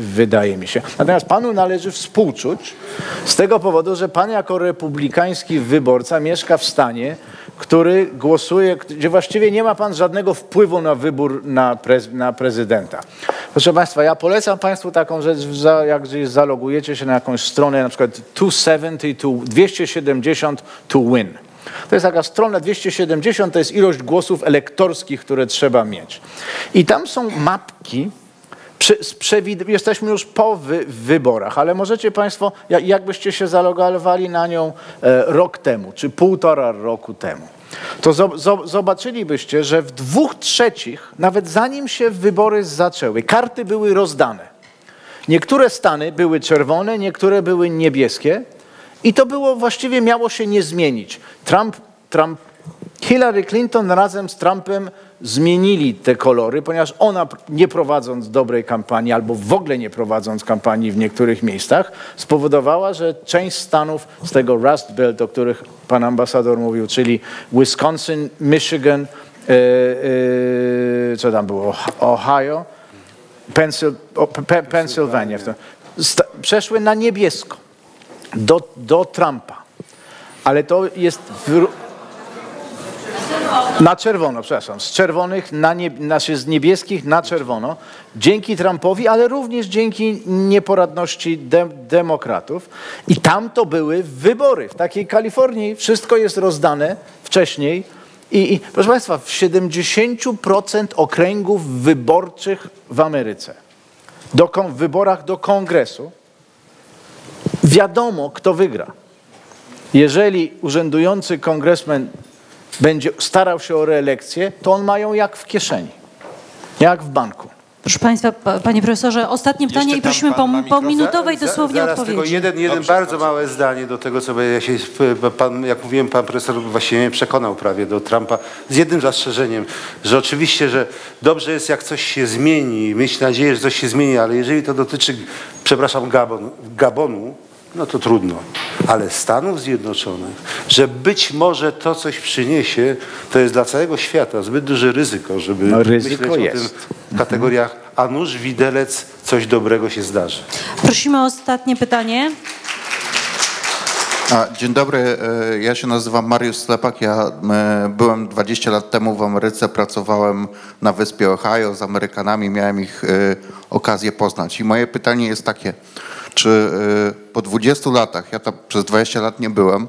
wydaje mi się. Natomiast panu należy współczuć z tego powodu, że pan jako republikański wyborca mieszka w stanie, który głosuje, gdzie właściwie nie ma pan żadnego wpływu na wybór na prezydenta. Proszę państwa, ja polecam państwu taką rzecz, jak zalogujecie się na jakąś stronę, na przykład 270 to win. To jest taka strona, 270 to jest ilość głosów elektorskich, które trzeba mieć. I tam są mapki, jesteśmy już po wyborach, ale możecie państwo, jakbyście się zalogowali na nią rok temu, czy półtora roku temu, to zobaczylibyście, że w 2/3, nawet zanim się wybory zaczęły, karty były rozdane. Niektóre stany były czerwone, niektóre były niebieskie i to było właściwie, miało się nie zmienić. Hillary Clinton razem z Trumpem zmienili te kolory, ponieważ ona, nie prowadząc dobrej kampanii albo w ogóle nie prowadząc kampanii w niektórych miejscach, spowodowała, że część stanów z tego Rust Belt, o których pan ambasador mówił, czyli Wisconsin, Michigan, co tam było, Ohio, Pennsylvania, przeszły na niebiesko do Trumpa. Ale to jest... Na czerwono, przepraszam. Z czerwonych, z niebieskich na czerwono. Dzięki Trumpowi, ale również dzięki nieporadności demokratów. I tam to były wybory. W takiej Kalifornii wszystko jest rozdane wcześniej. I proszę Państwa, w 70% okręgów wyborczych w Ameryce, w wyborach do Kongresu, wiadomo, kto wygra. Jeżeli urzędujący kongresmen będzie starał się o reelekcję, to on ma ją jak w kieszeni, jak w banku. Proszę Państwa, Panie Profesorze, ostatnie pytanie i prosimy po minutowej dosłownie odpowiedzi. Tylko bardzo małe zdanie do tego, co ja się, jak mówiłem, Pan Profesor właśnie mnie przekonał prawie do Trumpa, z jednym zastrzeżeniem, że oczywiście, że dobrze jest, jak coś się zmieni, mieć nadzieję, że coś się zmieni, ale jeżeli to dotyczy, przepraszam, Gabonu, no to trudno, ale Stanów Zjednoczonych, że być może to coś przyniesie, to jest dla całego świata zbyt duże ryzyko, żeby myśleć o tym w kategoriach, a nóż, widelec, coś dobrego się zdarzy. Prosimy o ostatnie pytanie. Dzień dobry, ja się nazywam Mariusz Slepak, ja byłem 20 lat temu w Ameryce, pracowałem na wyspie Ohio z Amerykanami, miałem ich okazję poznać i moje pytanie jest takie, czy po 20 latach, ja tam przez 20 lat nie byłem,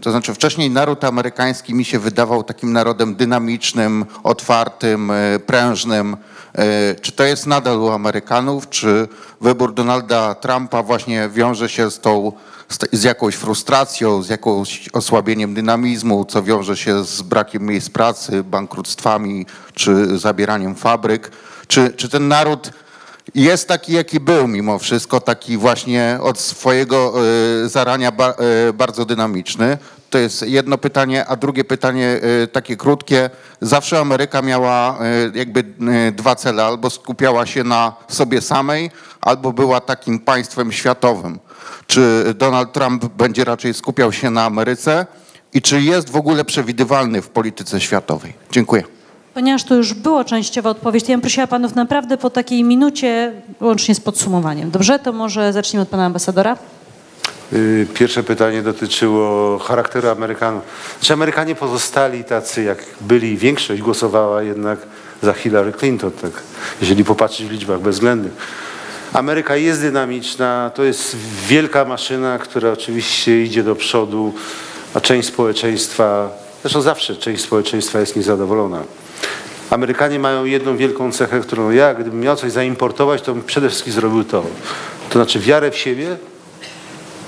to znaczy wcześniej naród amerykański mi się wydawał takim narodem dynamicznym, otwartym, prężnym. Czy to jest nadal u Amerykanów, czy wybór Donalda Trumpa właśnie wiąże się z jakąś frustracją, z jakimś osłabieniem dynamizmu, co wiąże się z brakiem miejsc pracy, bankructwami czy zabieraniem fabryk? Czy ten naród jest taki, jaki był mimo wszystko, taki właśnie od swojego zarania bardzo dynamiczny? To jest jedno pytanie, a drugie pytanie takie krótkie. Zawsze Ameryka miała jakby dwa cele, albo skupiała się na sobie samej, albo była takim państwem światowym. Czy Donald Trump będzie raczej skupiał się na Ameryce i czy jest w ogóle przewidywalny w polityce światowej? Dziękuję. Ponieważ to już była częściowa odpowiedź, to ja bym prosiła panów naprawdę po takiej minucie, łącznie z podsumowaniem. Dobrze, to może zacznijmy od pana ambasadora. Pierwsze pytanie dotyczyło charakteru Amerykanów. Znaczy Amerykanie pozostali tacy, jak byli, większość głosowała jednak za Hillary Clinton, tak, jeżeli popatrzeć w liczbach bezwzględnych. Ameryka jest dynamiczna, to jest wielka maszyna, która oczywiście idzie do przodu, a część społeczeństwa, zresztą zawsze część społeczeństwa jest niezadowolona. Amerykanie mają jedną wielką cechę, którą ja, gdybym miał coś zaimportować, to bym przede wszystkim zrobił to. To znaczy wiarę w siebie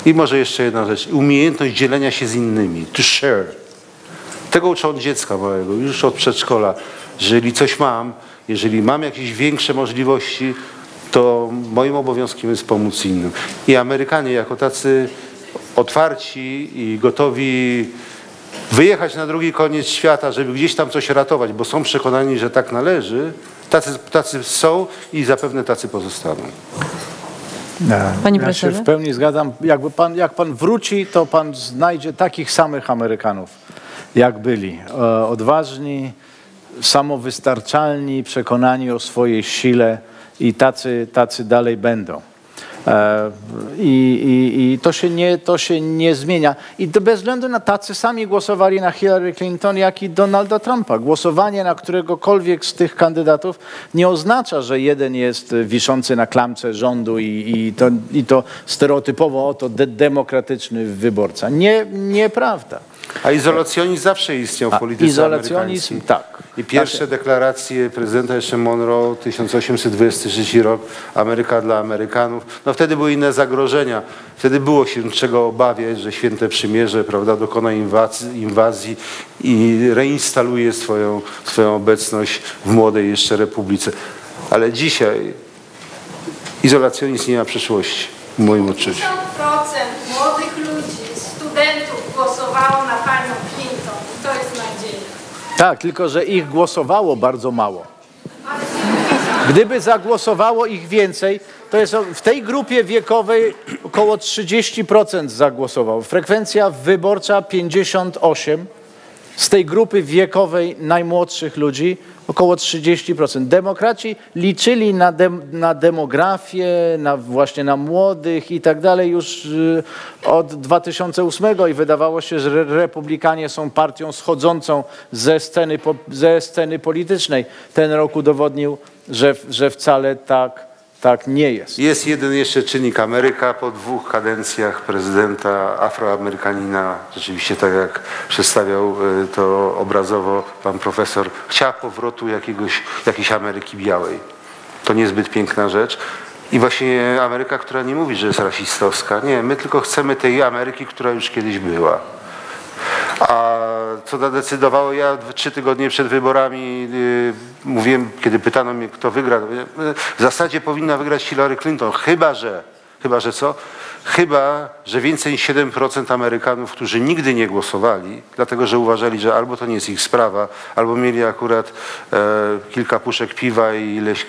i może jeszcze jedna rzecz, umiejętność dzielenia się z innymi, to share. Tego uczę od dziecka małego, już od przedszkola. Jeżeli mam jakieś większe możliwości, to moim obowiązkiem jest pomóc innym. I Amerykanie jako tacy otwarci i gotowi wyjechać na drugi koniec świata, żeby gdzieś tam coś ratować, bo są przekonani, że tak należy, tacy są i zapewne tacy pozostaną. Panie ja się w pełni zgadzam. Jak pan wróci, to pan znajdzie takich samych Amerykanów, jak byli. Odważni, samowystarczalni, przekonani o swojej sile i tacy dalej będą. I to się nie zmienia. I bez względu na tacy sami głosowali na Hillary Clinton, jak i Donalda Trumpa. Głosowanie na któregokolwiek z tych kandydatów nie oznacza, że jeden jest wiszący na klamce rządu i to stereotypowo oto demokratyczny wyborca. Nieprawda. A izolacjonizm zawsze istniał w polityce izolacjonizm, tak. I pierwsze deklaracje prezydenta jeszcze Monroe, 1823 rok, Ameryka dla Amerykanów. No wtedy były inne zagrożenia. Wtedy było się czego obawiać, że Święte Przymierze, prawda, dokona inwazji i reinstaluje swoją obecność w młodej jeszcze republice. Ale dzisiaj izolacjonizm nie ma przyszłości, w moim odczuciu. 50% młodych ludzi, studentów głosowało na panią Clinton. To jest nadzieja. Tak, tylko że ich głosowało bardzo mało. Gdyby zagłosowało ich więcej, to jest w tej grupie wiekowej około 30% zagłosowało. Frekwencja wyborcza 58%. Z tej grupy wiekowej najmłodszych ludzi około 30%. Demokraci liczyli na demografię, właśnie na młodych i tak dalej już od 2008 i wydawało się, że republikanie są partią schodzącą ze sceny politycznej. Ten rok udowodnił, że wcale tak nie jest. Jest jeden jeszcze czynnik. Ameryka po dwóch kadencjach prezydenta Afroamerykanina, rzeczywiście tak jak przedstawiał to obrazowo pan profesor, chciała powrotu jakiejś Ameryki białej. To niezbyt piękna rzecz. I właśnie Ameryka, która nie mówi, że jest rasistowska. Nie, my tylko chcemy tej Ameryki, która już kiedyś była. A co zadecydowało, ja 3 tygodnie przed wyborami mówiłem, kiedy pytano mnie, kto wygra, w zasadzie powinna wygrać Hillary Clinton, chyba że co? Chyba że więcej niż 7% Amerykanów, którzy nigdy nie głosowali, dlatego że uważali, że albo to nie jest ich sprawa, albo mieli akurat kilka puszek piwa i ileś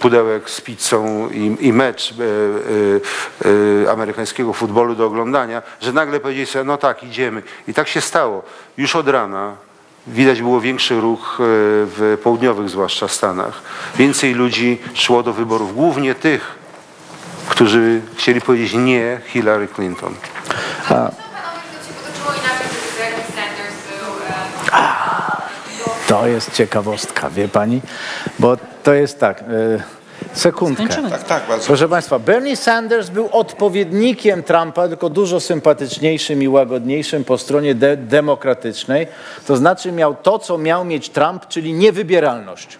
pudełek z pizzą i mecz amerykańskiego futbolu do oglądania, że nagle powiedzieli sobie, no tak, idziemy. I tak się stało. Już od rana widać było większy ruch w południowych, zwłaszcza Stanach. Więcej ludzi szło do wyborów, głównie tych, którzy chcieli powiedzieć nie Hillary Clinton. To jest ciekawostka, wie pani, bo to jest tak, sekundkę. Proszę państwa, Bernie Sanders był odpowiednikiem Trumpa, tylko dużo sympatyczniejszym i łagodniejszym po stronie demokratycznej. To znaczy miał to, co miał mieć Trump, czyli niewybieralność.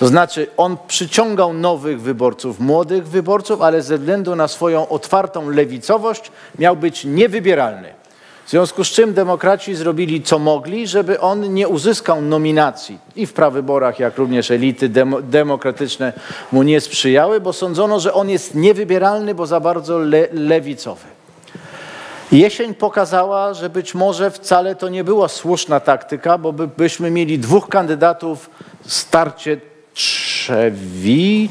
To znaczy on przyciągał nowych wyborców, młodych wyborców, ale ze względu na swoją otwartą lewicowość miał być niewybieralny. W związku z czym demokraci zrobili co mogli, żeby on nie uzyskał nominacji i w prawyborach, jak również elity demokratyczne mu nie sprzyjały, bo sądzono, że on jest niewybieralny, bo za bardzo lewicowy. Jesień pokazała, że być może wcale to nie była słuszna taktyka, bo byśmy mieli 2 kandydatów w starcie trzewi,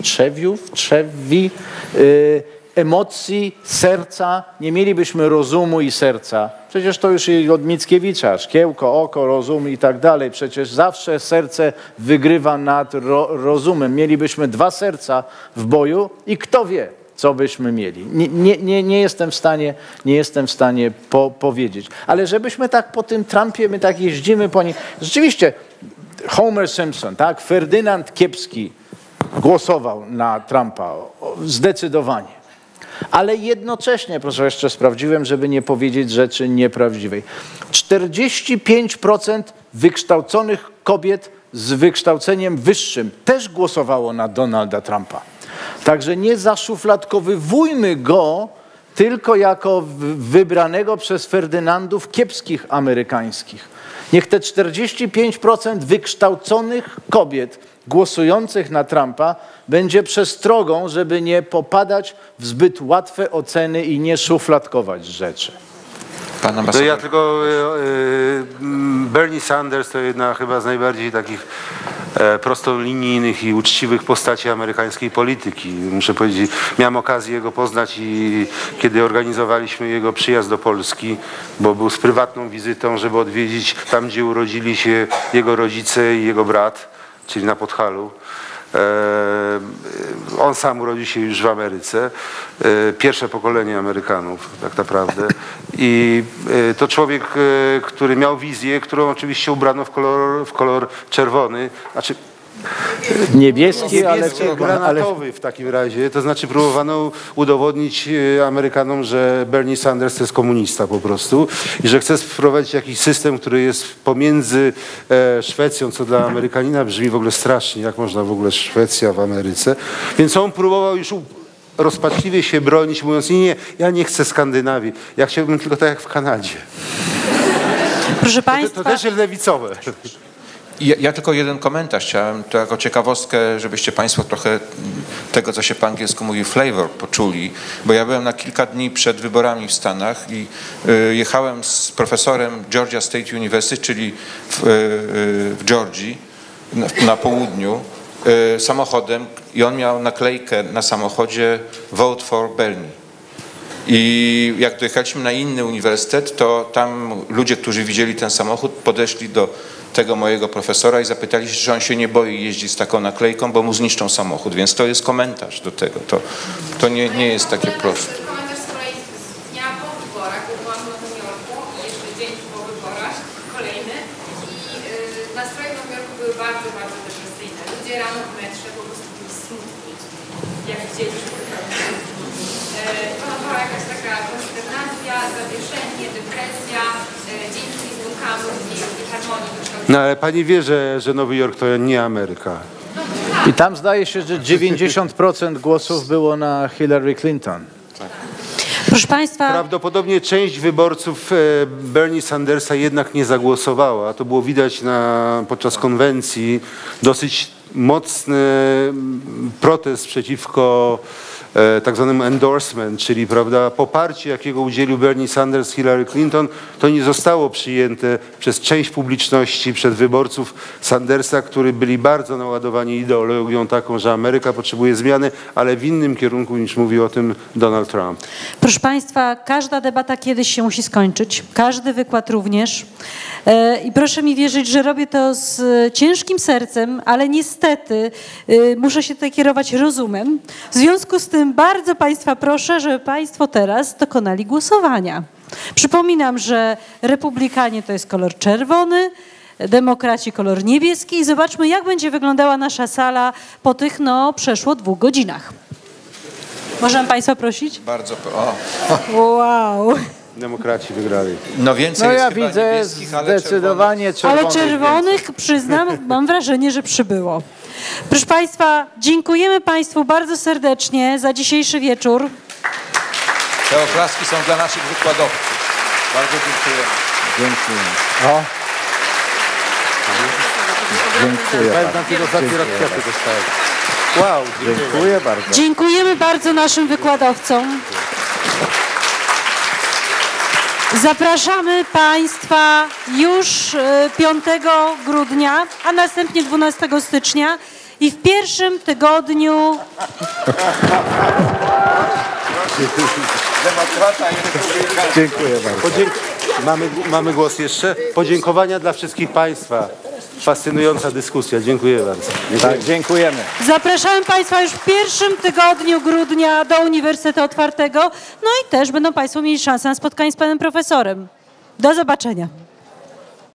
emocji, serca, nie mielibyśmy rozumu i serca. Przecież to już od Mickiewicza, szkiełko, oko, rozum i tak dalej. Przecież zawsze serce wygrywa nad rozumem. Mielibyśmy 2 serca w boju i kto wie, co byśmy mieli. Nie jestem w stanie powiedzieć. Ale żebyśmy tak po tym Trumpie, my tak jeździmy po nim. Rzeczywiście Homer Simpson, tak? Ferdynand Kiepski głosował na Trumpa zdecydowanie. Ale jednocześnie, proszę, jeszcze sprawdziłem, żeby nie powiedzieć rzeczy nieprawdziwej. 45% wykształconych kobiet z wykształceniem wyższym też głosowało na Donalda Trumpa. Także nie zaszufladkowywujmy go tylko jako wybranego przez Ferdynandów kiepskich amerykańskich. Niech te 45% wykształconych kobiet głosujących na Trumpa będzie przestrogą, żeby nie popadać w zbyt łatwe oceny i nie szufladkować rzeczy. To ja tylko Bernie Sanders to jedna chyba z najbardziej takich prostolinijnych i uczciwych postaci amerykańskiej polityki. Muszę powiedzieć, miałem okazję go poznać i kiedy organizowaliśmy jego przyjazd do Polski, bo był z prywatną wizytą, żeby odwiedzić tam, gdzie urodzili się jego rodzice i jego brat, czyli na Podhalu. On sam urodził się już w Ameryce, pierwsze pokolenie Amerykanów tak naprawdę i to człowiek, który miał wizję, którą oczywiście ubrano w kolor czerwony, znaczy niebieski, ale granatowy w takim razie, to znaczy próbowano udowodnić Amerykanom, że Bernie Sanders to jest komunista po prostu i że chce wprowadzić jakiś system, który jest pomiędzy Szwecją, co dla Amerykanina brzmi w ogóle strasznie, jak można w ogóle Szwecja w Ameryce, więc on próbował już rozpaczliwie się bronić, mówiąc nie, ja nie chcę Skandynawii, ja chciałbym tylko tak jak w Kanadzie. Proszę Państwa, to też jest lewicowe. Ja tylko jeden komentarz chciałem, to jako ciekawostkę, żebyście Państwo trochę tego, co się po angielsku mówi flavor, poczuli, bo ja byłem na kilka dni przed wyborami w Stanach i jechałem z profesorem Georgia State University, czyli w Georgii, na południu, samochodem i on miał naklejkę na samochodzie Vote for Bernie. I jak dojechaliśmy na inny uniwersytet, to tam ludzie, którzy widzieli ten samochód, podeszli do tego mojego profesora i zapytali się, czy on się nie boi jeździć z taką naklejką, bo mu zniszczą samochód. Więc to jest komentarz do tego. To nie jest takie proste. To jest komentarz z kolei z dnia po wyborach, bo byłam w Nowym Jorku i jeszcze dzień po wyborach, kolejny. I nastroje w Nowym Jorku były bardzo, bardzo depresyjne. Ludzie rano w metrze po prostu byli smutni, jak widzieli, że panowała jakaś taka konsternacja, zawieszenie, depresja, dzięki liczbom kamów i harmonii. No ale pani wie, że Nowy Jork to nie Ameryka. No, tak. I tam zdaje się, że 90% głosów było na Hillary Clinton. Tak. Proszę Państwa. Prawdopodobnie część wyborców Bernie Sandersa jednak nie zagłosowała. To było widać podczas konwencji. Dosyć mocny protest przeciwko tak zwanym endorsement, czyli prawda, poparcie, jakiego udzielił Bernie Sanders Hillary Clinton, to nie zostało przyjęte przez część publiczności, przez wyborców Sandersa, którzy byli bardzo naładowani ideologią taką, że Ameryka potrzebuje zmiany, ale w innym kierunku niż mówił o tym Donald Trump. Proszę Państwa, każda debata kiedyś się musi skończyć, każdy wykład również i proszę mi wierzyć, że robię to z ciężkim sercem, ale niestety muszę się tutaj kierować rozumem. W związku z tym bardzo Państwa proszę, żeby Państwo teraz dokonali głosowania. Przypominam, że Republikanie to jest kolor czerwony, Demokraci kolor niebieski i zobaczmy, jak będzie wyglądała nasza sala po tych, przeszło 2 godzinach. Możemy Państwa prosić? Bardzo proszę. Wow. Demokraci wygrali. No więcej jest chyba niebieskich, ale zdecydowanie czerwonych. Ale czerwonych przyznam, mam wrażenie, że przybyło. Proszę Państwa, dziękujemy Państwu bardzo serdecznie za dzisiejszy wieczór. Te oklaski są dla naszych wykładowców. Bardzo dziękujemy. Dziękujemy. O. Wow, dziękuję bardzo. Dziękujemy bardzo naszym wykładowcom. Zapraszamy Państwa już 5 grudnia, a następnie 12 stycznia i w pierwszym tygodniu... Dziękuję bardzo. Mamy głos jeszcze? Podziękowania dla wszystkich Państwa. Fascynująca dyskusja. Dziękuję bardzo. Tak, dziękujemy. Zapraszamy Państwa już w pierwszym tygodniu grudnia do Uniwersytetu Otwartego. No i też będą Państwo mieli szansę na spotkanie z panem profesorem. Do zobaczenia.